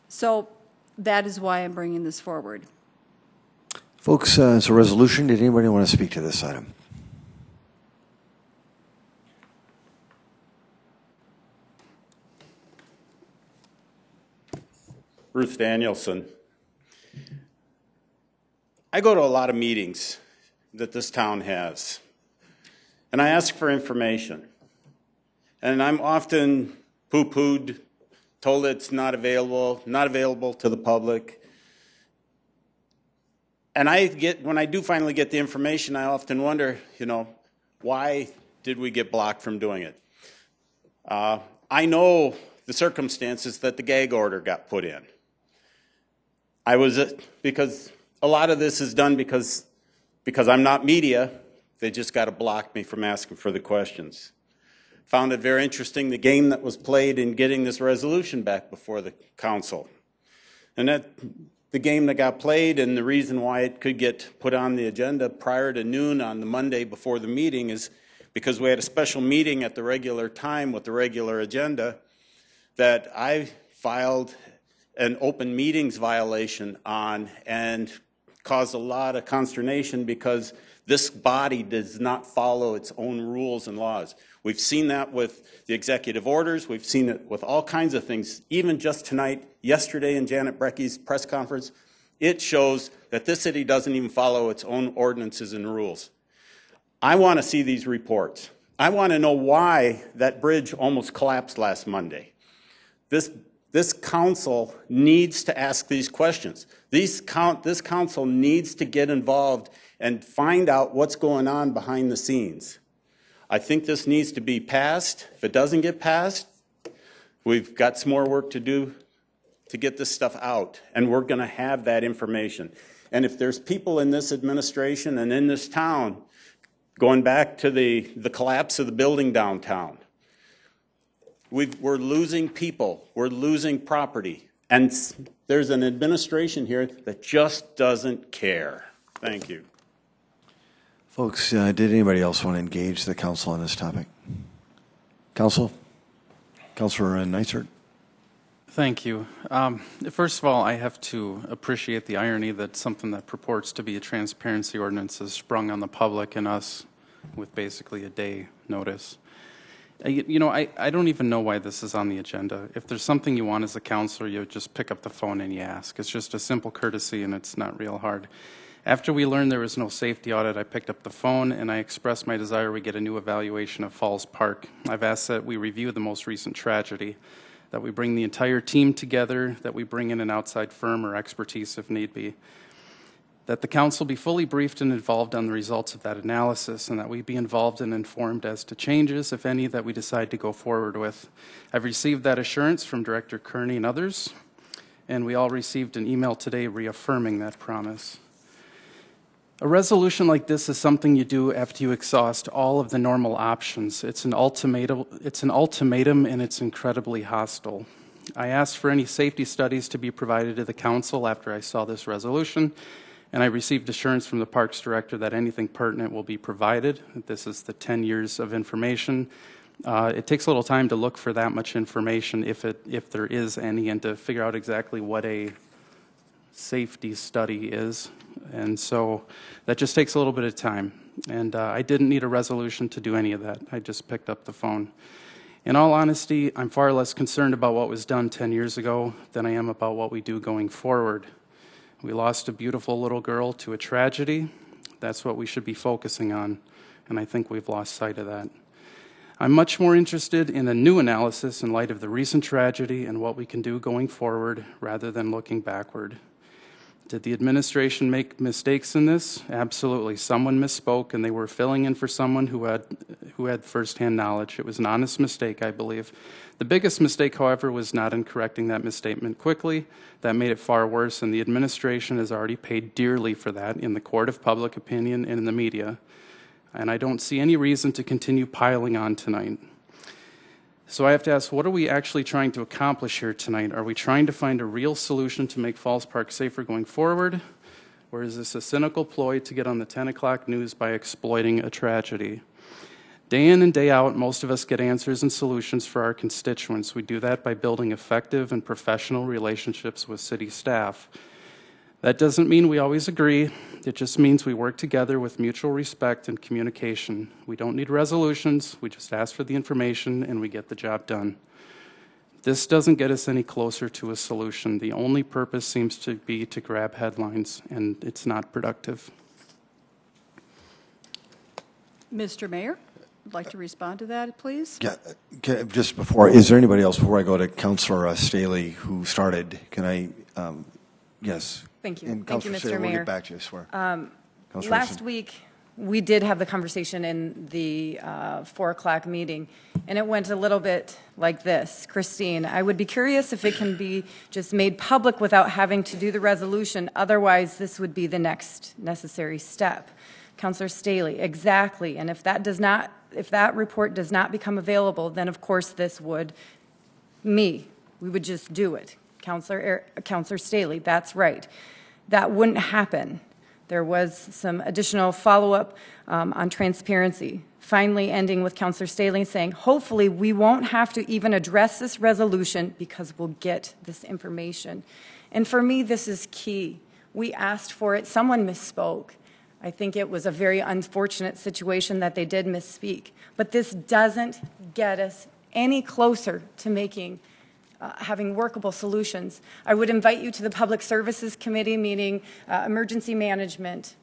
so that is why I'm bringing this forward. Folks, it's a resolution. Did anybody want to speak to this item? Ruth Danielson. I go to a lot of meetings that this town has, and I ask for information. And I'm often poo-pooed, told it's not available to the public. And when I do finally get the information, I often wonder, why did we get blocked from doing it? I know the circumstances that the gag order got put in. Because a lot of this is done because I'm not media, they just got to block me from asking for the questions. Found it very interesting, the game that was played in getting this resolution back before the council. And the game that got played and the reason why it could get put on the agenda prior to noon on the Monday before the meeting is because we had a special meeting at the regular time with the regular agenda that I filed an open meetings violation on and caused a lot of consternation because this body does not follow its own rules and laws. We've seen that with the executive orders. We've seen it with all kinds of things. Even just tonight, yesterday in Janet Brecke's press conference, it shows that this city doesn't even follow its own ordinances and rules. I want to see these reports. I want to know why that bridge almost collapsed last Monday. This council needs to ask these questions. This council needs to get involved and find out what's going on behind the scenes. I think this needs to be passed. If it doesn't get passed, we've got some more work to do to get this stuff out, and we're going to have that information. And if there's people in this administration and in this town, going back to the collapse of the building downtown, we're losing people, we're losing property, and there's an administration here that just doesn't care. Thank you. Folks, did anybody else want to engage the council on this topic? Council? Councilor Neitzert? Thank you. First of all, I have to appreciate the irony that something that purports to be a transparency ordinance is sprung on the public and us with basically a day notice. You know, I don't even know why this is on the agenda. If there's something you want as a counselor, you just pick up the phone and you ask. It's just a simple courtesy, and it's not real hard. After we learned there was no safety audit, I picked up the phone and I expressed my desire we get a new evaluation of Falls Park. I've asked that we review the most recent tragedy, that we bring the entire team together, that we bring in an outside firm or expertise if need be, that the council be fully briefed and involved on the results of that analysis, and that we be involved and informed as to changes, if any, that we decide to go forward with. I've received that assurance from Director Kearney and others, and we all received an email today reaffirming that promise. A resolution like this is something you do after you exhaust all of the normal options. It's an ultimatum, and it's incredibly hostile. I asked for any safety studies to be provided to the council after I saw this resolution, and I received assurance from the Parks Director that anything pertinent will be provided. This is the 10 years of information. It takes a little time to look for that much information, if there is any, and to figure out exactly what a safety study is. And so that just takes a little bit of time. And I didn't need a resolution to do any of that. I just picked up the phone. In all honesty, I'm far less concerned about what was done 10 years ago than I am about what we do going forward. We lost a beautiful little girl to a tragedy. That's what we should be focusing on. And I think we've lost sight of that. I'm much more interested in a new analysis in light of the recent tragedy and what we can do going forward rather than looking backward. Did the administration make mistakes in this? Absolutely. Someone misspoke, and they were filling in for someone who had firsthand knowledge. It was an honest mistake, I believe. The biggest mistake, however, was not in correcting that misstatement quickly. That made it far worse, and the administration has already paid dearly for that in the court of public opinion and in the media. And I don't see any reason to continue piling on tonight. So I have to ask, what are we actually trying to accomplish here tonight? Are we trying to find a real solution to make Falls Park safer going forward? Or is this a cynical ploy to get on the 10 o'clock news by exploiting a tragedy? Day in and day out, most of us get answers and solutions for our constituents. We do that by building effective and professional relationships with city staff. That doesn't mean we always agree. It just means we work together with mutual respect and communication. We don't need resolutions. We just ask for the information, and we get the job done. This doesn't get us any closer to a solution. The only purpose seems to be to grab headlines, and it's not productive. Mr. Mayor, I'd like to respond to that, please. Yeah, just before, is there anybody else, before I go to Councilor Staley, who started, can I, yes. Thank you. And thank you, Mr. Mayor. We'll get back to you, I swear. Last week, we did have the conversation in the 4 o'clock meeting, and it went a little bit like this. Christine, I would be curious if it can be just made public without having to do the resolution. Otherwise, this would be the next necessary step. Councilor Staley, exactly. And if that report does not become available, then, of course, we would just do it. Councilor Staley, that's right. That wouldn't happen. There was some additional follow-up on transparency, finally ending with Councilor Staley saying, hopefully we won't have to even address this resolution because we'll get this information. And for me, this is key. We asked for it. Someone misspoke. I think it was a very unfortunate situation that they did misspeak. But this doesn't get us any closer to having workable solutions. I would invite you to the Public Services Committee meeting, emergency management,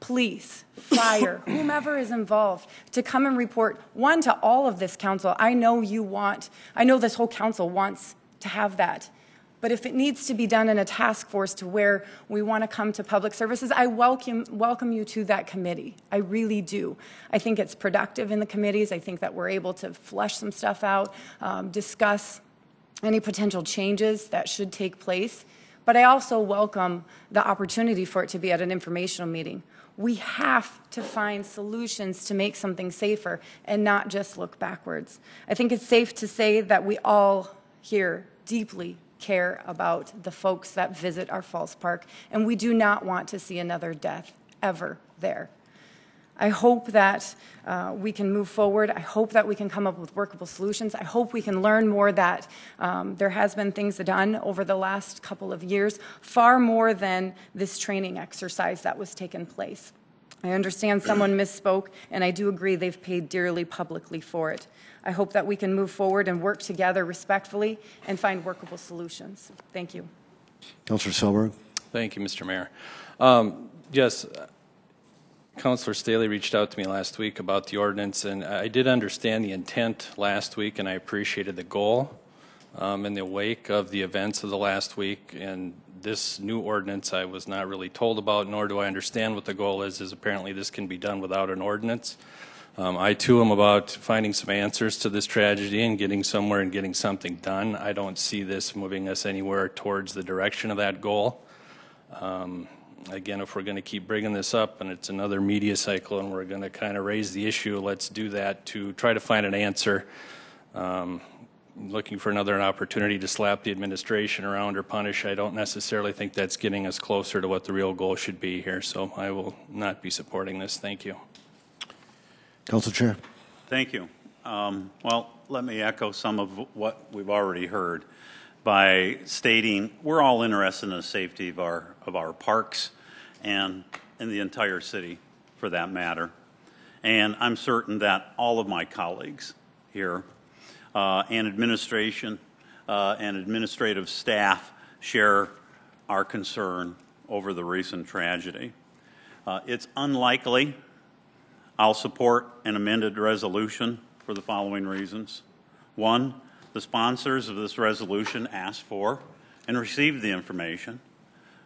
police, fire, whomever is involved, to come and report, one, to all of this council. I know this whole council wants to have that. But if it needs to be done in a task force to where we want to come to public services, I welcome you to that committee. I really do. I think it's productive in the committees. I think that we're able to flesh some stuff out, discuss any potential changes that should take place. But I also welcome the opportunity for it to be at an informational meeting. We have to find solutions to make something safer and not just look backwards. I think it's safe to say that we all here deeply care about the folks that visit our Falls Park, and we do not want to see another death ever there. I hope that we can move forward. I hope that we can come up with workable solutions. I hope we can learn more that there has been things done over the last couple of years, far more than this training exercise that was taken place. I understand someone misspoke, and I do agree they've paid dearly publicly for it. I hope that we can move forward and work together respectfully and find workable solutions. Thank you. Councilor Selberg. Thank you, Mr. Mayor. Yes, Councilor Staley reached out to me last week about the ordinance, and I did understand the intent last week, and I appreciated the goal in the wake of the events of the last week. And this new ordinance I was not really told about, nor do I understand what the goal is apparently this can be done without an ordinance. I too am about finding some answers to this tragedy and getting somewhere and getting something done. I don't see this moving us anywhere towards the direction of that goal. Again, if we're going to keep bringing this up and it's another media cycle and we're going to kind of raise the issue, let's do that to try to find an answer. Looking for another opportunity to slap the administration around or punish, I don't necessarily think that's getting us closer to what the real goal should be here. So I will not be supporting this. Thank you. Council Chair. Thank you. Well, let me echo some of what we've already heard by stating we're all interested in the safety of our parks and in the entire city for that matter. And I'm certain that all of my colleagues here and administration and administrative staff share our concern over the recent tragedy. It's unlikely I'll support an amended resolution for the following reasons. One, the sponsors of this resolution asked for and received the information,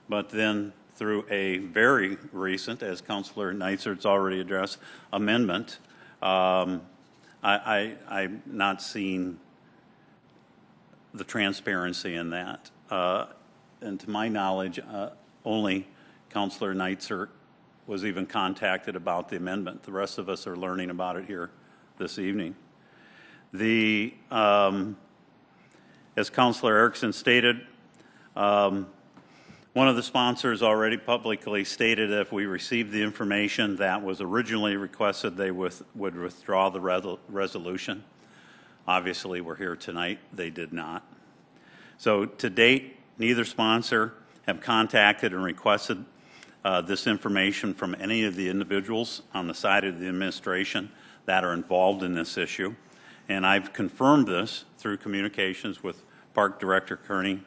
but then through a very recent, as Councilor Neitzert's already addressed, amendment, I'm not seeing the transparency in that. And to my knowledge, only Councilor Neitzert was even contacted about the amendment. The rest of us are learning about it here this evening. As Councilor Erickson stated, one of the sponsors already publicly stated that if we received the information that was originally requested, they would withdraw the resolution. Obviously, we're here tonight. They did not. So to date, neither sponsor have contacted and requested this information from any of the individuals on the side of the administration that are involved in this issue. And I've confirmed this through communications with Park Director Kearney,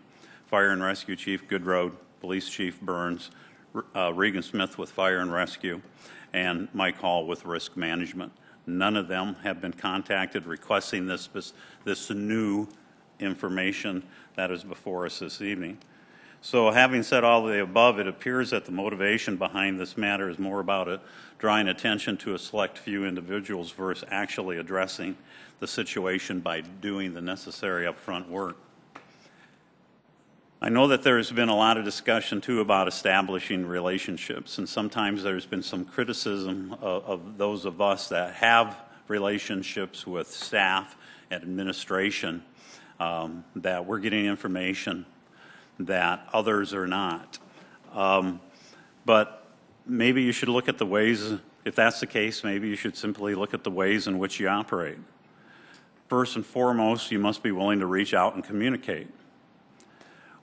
Fire and Rescue Chief Goodroad, Police Chief Burns, Regan Smith with Fire and Rescue, and Mike Hall with Risk Management. None of them have been contacted requesting this new information that is before us this evening. So having said all of the above, it appears that the motivation behind this matter is more about drawing attention to a select few individuals versus actually addressing the situation by doing the necessary upfront work. I know that there's been a lot of discussion, too, about establishing relationships, and sometimes there's been some criticism of those of us that have relationships with staff and administration, that we're getting information that others are not. But maybe you should look at the ways, if that's the case, maybe you should simply look at the ways in which you operate. First and foremost, you must be willing to reach out and communicate.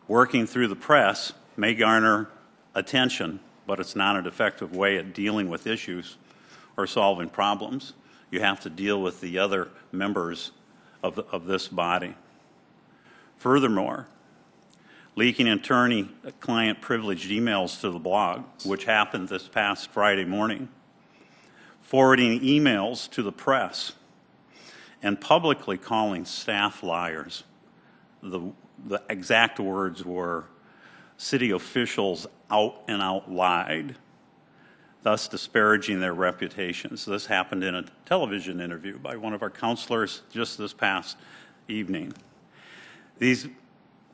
Working through the press may garner attention, but it's not an effective way at dealing with issues or solving problems. You have to deal with the other members of this body. Furthermore, leaking attorney-client privileged emails to the blog, which happened this past Friday morning, forwarding emails to the press, and publicly calling staff liars. The exact words were, city officials out and out lied, thus disparaging their reputations. This happened in a television interview by one of our counselors just this past evening. These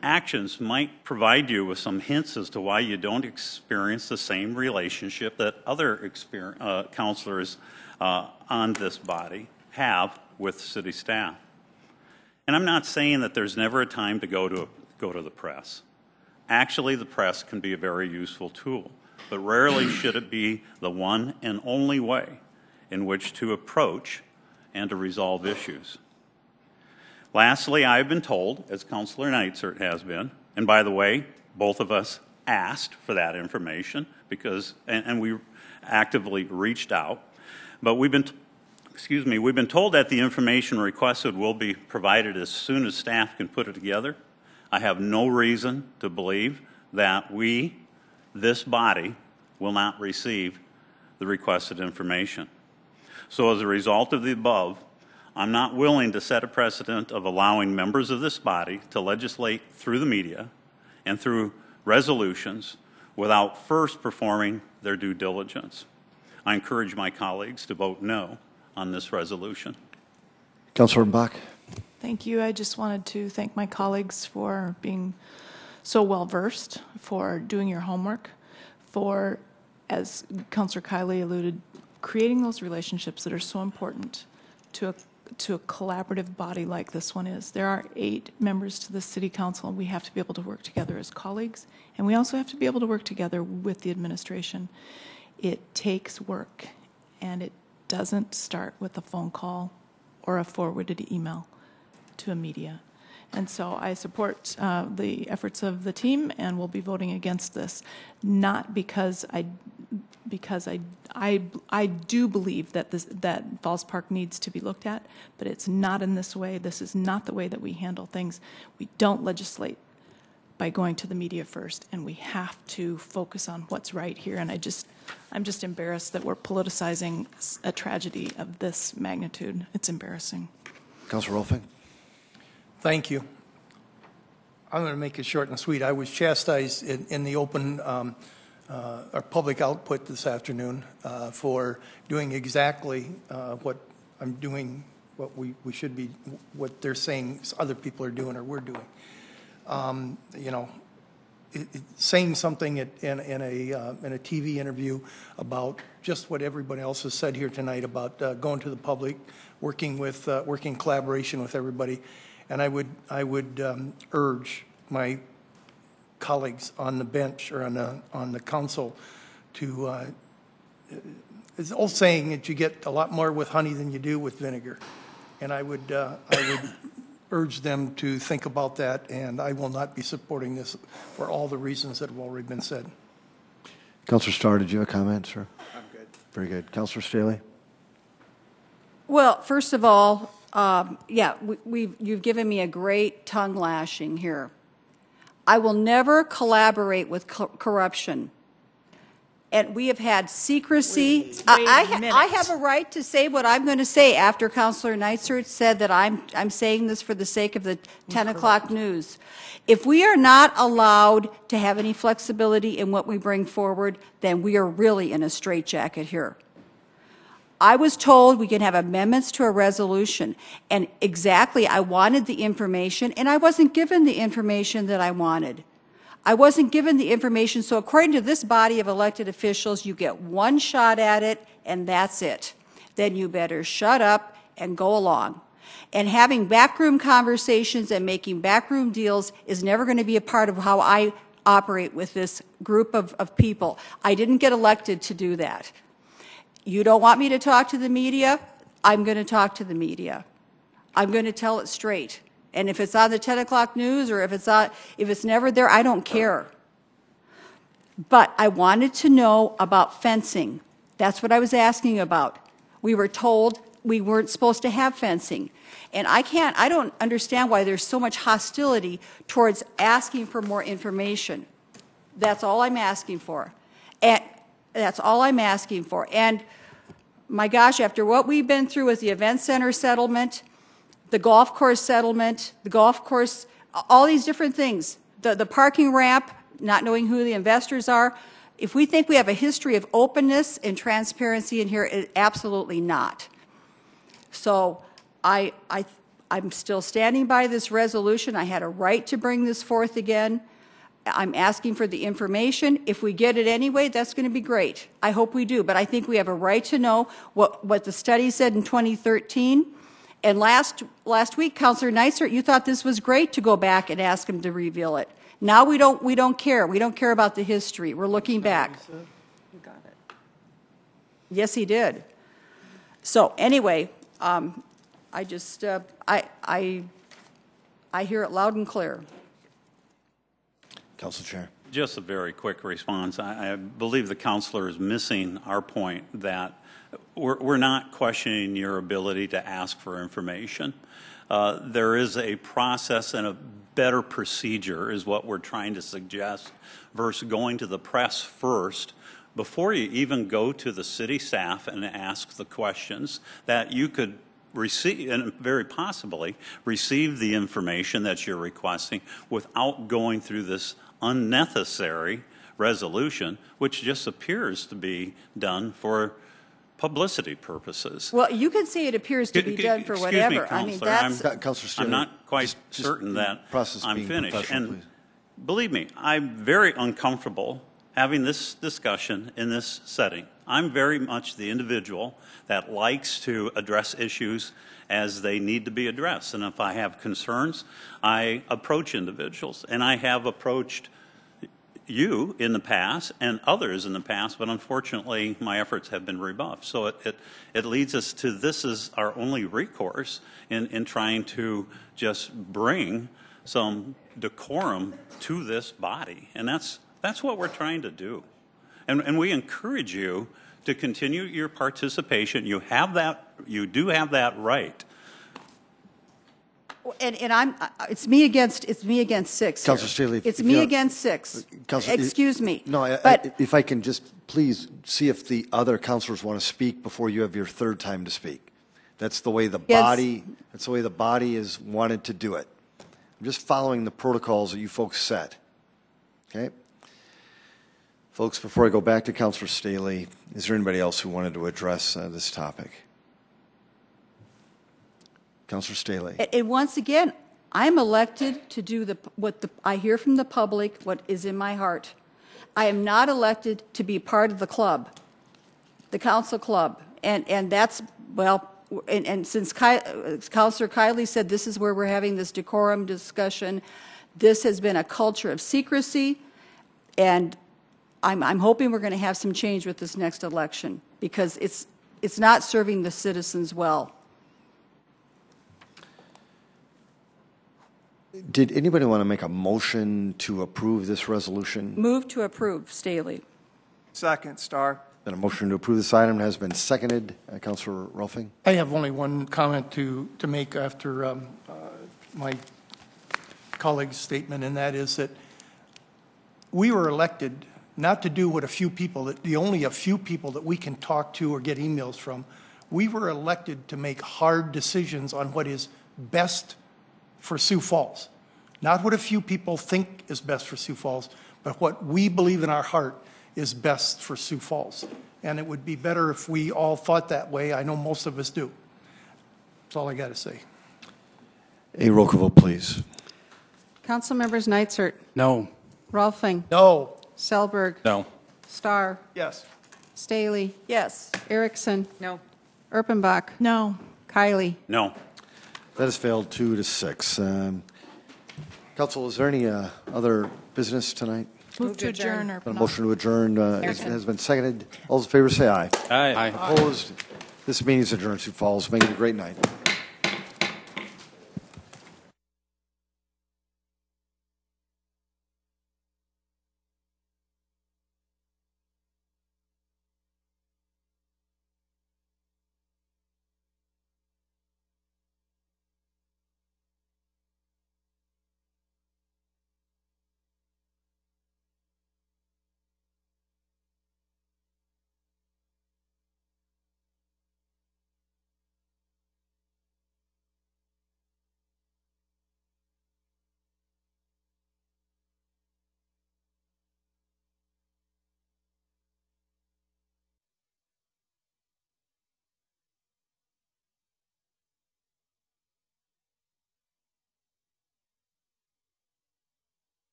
actions might provide you with some hints as to why you don't experience the same relationship that other counselors on this body have with city staff. And I'm not saying that there's never a time to go to the press. Actually, the press can be a very useful tool, but rarely should it be the one and only way in which to approach and to resolve issues. Lastly, I've been told, as Councilor Neitzert has been, and by the way, both of us asked for that information because, and we actively reached out, but we've been told that the information requested will be provided as soon as staff can put it together. I have no reason to believe that we, this body, will not receive the requested information. So as a result of the above, I'm not willing to set a precedent of allowing members of this body to legislate through the media and through resolutions without first performing their due diligence. I encourage my colleagues to vote no on this resolution. Councilwoman Bach. Thank you. I just wanted to thank my colleagues for being so well-versed, for doing your homework, for, as Councilor Kiley alluded, creating those relationships that are so important to a collaborative body like this one is. There are 8 members to the City Council, and we have to be able to work together as colleagues, and we also have to be able to work together with the administration. It takes work, and it doesn't start with a phone call or a forwarded email to a media. And so I support the efforts of the team, and will be voting against this, not because I do believe that that Falls Park needs to be looked at, but it's not in this way. This is not the way that we handle things. We don't legislate by going to the media first, and we have to focus on what's right here. And I'm just embarrassed that we're politicizing a tragedy of this magnitude. It's embarrassing. Councilor Rolfing. Thank you. I'm going to make it short and sweet. I was chastised in the open or public output this afternoon for doing exactly what I'm doing, what we should be, what they're saying other people are doing or we're doing. You know, saying something in a TV interview about just what everybody else has said here tonight about going to the public, working collaboration with everybody. And I would urge my colleagues on the bench or on the council to. It's an old saying that you get a lot more with honey than you do with vinegar, and I would urge them to think about that. And I will not be supporting this for all the reasons that have already been said. Councilor Starr, did you have a comment, sir? I'm good. Very good, Councilor Staley. Well, first of all. Yeah, you've given me a great tongue lashing here. I will never collaborate with corruption. And we have had secrecy. I have a right to say what I'm going to say after Councilor Neitzert said that I'm saying this for the sake of the 10 o'clock news. If we are not allowed to have any flexibility in what we bring forward, then we are really in a straitjacket here. I was told we can have amendments to a resolution, and exactly, I wanted the information, and I wasn't given the information that I wanted. I wasn't given the information, so according to this body of elected officials, you get one shot at it, and that's it. Then you better shut up and go along. And having backroom conversations and making backroom deals is never going to be a part of how I operate with this group of people. I didn't get elected to do that. You don't want me to talk to the media? I'm going to talk to the media. I'm going to tell it straight. And if it's on the 10 o'clock news or if it's never there, I don't care. But I wanted to know about fencing. That's what I was asking about. We were told we weren't supposed to have fencing. And I don't understand why there's so much hostility towards asking for more information. That's all I'm asking for. And that's all I'm asking for. And my gosh, after what we've been through with the event center settlement, the golf course settlement, the golf course, all these different things, the parking ramp, not knowing who the investors are, if we think we have a history of openness and transparency in here, it, absolutely not. So I'm still standing by this resolution. I had a right to bring this forth again. I'm asking for the information. If we get it anyway, that's going to be great. I hope we do, but I think we have a right to know what the study said in 2013. And last week, Councilor Neitzert, you thought this was great to go back and ask him to reveal it. Now we don't care. We don't care about the history. We're looking back. You got it. Yes, he did. So anyway, I just I hear it loud and clear. Council Chair. Just a very quick response. I believe the councilor is missing our point that we're not questioning your ability to ask for information. There is a process and a better procedure is what we're trying to suggest versus going to the press first before you even go to the city staff and ask the questions that you could receive and very possibly receive the information that you're requesting without going through this unnecessary resolution, which just appears to be done for publicity purposes. Well, you can say it appears to be done for whatever. Excuse me, I mean, that's... I'm not quite certain that I'm finished. And believe me, I'm very uncomfortable having this discussion in this setting. I'm very much the individual that likes to address issues as they need to be addressed. And if I have concerns, I approach individuals. And I have approached you in the past and others in the past, but unfortunately my efforts have been rebuffed. So it leads us to this is our only recourse in trying to just bring some decorum to this body. And that's what we're trying to do. And we encourage you to continue your participation. You do have that right. And it's me against six. Councilor Staley, it's me against six. Excuse me. No, but if I can just please see if the other councilors want to speak before you have your third time to speak. That's the way the body. That's the way the body is wanted to do it. I'm just following the protocols that you folks set. Okay, folks. Before I go back to Councilor Staley, is there anybody else who wanted to address this topic? Councilor Staley. And once again, I'm elected to do I hear from the public, what is in my heart. I am not elected to be part of the club, the council club. And that's, well, and since Councilor Kiley said this is where we're having this decorum discussion, this has been a culture of secrecy, and I'm hoping we're going to have some change with this next election because it's not serving the citizens well. Did anybody want to make a motion to approve this resolution? Move to approve, Staley. Second, Starr. And a motion to approve this item has been seconded. Councilor Rolfing? I have only one comment to make after my colleague's statement, and that is that we were elected not to do what a few people, a few people that we can talk to or get emails from. We were elected to make hard decisions on what is best for Sioux Falls. Not what a few people think is best for Sioux Falls, but what we believe in our heart is best for Sioux Falls. And it would be better if we all thought that way. I know most of us do. That's all I got to say. A roll call vote, please. Council members Neitzert. No. Rolfing. No. Selberg. No. Starr. Yes. Staley. Yes. Erickson. No. Erpenbach. No. Kiley. No. That has failed 2-6. Council, is there any other business tonight? Move to adjourn. A motion to adjourn has been seconded. All those in favor say aye. Aye. Opposed? This meeting is adjourned. Sioux Falls. Make it a great night.